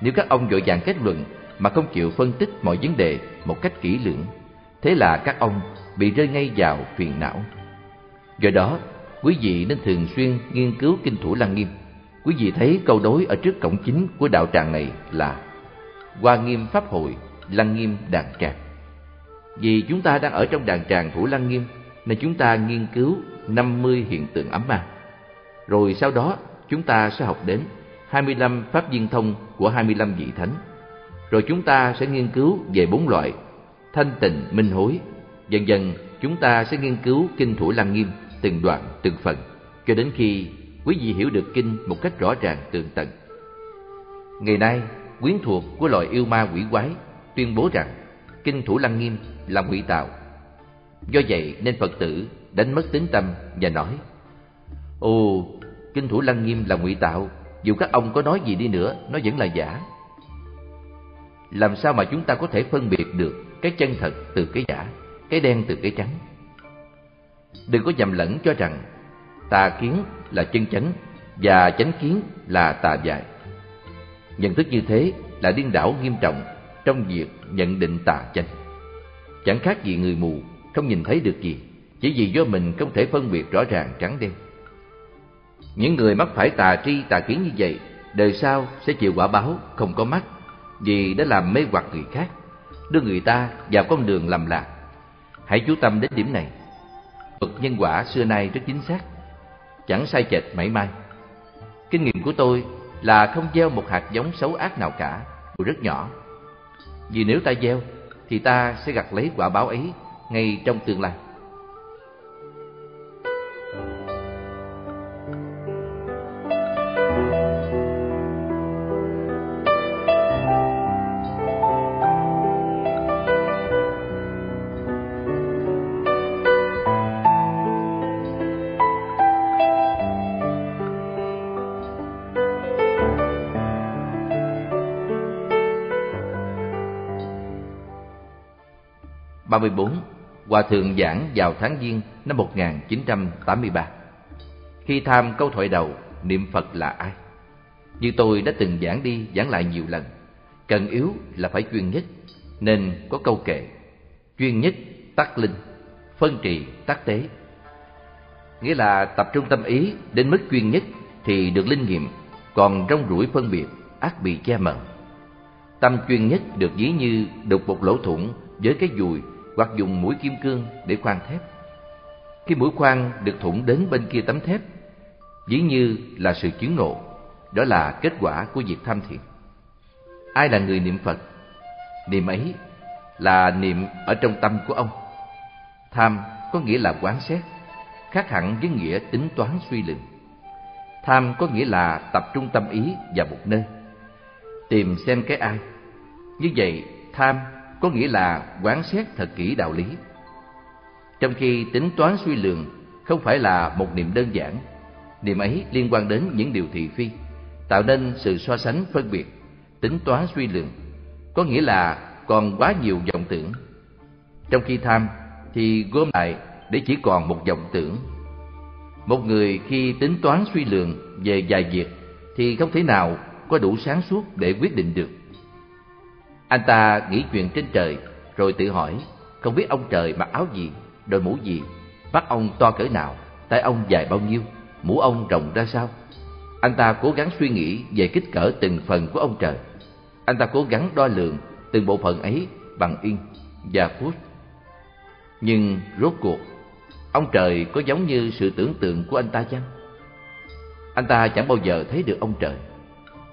nếu các ông vội vàng kết luận mà không chịu phân tích mọi vấn đề một cách kỹ lưỡng, thế là các ông bị rơi ngay vào phiền não. Do đó, quý vị nên thường xuyên nghiên cứu Kinh Thủ Lăng Nghiêm. Quý vị thấy câu đối ở trước cổng chính của đạo tràng này là Hoa Nghiêm Pháp Hội, Lăng Nghiêm Đàn Tràng. Vì chúng ta đang ở trong đàn tràng Thủ Lăng Nghiêm, nên chúng ta nghiên cứu 50 hiện tượng ấm ma. Rồi sau đó, chúng ta sẽ học đến 25 pháp viên thông của 25 vị thánh. Rồi chúng ta sẽ nghiên cứu về 4 loại thanh tịnh, minh hối. Dần dần chúng ta sẽ nghiên cứu Kinh Thủ Lăng Nghiêm từng đoạn từng phần, cho đến khi quý vị hiểu được kinh một cách rõ ràng tường tận. Ngày nay, quyến thuộc của loài yêu ma quỷ quái tuyên bố rằng Kinh Thủ Lăng Nghiêm là ngụy tạo. Do vậy nên Phật tử đánh mất tín tâm và nói: "Ồ, Kinh Thủ Lăng Nghiêm là ngụy tạo, dù các ông có nói gì đi nữa, nó vẫn là giả." Làm sao mà chúng ta có thể phân biệt được cái chân thật từ cái giả, cái đen từ cái trắng? Đừng có nhầm lẫn cho rằng tà kiến là chân chánh và chánh kiến là tà dại. Nhận thức như thế là điên đảo nghiêm trọng trong việc nhận định tà chánh. Chẳng khác gì người mù không nhìn thấy được gì, chỉ vì do mình không thể phân biệt rõ ràng trắng đen. Những người mắc phải tà tri, tà kiến như vậy đời sau sẽ chịu quả báo không có mắt vì đã làm mê hoặc người khác, đưa người ta vào con đường lầm lạc. Hãy chú tâm đến điểm này. Luật nhân quả xưa nay rất chính xác, chẳng sai chệch mảy may. Kinh nghiệm của tôi là không gieo một hạt giống xấu ác nào cả, dù rất nhỏ. Vì nếu ta gieo thì ta sẽ gặt lấy quả báo ấy ngay trong tương lai. Hòa thượng giảng vào tháng Giêng năm 1983. Khi tham câu thoại đầu niệm Phật là ai, như tôi đã từng giảng đi giảng lại nhiều lần, cần yếu là phải chuyên nhất, nên có câu kệ: chuyên nhất tắc linh, phân trì tắc tế. Nghĩa là tập trung tâm ý đến mức chuyên nhất thì được linh nghiệm, còn rong ruổi phân biệt ắt bị che mờ. Tâm chuyên nhất được ví như đục một lỗ thủng với cái dùi, hoặc dùng mũi kim cương để khoan thép. Khi mũi khoan được thủng đến bên kia tấm thép, dĩ như là sự chứng ngộ. Đó là kết quả của việc tham thiện. Ai là người niệm Phật? Niệm ấy là niệm ở trong tâm của ông. Tham có nghĩa là quán xét, khác hẳn với nghĩa tính toán suy luận. Tham có nghĩa là tập trung tâm ý vào một nơi, tìm xem cái ai. Như vậy tham có nghĩa là quán xét thật kỹ đạo lý. Trong khi tính toán suy lường không phải là một niệm đơn giản, niệm ấy liên quan đến những điều thị phi, tạo nên sự so sánh phân biệt. Tính toán suy lường có nghĩa là còn quá nhiều vọng tưởng, trong khi tham thì gom lại để chỉ còn một vọng tưởng. Một người khi tính toán suy lường về vài việc thì không thể nào có đủ sáng suốt để quyết định được. Anh ta nghĩ chuyện trên trời rồi tự hỏi không biết ông trời mặc áo gì, đội mũ gì, mắt ông to cỡ nào, tay ông dài bao nhiêu, mũ ông rộng ra sao. Anh ta cố gắng suy nghĩ về kích cỡ từng phần của ông trời. Anh ta cố gắng đo lường từng bộ phận ấy bằng inch và foot. Nhưng rốt cuộc ông trời có giống như sự tưởng tượng của anh ta chăng? Anh ta chẳng bao giờ thấy được ông trời.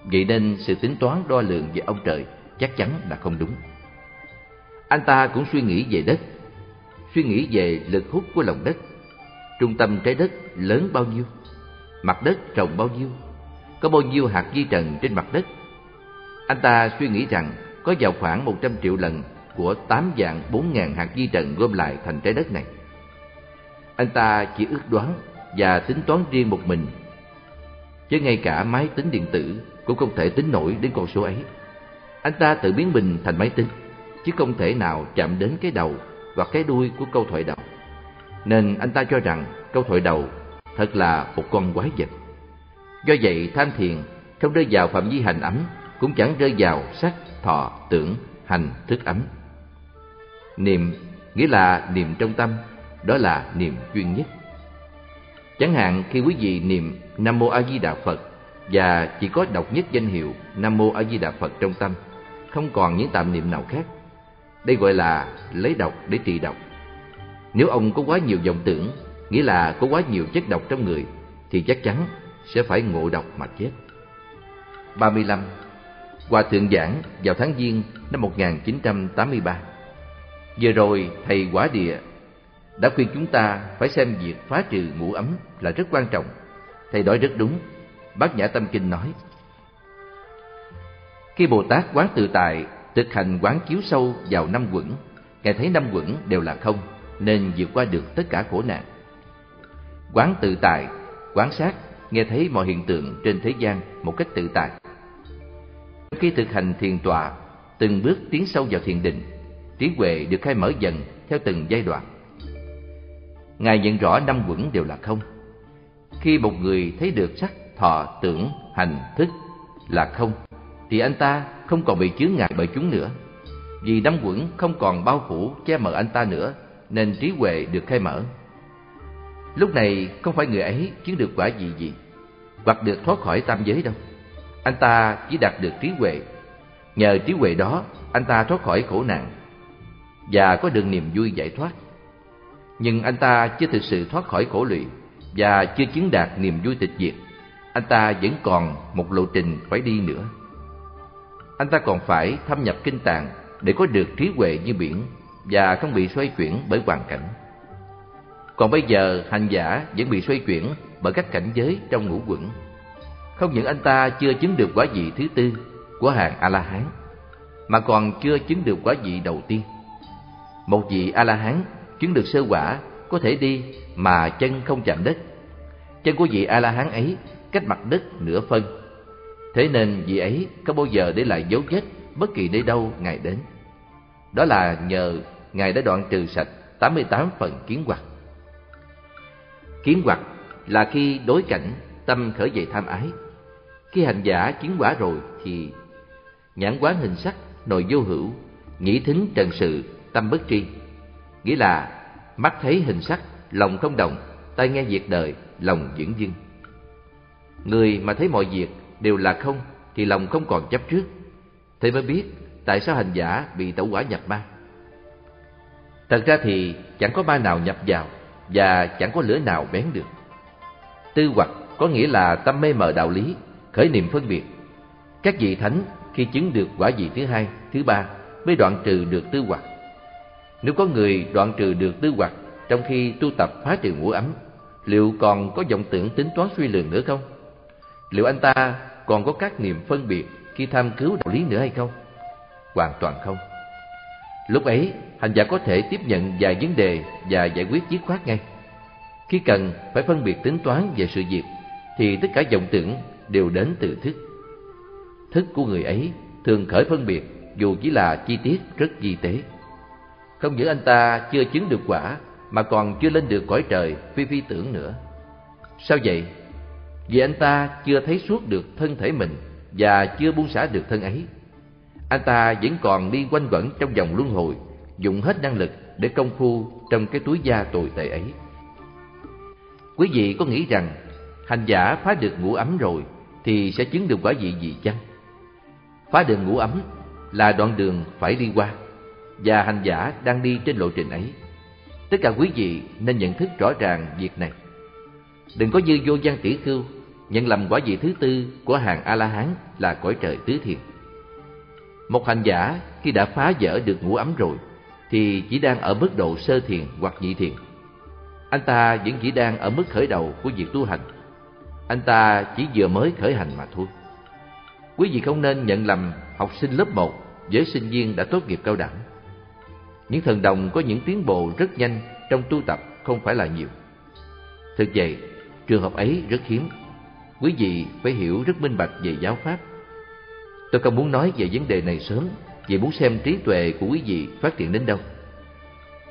Vậy nên sự tính toán đo lường về ông trời chắc chắn là không đúng. Anh ta cũng suy nghĩ về đất, suy nghĩ về lực hút của lòng đất, trung tâm trái đất lớn bao nhiêu, mặt đất rộng bao nhiêu, có bao nhiêu hạt vi trần trên mặt đất. Anh ta suy nghĩ rằng có vào khoảng 100 triệu lần của 8 vạn 4 ngàn hạt vi trần gom lại thành trái đất này. Anh ta chỉ ước đoán và tính toán riêng một mình, chứ ngay cả máy tính điện tử cũng không thể tính nổi đến con số ấy. Anh ta tự biến mình thành máy tính, chứ không thể nào chạm đến cái đầu hoặc cái đuôi của câu thoại đầu. Nên anh ta cho rằng câu thoại đầu thật là một con quái vật. Do vậy tham thiền không rơi vào phạm vi hành ấm, cũng chẳng rơi vào sắc, thọ, tưởng, hành, thức ấm. Niệm nghĩa là niệm trong tâm, đó là niệm chuyên nhất. Chẳng hạn khi quý vị niệm Nam Mô A Di Đà Phật và chỉ có độc nhất danh hiệu Nam Mô A Di Đà Phật trong tâm, không còn những tạm niệm nào khác. Đây gọi là lấy độc để trị độc. Nếu ông có quá nhiều vọng tưởng, nghĩa là có quá nhiều chất độc trong người, thì chắc chắn sẽ phải ngộ độc mà chết. 35. Hòa thượng giảng vào tháng Giêng năm 1983. Vừa rồi thầy Quả Địa đã khuyên chúng ta phải xem việc phá trừ ngũ ấm là rất quan trọng. Thầy nói rất đúng. Bát Nhã Tâm Kinh nói: khi Bồ Tát quán tự tại, thực hành quán chiếu sâu vào năm uẩn, Ngài thấy năm uẩn đều là không, nên vượt qua được tất cả khổ nạn. Quán tự tại, quán sát, nghe thấy mọi hiện tượng trên thế gian một cách tự tại. Khi thực hành thiền tọa, từng bước tiến sâu vào thiền định, trí huệ được khai mở dần theo từng giai đoạn. Ngài nhận rõ năm uẩn đều là không. Khi một người thấy được sắc, thọ, tưởng, hành, thức là không, thì anh ta không còn bị chướng ngại bởi chúng nữa. Vì năm uẩn không còn bao phủ che mờ anh ta nữa, nên trí huệ được khai mở. Lúc này không phải người ấy chứng được quả vị gì, hoặc được thoát khỏi tam giới đâu. anh ta chỉ đạt được trí huệ. Nhờ trí huệ đó, anh ta thoát khỏi khổ nạn và có được niềm vui giải thoát. Nhưng anh ta chưa thực sự thoát khỏi khổ lụy và chưa chứng đạt niềm vui tịch diệt. Anh ta vẫn còn một lộ trình phải đi nữa. Anh ta còn phải thâm nhập kinh tạng để có được trí huệ như biển và không bị xoay chuyển bởi hoàn cảnh. Còn bây giờ, hành giả vẫn bị xoay chuyển bởi các cảnh giới trong ngũ uẩn. Không những anh ta chưa chứng được quả vị thứ tư của hàng A-la-hán, mà còn chưa chứng được quả vị đầu tiên. Một vị A-la-hán chứng được sơ quả có thể đi mà chân không chạm đất. Chân của vị A-la-hán ấy cách mặt đất nửa phân. Thế nên vị ấy không bao giờ để lại dấu vết bất kỳ nơi đâu Ngài đến. Đó là nhờ Ngài đã đoạn trừ sạch 88 phần kiến hoặc. Kiến hoặc là khi đối cảnh tâm khởi dậy tham ái. Khi hành giả chứng quả rồi thì nhãn quán hình sắc, nội vô hữu, nhĩ thính trần sự, tâm bất tri. Nghĩa là mắt thấy hình sắc, lòng không động, tai nghe việc đời, lòng viễn dưng. Người mà thấy mọi việc đều là không thì lòng không còn chấp trước. Thế mới biết tại sao hành giả bị tẩu hỏa nhập ma. Thật ra thì chẳng có ma nào nhập vào và chẳng có lửa nào bén được. Tư hoặc có nghĩa là tâm mê mờ đạo lý, khởi niệm phân biệt. Các vị thánh khi chứng được quả vị thứ hai, thứ ba mới đoạn trừ được tư hoặc. Nếu có người đoạn trừ được tư hoặc trong khi tu tập phá trừ ngũ ấm, liệu còn có vọng tưởng tính toán suy lường nữa không? Liệu anh ta còn có các niệm phân biệt khi tham cứu đạo lý nữa hay không? Hoàn toàn không. Lúc ấy, hành giả có thể tiếp nhận vài vấn đề và giải quyết dứt khoát ngay. Khi cần phải phân biệt tính toán về sự việc, thì tất cả vọng tưởng đều đến từ thức. Thức của người ấy thường khởi phân biệt dù chỉ là chi tiết rất vi tế. Không những anh ta chưa chứng được quả mà còn chưa lên được cõi trời phi phi tưởng nữa. Sao vậy? Vì anh ta chưa thấy suốt được thân thể mình và chưa buông xả được thân ấy. Anh ta vẫn còn đi quanh quẩn trong vòng luân hồi, dùng hết năng lực để công phu trong cái túi da tồi tệ ấy. Quý vị có nghĩ rằng hành giả phá được ngũ ấm rồi thì sẽ chứng được quả vị gì chăng? Phá được ngũ ấm là đoạn đường phải đi qua, và hành giả đang đi trên lộ trình ấy. Tất cả quý vị nên nhận thức rõ ràng việc này. Đừng có như vô gian tỷ khưu nhận lầm quả vị thứ tư của hàng A-la-hán là cõi trời tứ thiền. Một hành giả khi đã phá vỡ được ngũ ấm rồi thì chỉ đang ở mức độ sơ thiền hoặc nhị thiền. Anh ta vẫn chỉ đang ở mức khởi đầu của việc tu hành. Anh ta chỉ vừa mới khởi hành mà thôi. Quý vị không nên nhận lầm học sinh lớp 1 với sinh viên đã tốt nghiệp cao đẳng. Những thần đồng có những tiến bộ rất nhanh trong tu tập không phải là nhiều. Thực vậy, trường hợp ấy rất hiếm. Quý vị phải hiểu rất minh bạch về giáo pháp. Tôi không muốn nói về vấn đề này sớm, vì muốn xem trí tuệ của quý vị phát triển đến đâu.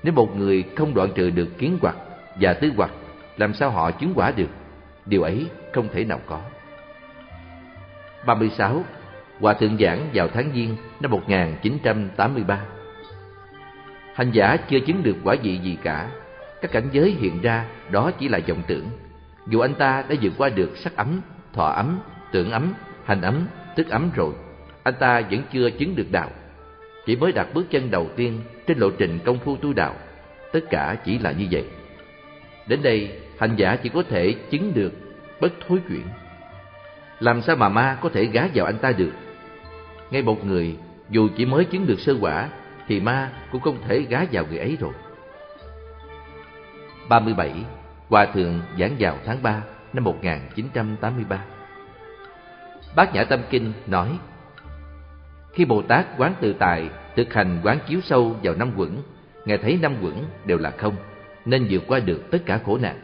Nếu một người không đoạn trừ được kiến hoặc và tư hoặc, làm sao họ chứng quả được? Điều ấy không thể nào có. 36. Hòa thượng giảng vào tháng Giêng năm 1983. Hành giả chưa chứng được quả vị gì cả. Các cảnh giới hiện ra đó chỉ là vọng tưởng. Dù anh ta đã vượt qua được sắc ấm, thọ ấm, tưởng ấm, hành ấm, tức ấm rồi, anh ta vẫn chưa chứng được đạo. Chỉ mới đặt bước chân đầu tiên trên lộ trình công phu tu đạo. Tất cả chỉ là như vậy. Đến đây, hành giả chỉ có thể chứng được bất thối chuyển. Làm sao mà ma có thể gá vào anh ta được? Ngay một người dù chỉ mới chứng được sơ quả thì ma cũng không thể gá vào người ấy rồi. 37. Hòa thượng giảng vào tháng 3 năm 1983. Bát Nhã Tâm Kinh nói: khi Bồ Tát quán tự tại thực hành quán chiếu sâu vào năm uẩn, Ngài thấy năm uẩn đều là không, nên vượt qua được tất cả khổ nạn.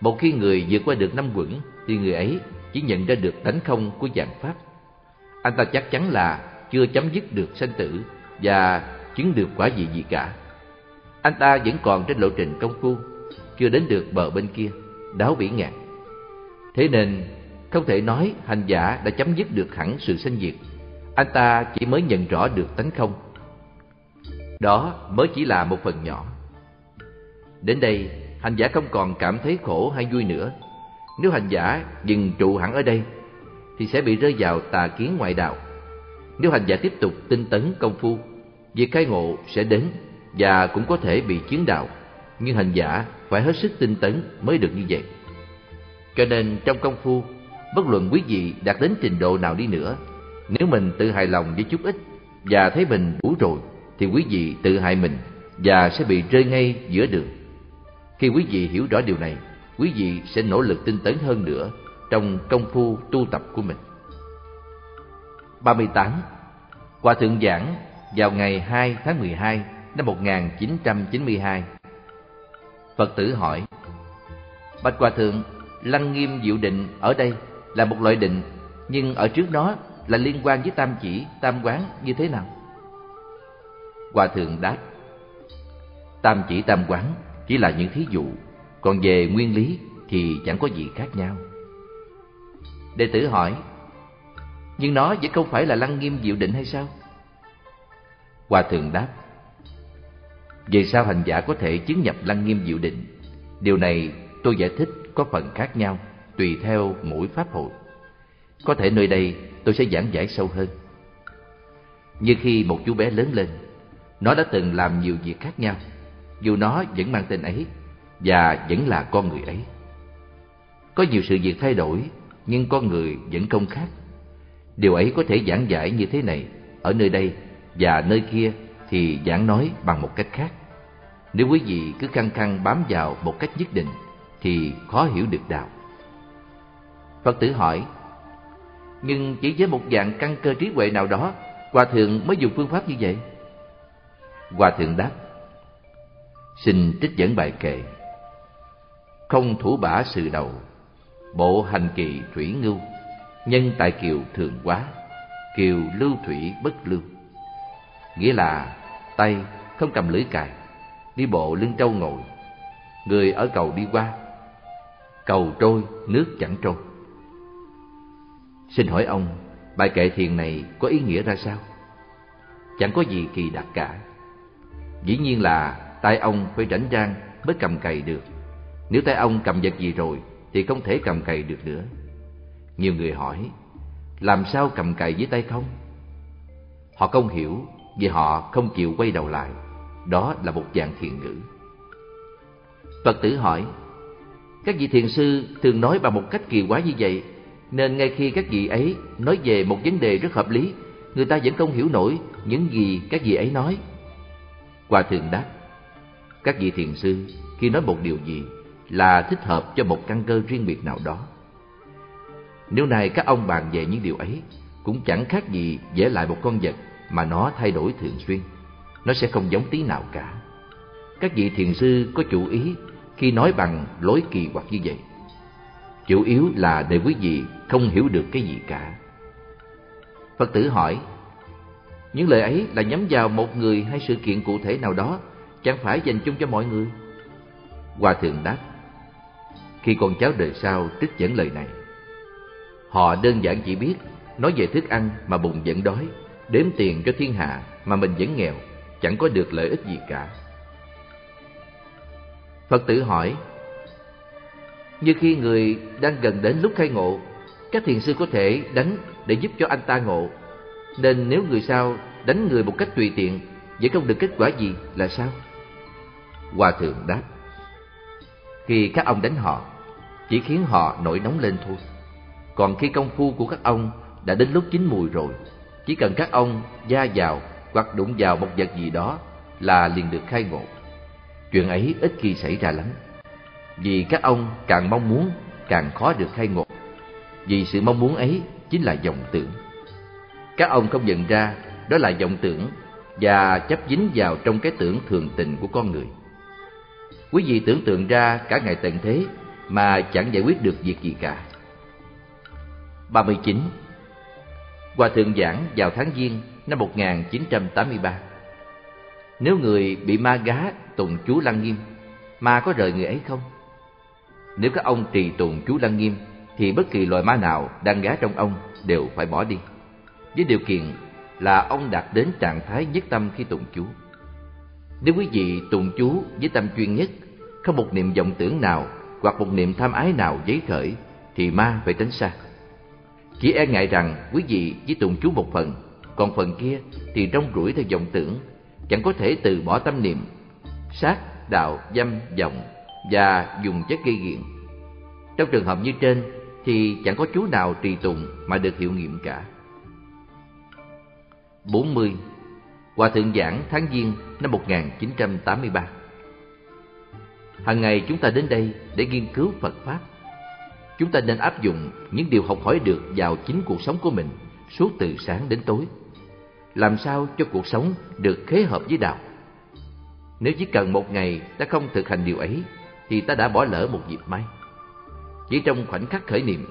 Một khi người vượt qua được năm uẩn thì người ấy chỉ nhận ra được tánh không của vạn pháp. Anh ta chắc chắn là chưa chấm dứt được sanh tử và chứng được quả vị gì cả. Anh ta vẫn còn trên lộ trình công phu, chưa đến được bờ bên kia, đáo bỉ ngạn. Thế nên không thể nói hành giả đã chấm dứt được hẳn sự sanh diệt. Anh ta chỉ mới nhận rõ được tánh không. Đó mới chỉ là một phần nhỏ. Đến đây, hành giả không còn cảm thấy khổ hay vui nữa. Nếu hành giả dừng trụ hẳn ở đây thì sẽ bị rơi vào tà kiến ngoại đạo. Nếu hành giả tiếp tục tinh tấn công phu, việc khai ngộ sẽ đến và cũng có thể bị chứng đạo, nhưng hành giả phải hết sức tinh tấn mới được như vậy. Cho nên trong công phu, bất luận quý vị đạt đến trình độ nào đi nữa, nếu mình tự hài lòng với chút ít và thấy mình đủ rồi, thì quý vị tự hại mình và sẽ bị rơi ngay giữa đường. Khi quý vị hiểu rõ điều này, quý vị sẽ nỗ lực tinh tấn hơn nữa trong công phu tu tập của mình. 38. Hòa thượng giảng vào ngày 2 tháng 12 năm 1992. Phật tử hỏi: Bạch Hòa thượng, Lăng Nghiêm Diệu Định ở đây là một loại định, nhưng ở trước đó là liên quan với tam chỉ, tam quán như thế nào? Hòa thượng đáp: Tam chỉ, tam quán chỉ là những thí dụ, còn về nguyên lý thì chẳng có gì khác nhau. Đệ tử hỏi: Nhưng nó vẫn không phải là Lăng Nghiêm Diệu Định hay sao? Hòa thượng đáp: Về sao hành giả có thể chứng nhập Lăng Nghiêm Diệu Định? Điều này tôi giải thích có phần khác nhau, tùy theo mỗi pháp hội. Có thể nơi đây tôi sẽ giảng giải sâu hơn. Như khi một chú bé lớn lên, nó đã từng làm nhiều việc khác nhau, dù nó vẫn mang tên ấy và vẫn là con người ấy. Có nhiều sự việc thay đổi, nhưng con người vẫn không khác. Điều ấy có thể giảng giải như thế này ở nơi đây, và nơi kia thì giảng nói bằng một cách khác. Nếu quý vị cứ khăng khăng bám vào một cách nhất định thì khó hiểu được đạo. Phật tử hỏi: Nhưng chỉ với một dạng căn cơ trí huệ nào đó, Hòa thượng mới dùng phương pháp như vậy? Hòa thượng đáp: Xin trích dẫn bài kệ: Không thủ bả sự đầu, bộ hành kỳ thủy ngưu, nhân tại kiều thường quá, kiều lưu thủy bất lưu. Nghĩa là tay không cầm lưỡi cài, đi bộ lưng trâu ngồi, người ở cầu đi qua, cầu trôi nước chẳng trôi. Xin hỏi ông, bài kệ thiền này có ý nghĩa ra sao? Chẳng có gì kỳ đặc cả. Dĩ nhiên là tay ông phải rảnh rang mới cầm cày được. Nếu tay ông cầm vật gì rồi thì không thể cầm cày được nữa. Nhiều người hỏi: Làm sao cầm cày với tay không? Họ không hiểu vì họ không chịu quay đầu lại. Đó là một dạng thiền ngữ. Phật tử hỏi: Các vị thiền sư thường nói bằng một cách kỳ quái như vậy, nên ngay khi các vị ấy nói về một vấn đề rất hợp lý, người ta vẫn không hiểu nổi những gì các vị ấy nói. Hòa thượng đáp: Các vị thiền sư khi nói một điều gì là thích hợp cho một căn cơ riêng biệt nào đó. Nếu nay các ông bàn về những điều ấy, cũng chẳng khác gì vẽ lại một con vật mà nó thay đổi thường xuyên. Nó sẽ không giống tí nào cả. Các vị thiền sư có chủ ý khi nói bằng lối kỳ quặc như vậy, chủ yếu là để quý vị không hiểu được cái gì cả. Phật tử hỏi: Những lời ấy là nhắm vào một người hay sự kiện cụ thể nào đó, chẳng phải dành chung cho mọi người? Hòa thượng đáp: Khi con cháu đời sau trích dẫn lời này, họ đơn giản chỉ biết nói về thức ăn mà bụng vẫn đói, đếm tiền cho thiên hạ mà mình vẫn nghèo, chẳng có được lợi ích gì cả. Phật tử hỏi: Như khi người đang gần đến lúc khai ngộ, các thiền sư có thể đánh để giúp cho anh ta ngộ, nên nếu người sau đánh người một cách tùy tiện vẫn không được kết quả gì là sao? Hòa thượng đáp: Khi các ông đánh họ, chỉ khiến họ nổi nóng lên thôi. Còn khi công phu của các ông đã đến lúc chín mùi rồi, chỉ cần các ông va vào hoặc đụng vào một vật gì đó là liền được khai ngộ. Chuyện ấy ít khi xảy ra lắm, vì các ông càng mong muốn càng khó được khai ngộ. Vì sự mong muốn ấy chính là vọng tưởng. Các ông không nhận ra đó là vọng tưởng và chấp dính vào trong cái tưởng thường tình của con người. Quý vị tưởng tượng ra cả ngày tận thế mà chẳng giải quyết được việc gì cả. 39. Hòa thượng giảng vào tháng Giêng năm 1983. Nếu người bị ma gá tùng chú Lăng Nghiêm, ma có rời người ấy không? Nếu các ông trì tùng chú Lăng Nghiêm thì bất kỳ loài ma nào đang gá trong ông đều phải bỏ đi, với điều kiện là ông đạt đến trạng thái nhất tâm khi tụng chú. Nếu quý vị tụng chú với tâm chuyên nhất, không một niệm vọng tưởng nào hoặc một niệm tham ái nào dấy khởi, thì ma phải tránh xa. Chỉ e ngại rằng quý vị chỉ tụng chú một phần, còn phần kia thì rong ruổi theo vọng tưởng, chẳng có thể từ bỏ tâm niệm sát, đạo, dâm, vọng và dùng chất gây nghiện. Trong trường hợp như trên thì chẳng có chú nào trì tụng mà được hiệu nghiệm cả. 40. Hòa thượng giảng tháng Giêng năm 1983. Hàng ngày chúng ta đến đây để nghiên cứu Phật Pháp. Chúng ta nên áp dụng những điều học hỏi được vào chính cuộc sống của mình suốt từ sáng đến tối. Làm sao cho cuộc sống được khế hợp với đạo? Nếu chỉ cần một ngày ta không thực hành điều ấy thì ta đã bỏ lỡ một dịp may. Chỉ trong khoảnh khắc khởi niệm,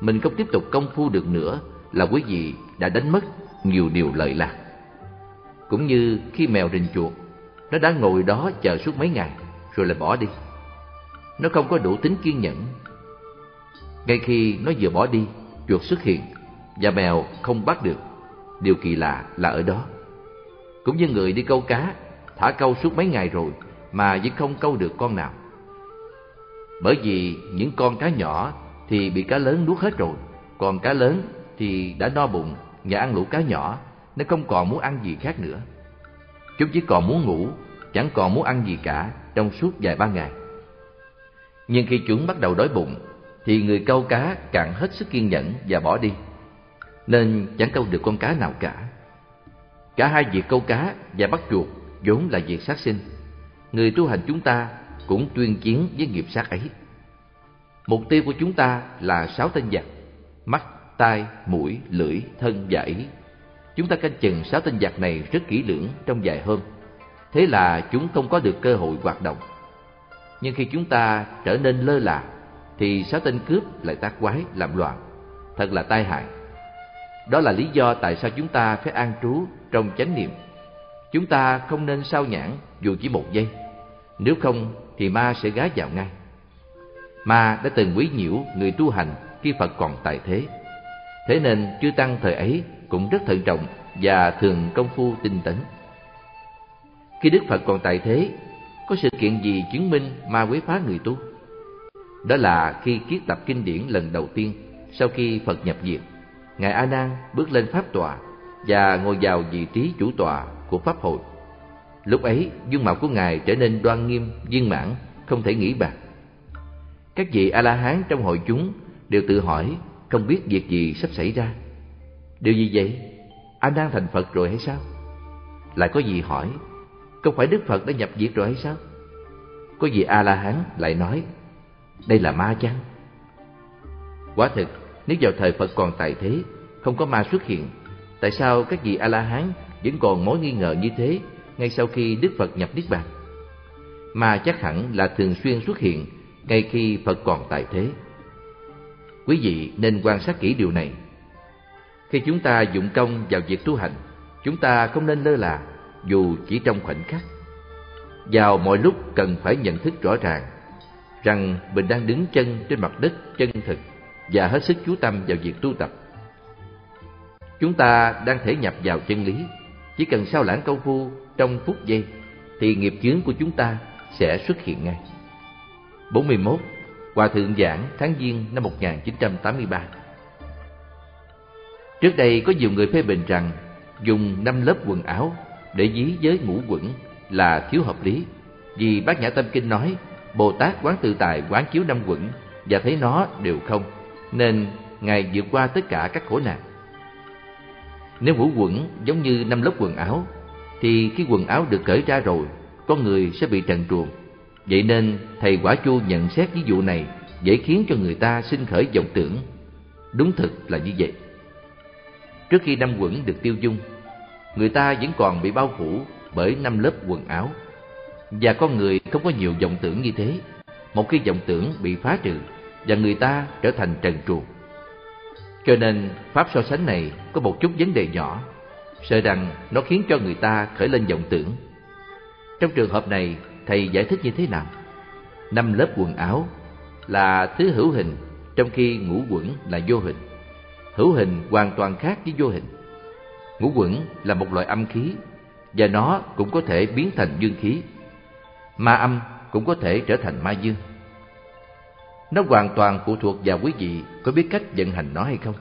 mình không tiếp tục công phu được nữa là quý vị đã đánh mất nhiều điều lợi lạc. Cũng như khi mèo rình chuột, nó đã ngồi đó chờ suốt mấy ngày rồi lại bỏ đi. Nó không có đủ tính kiên nhẫn. Ngay khi nó vừa bỏ đi, chuột xuất hiện và mèo không bắt được. Điều kỳ lạ là ở đó. Cũng như người đi câu cá, thả câu suốt mấy ngày rồi mà vẫn không câu được con nào. Bởi vì những con cá nhỏ thì bị cá lớn nuốt hết rồi, còn cá lớn thì đã no bụng và ăn lũ cá nhỏ, nó không còn muốn ăn gì khác nữa. Chúng chỉ còn muốn ngủ, chẳng còn muốn ăn gì cả trong suốt vài ba ngày. Nhưng khi chúng bắt đầu đói bụng thì người câu cá càng hết sức kiên nhẫn và bỏ đi, nên chẳng câu được con cá nào cả. Cả hai việc câu cá và bắt chuột vốn là việc sát sinh. Người tu hành chúng ta cũng tuyên chiến với nghiệp sát ấy. Mục tiêu của chúng ta là 6 tên giặc: mắt, tai, mũi, lưỡi, thân và ý. Chúng ta canh chừng 6 tên giặc này rất kỹ lưỡng trong vài hôm, thế là chúng không có được cơ hội hoạt động. Nhưng khi chúng ta trở nên lơ là thì 6 tên cướp lại tác quái làm loạn, thật là tai hại. Đó là lý do tại sao chúng ta phải an trú trong chánh niệm. Chúng ta không nên sao nhãng dù chỉ một giây, nếu không thì ma sẽ gá vào ngay. Ma đã từng quấy nhiễu người tu hành khi Phật còn tại thế. Thế nên chư tăng thời ấy cũng rất thận trọng và thường công phu tinh tấn. Khi Đức Phật còn tại thế, có sự kiện gì chứng minh ma quấy phá người tu? Đó là khi kiết tập kinh điển lần đầu tiên sau khi Phật nhập diệt, Ngài A Nan bước lên pháp tọa và ngồi vào vị trí chủ tọa của pháp hội. Lúc ấy, dung mạo của Ngài trở nên đoan nghiêm, viên mãn, không thể nghĩ bạc. Các vị A-la-hán trong hội chúng đều tự hỏi không biết việc gì sắp xảy ra. Điều gì vậy? A Nan thành Phật rồi hay sao? Lại có vị hỏi, không phải Đức Phật đã nhập diệt rồi hay sao? Có vị A-la-hán lại nói, đây là ma chăng? Quả thực, nếu vào thời Phật còn tại thế, không có ma xuất hiện, tại sao các vị A-la-hán vẫn còn mối nghi ngờ như thế ngay sau khi Đức Phật nhập Niết Bàn? Ma chắc hẳn là thường xuyên xuất hiện ngay khi Phật còn tại thế. Quý vị nên quan sát kỹ điều này. Khi chúng ta dụng công vào việc tu hành, chúng ta không nên lơ là dù chỉ trong khoảnh khắc. Vào mọi lúc cần phải nhận thức rõ ràng rằng mình đang đứng chân trên mặt đất chân thực và hết sức chú tâm vào việc tu tập. Chúng ta đang thể nhập vào chân lý, chỉ cần sao lãng công phu trong phút giây thì nghiệp chướng của chúng ta sẽ xuất hiện ngay. 41. Hòa thượng giảng tháng Giêng năm 1983. Trước đây có nhiều người phê bình rằng dùng 5 lớp quần áo để ví với ngũ quẩn là thiếu hợp lý, vì Bát Nhã Tâm Kinh nói Bồ Tát quán tự tại quán chiếu 5 quẩn và thấy nó đều không, nên Ngài vượt qua tất cả các khổ nạn. Nếu ngũ quẩn giống như 5 lớp quần áo thì khi quần áo được cởi ra rồi, con người sẽ bị trần truồng. Vậy nên thầy Quả Chu nhận xét ví dụ này dễ khiến cho người ta sinh khởi vọng tưởng. Đúng thực là như vậy. Trước khi 5 quẩn được tiêu dung, người ta vẫn còn bị bao phủ bởi 5 lớp quần áo, và con người không có nhiều vọng tưởng như thế. Một khi vọng tưởng bị phá trừ và người ta trở thành trần truồng. Cho nên pháp so sánh này có một chút vấn đề nhỏ, sợ rằng nó khiến cho người ta khởi lên vọng tưởng. Trong trường hợp này, thầy giải thích như thế nào? 5 lớp quần áo là thứ hữu hình, trong khi ngũ quẩn là vô hình. Hữu hình hoàn toàn khác với vô hình. Ngũ quẩn là một loại âm khí, và nó cũng có thể biến thành dương khí. Ma âm cũng có thể trở thành ma dương. Nó hoàn toàn phụ thuộc vào quý vị có biết cách vận hành nó hay không.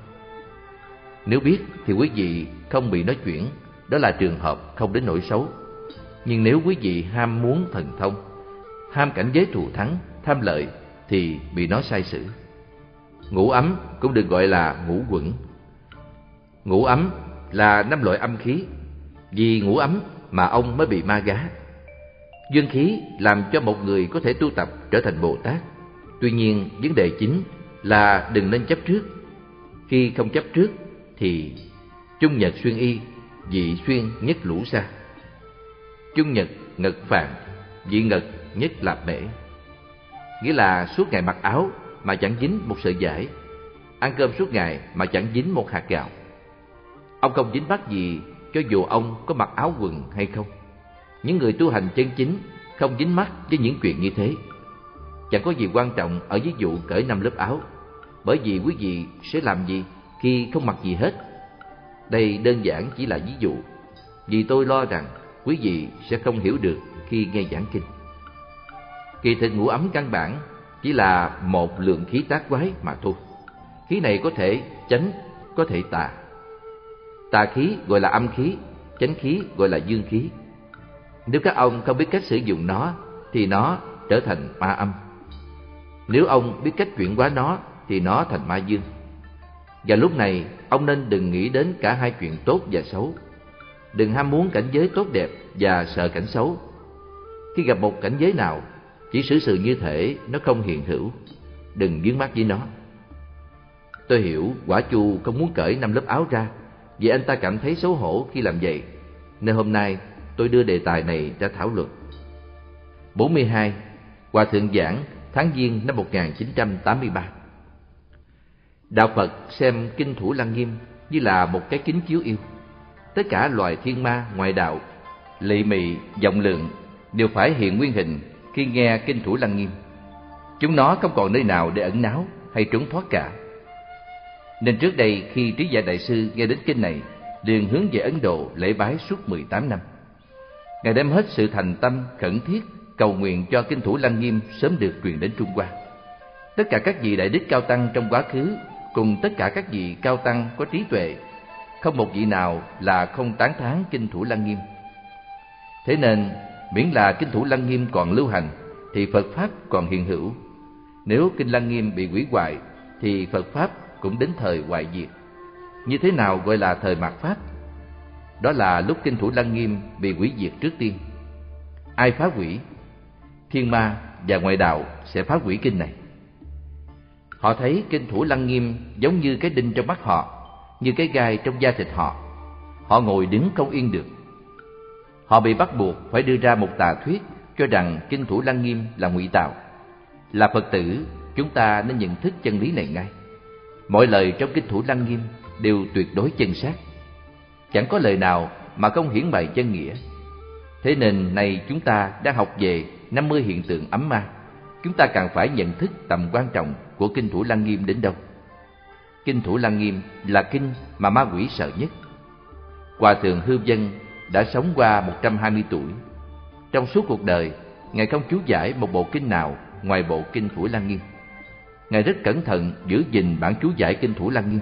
Nếu biết thì quý vị không bị nó chuyển, đó là trường hợp không đến nỗi xấu. Nhưng nếu quý vị ham muốn thần thông, ham cảnh giới thù thắng, tham lợi thì bị nó sai sử. Ngũ ấm cũng được gọi là ngũ quẩn. Ngũ ấm là 5 loại âm khí. Vì ngũ ấm mà ông mới bị ma gá. Dương khí làm cho một người có thể tu tập trở thành Bồ Tát. Tuy nhiên vấn đề chính là đừng nên chấp trước. Khi không chấp trước thì chung nhật xuyên y, dị xuyên nhất lũ xa. Chung nhật ngật phạn, dị ngật nhất lạp bể. Nghĩa là suốt ngày mặc áo mà chẳng dính một sợi vải, ăn cơm suốt ngày mà chẳng dính một hạt gạo. Ông không dính mắc gì cho dù ông có mặc áo quần hay không. Những người tu hành chân chính không dính mắc với những chuyện như thế. Chẳng có gì quan trọng ở ví dụ cởi 5 lớp áo, bởi vì quý vị sẽ làm gì khi không mặc gì hết? Đây đơn giản chỉ là ví dụ, vì tôi lo rằng quý vị sẽ không hiểu được khi nghe giảng kinh. Kỳ thực ngũ ấm căn bản chỉ là một lượng khí tác quái mà thôi. Khí này có thể chánh, có thể tà. Tà khí gọi là âm khí, chánh khí gọi là dương khí. Nếu các ông không biết cách sử dụng nó thì nó trở thành ma âm. Nếu ông biết cách chuyển hóa nó thì nó thành ma dương. Và lúc này ông nên đừng nghĩ đến cả hai chuyện tốt và xấu. Đừng ham muốn cảnh giới tốt đẹp và sợ cảnh xấu. Khi gặp một cảnh giới nào, chỉ xử sự như thể nó không hiện hữu. Đừng vướng mắc với nó. Tôi hiểu Quả Chu không muốn cởi 5 lớp áo ra vì anh ta cảm thấy xấu hổ khi làm vậy, nên hôm nay tôi đưa đề tài này ra thảo luận. 42. Hòa thượng giảng tháng Giêng năm 1983. Đạo Phật xem Kinh Thủ Lăng Nghiêm như là một cái kính chiếu yêu. Tất cả loài thiên ma ngoại đạo, lị mị, vọng lượng đều phải hiện nguyên hình khi nghe Kinh Thủ Lăng Nghiêm. Chúng nó không còn nơi nào để ẩn náu hay trốn thoát cả. Nên trước đây khi Trí Giả Đại Sư nghe đến kinh này, liền hướng về Ấn Độ lễ bái suốt 18 năm. Ngài đem hết sự thành tâm khẩn thiết cầu nguyện cho Kinh Thủ Lăng Nghiêm sớm được truyền đến Trung Hoa. Tất cả các vị đại đức cao tăng trong quá khứ cùng tất cả các vị cao tăng có trí tuệ, không một vị nào là không tán thán Kinh Thủ Lăng Nghiêm. Thế nên miễn là Kinh Thủ Lăng Nghiêm còn lưu hành thì Phật Pháp còn hiện hữu. Nếu Kinh Lăng Nghiêm bị hủy hoại thì Phật Pháp cũng đến thời hoại diệt. Như thế nào gọi là thời mạt Pháp? Đó là lúc Kinh Thủ Lăng Nghiêm bị hủy diệt trước tiên. Ai phá hủy? Thiên ma và ngoại đạo sẽ phá hủy kinh này. Họ thấy Kinh Thủ Lăng Nghiêm giống như cái đinh trong mắt họ, như cái gai trong da thịt họ. Họ ngồi đứng không yên được. Họ bị bắt buộc phải đưa ra một tà thuyết cho rằng Kinh Thủ Lăng Nghiêm là ngụy tạo. Là Phật tử, chúng ta nên nhận thức chân lý này ngay. Mọi lời trong Kinh Thủ Lăng Nghiêm đều tuyệt đối chân xác. Chẳng có lời nào mà không hiển bày chân nghĩa. Thế nên nay chúng ta đang học về 50 hiện tượng ấm ma. Chúng ta càng phải nhận thức tầm quan trọng của Kinh Thủ Lăng Nghiêm đến đâu. Kinh Thủ Lăng Nghiêm là kinh mà ma quỷ sợ nhất. Hòa thượng Hư Dân đã sống qua 120 tuổi. Trong suốt cuộc đời, Ngài không chú giải một bộ kinh nào ngoài bộ Kinh Thủ Lăng Nghiêm. Ngài rất cẩn thận giữ gìn bản chú giải Kinh Thủ Lăng Nghiêm.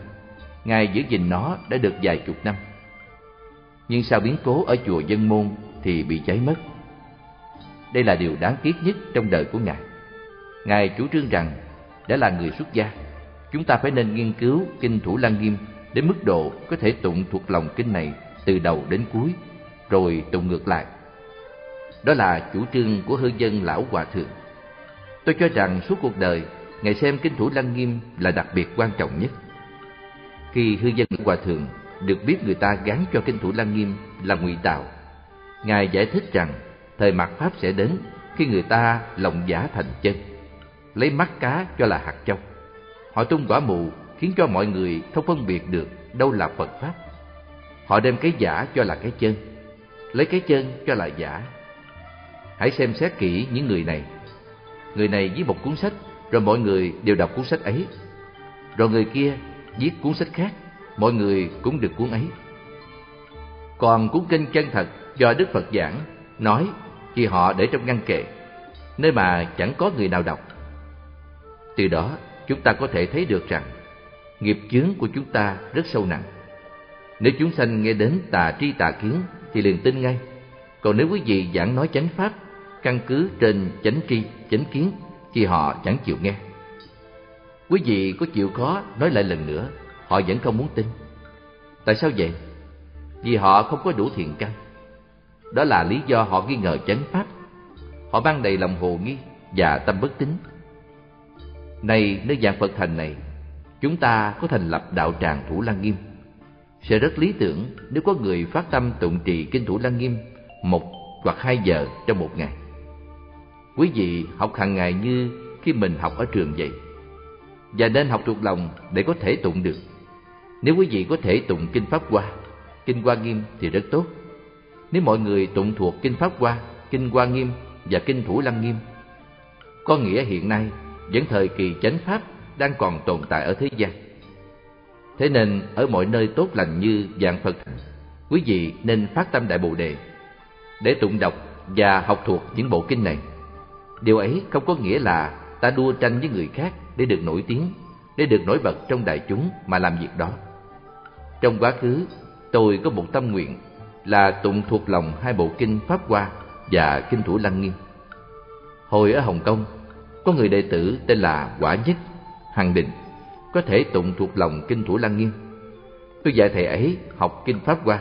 Ngài giữ gìn nó đã được vài chục năm. Nhưng sau biến cố ở chùa Dân Môn thì bị cháy mất. Đây là điều đáng tiếc nhất trong đời của Ngài. Ngài chủ trương rằng đã là người xuất gia, chúng ta phải nên nghiên cứu Kinh Thủ Lăng Nghiêm đến mức độ có thể tụng thuộc lòng kinh này từ đầu đến cuối, rồi tụng ngược lại. Đó là chủ trương của Hư Dân lão hòa thượng. Tôi cho rằng suốt cuộc đời, Ngài xem Kinh Thủ Lăng Nghiêm là đặc biệt quan trọng nhất. Khi Hư Dân lão hòa thượng được biết người ta gán cho Kinh Thủ Lăng Nghiêm là ngụy tạo, Ngài giải thích rằng thời mạt Pháp sẽ đến khi người ta lòng giả thành chân, lấy mắt cá cho là hạt châu. Họ tung quả mù khiến cho mọi người không phân biệt được đâu là Phật Pháp. Họ đem cái giả cho là cái chân, lấy cái chân cho là giả. Hãy xem xét kỹ những người này. Người này viết một cuốn sách, rồi mọi người đều đọc cuốn sách ấy. Rồi người kia viết cuốn sách khác, mọi người cũng được cuốn ấy. Còn cuốn kinh chân thật do Đức Phật giảng, nói thì họ để trong ngăn kệ, nơi mà chẳng có người nào đọc. Từ đó chúng ta có thể thấy được rằng nghiệp chướng của chúng ta rất sâu nặng. Nếu chúng sanh nghe đến tà tri tà kiến thì liền tin ngay. Còn nếu quý vị giảng nói chánh pháp căn cứ trên chánh tri, chánh kiến thì họ chẳng chịu nghe. Quý vị có chịu khó nói lại lần nữa, họ vẫn không muốn tin. Tại sao vậy? Vì họ không có đủ thiện căn. Đó là lý do họ nghi ngờ chánh pháp. Họ mang đầy lòng hồ nghi và tâm bất tín. Này, nơi Vạn Phật Thành này, chúng ta có thành lập đạo tràng Thủ Lăng Nghiêm. Sẽ rất lý tưởng nếu có người phát tâm tụng trì kinh Thủ Lăng Nghiêm 1 hoặc 2 giờ trong một ngày. Quý vị học hàng ngày như khi mình học ở trường vậy, và nên học thuộc lòng để có thể tụng được. Nếu quý vị có thể tụng kinh Pháp Hoa, kinh Hoa Nghiêm thì rất tốt. Nếu mọi người tụng thuộc kinh Pháp Hoa, kinh Hoa Nghiêm và kinh Thủ Lăng Nghiêm, có nghĩa hiện nay vẫn thời kỳ chánh pháp đang còn tồn tại ở thế gian. Thế nên ở mọi nơi tốt lành như Vạn Phật Thành, quý vị nên phát tâm Đại Bồ Đề để tụng đọc và học thuộc những bộ kinh này. Điều ấy không có nghĩa là ta đua tranh với người khác để được nổi tiếng, để được nổi bật trong đại chúng mà làm việc đó. Trong quá khứ, tôi có một tâm nguyện là tụng thuộc lòng 2 bộ kinh Pháp Hoa và kinh Thủ Lăng Nghiêm. Hồi ở Hồng Kông, có người đệ tử tên là Quả Nhất, Hằng Định, có thể tụng thuộc lòng kinh Thủ Lăng Nghiêm. Tôi dạy thầy ấy học kinh Pháp Hoa,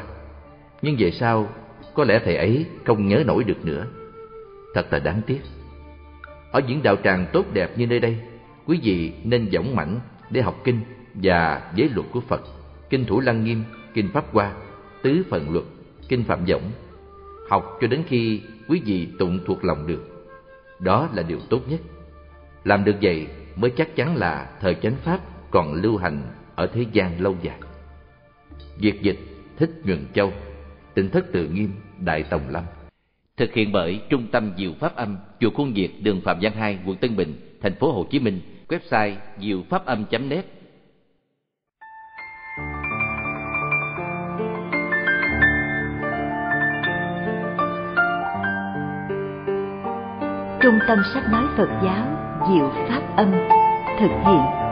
nhưng về sau có lẽ thầy ấy không nhớ nổi được nữa. Thật là đáng tiếc. Ở những đạo tràng tốt đẹp như nơi đây, quý vị nên dõng mãnh để học kinh và giới luật của Phật, kinh Thủ Lăng Nghiêm, kinh Pháp Hoa, tứ phần luật, kinh Phạm Võng, học cho đến khi quý vị tụng thuộc lòng được. Đó là điều tốt nhất. Làm được vậy mới chắc chắn là thời chánh pháp còn lưu hành ở thế gian lâu dài. Việt dịch Thích Nhuận Châu, Tịnh Thất Tự Nghiêm, Đại Tòng Lâm. Thực hiện bởi Trung tâm Diệu Pháp Âm, Chùa Khuôn Việt, đường Phạm Văn 2, quận Tân Bình, thành phố Hồ Chí Minh. Website diệuphapam.net. Trung tâm sách nói Phật giáo Diệu Pháp Âm thực hiện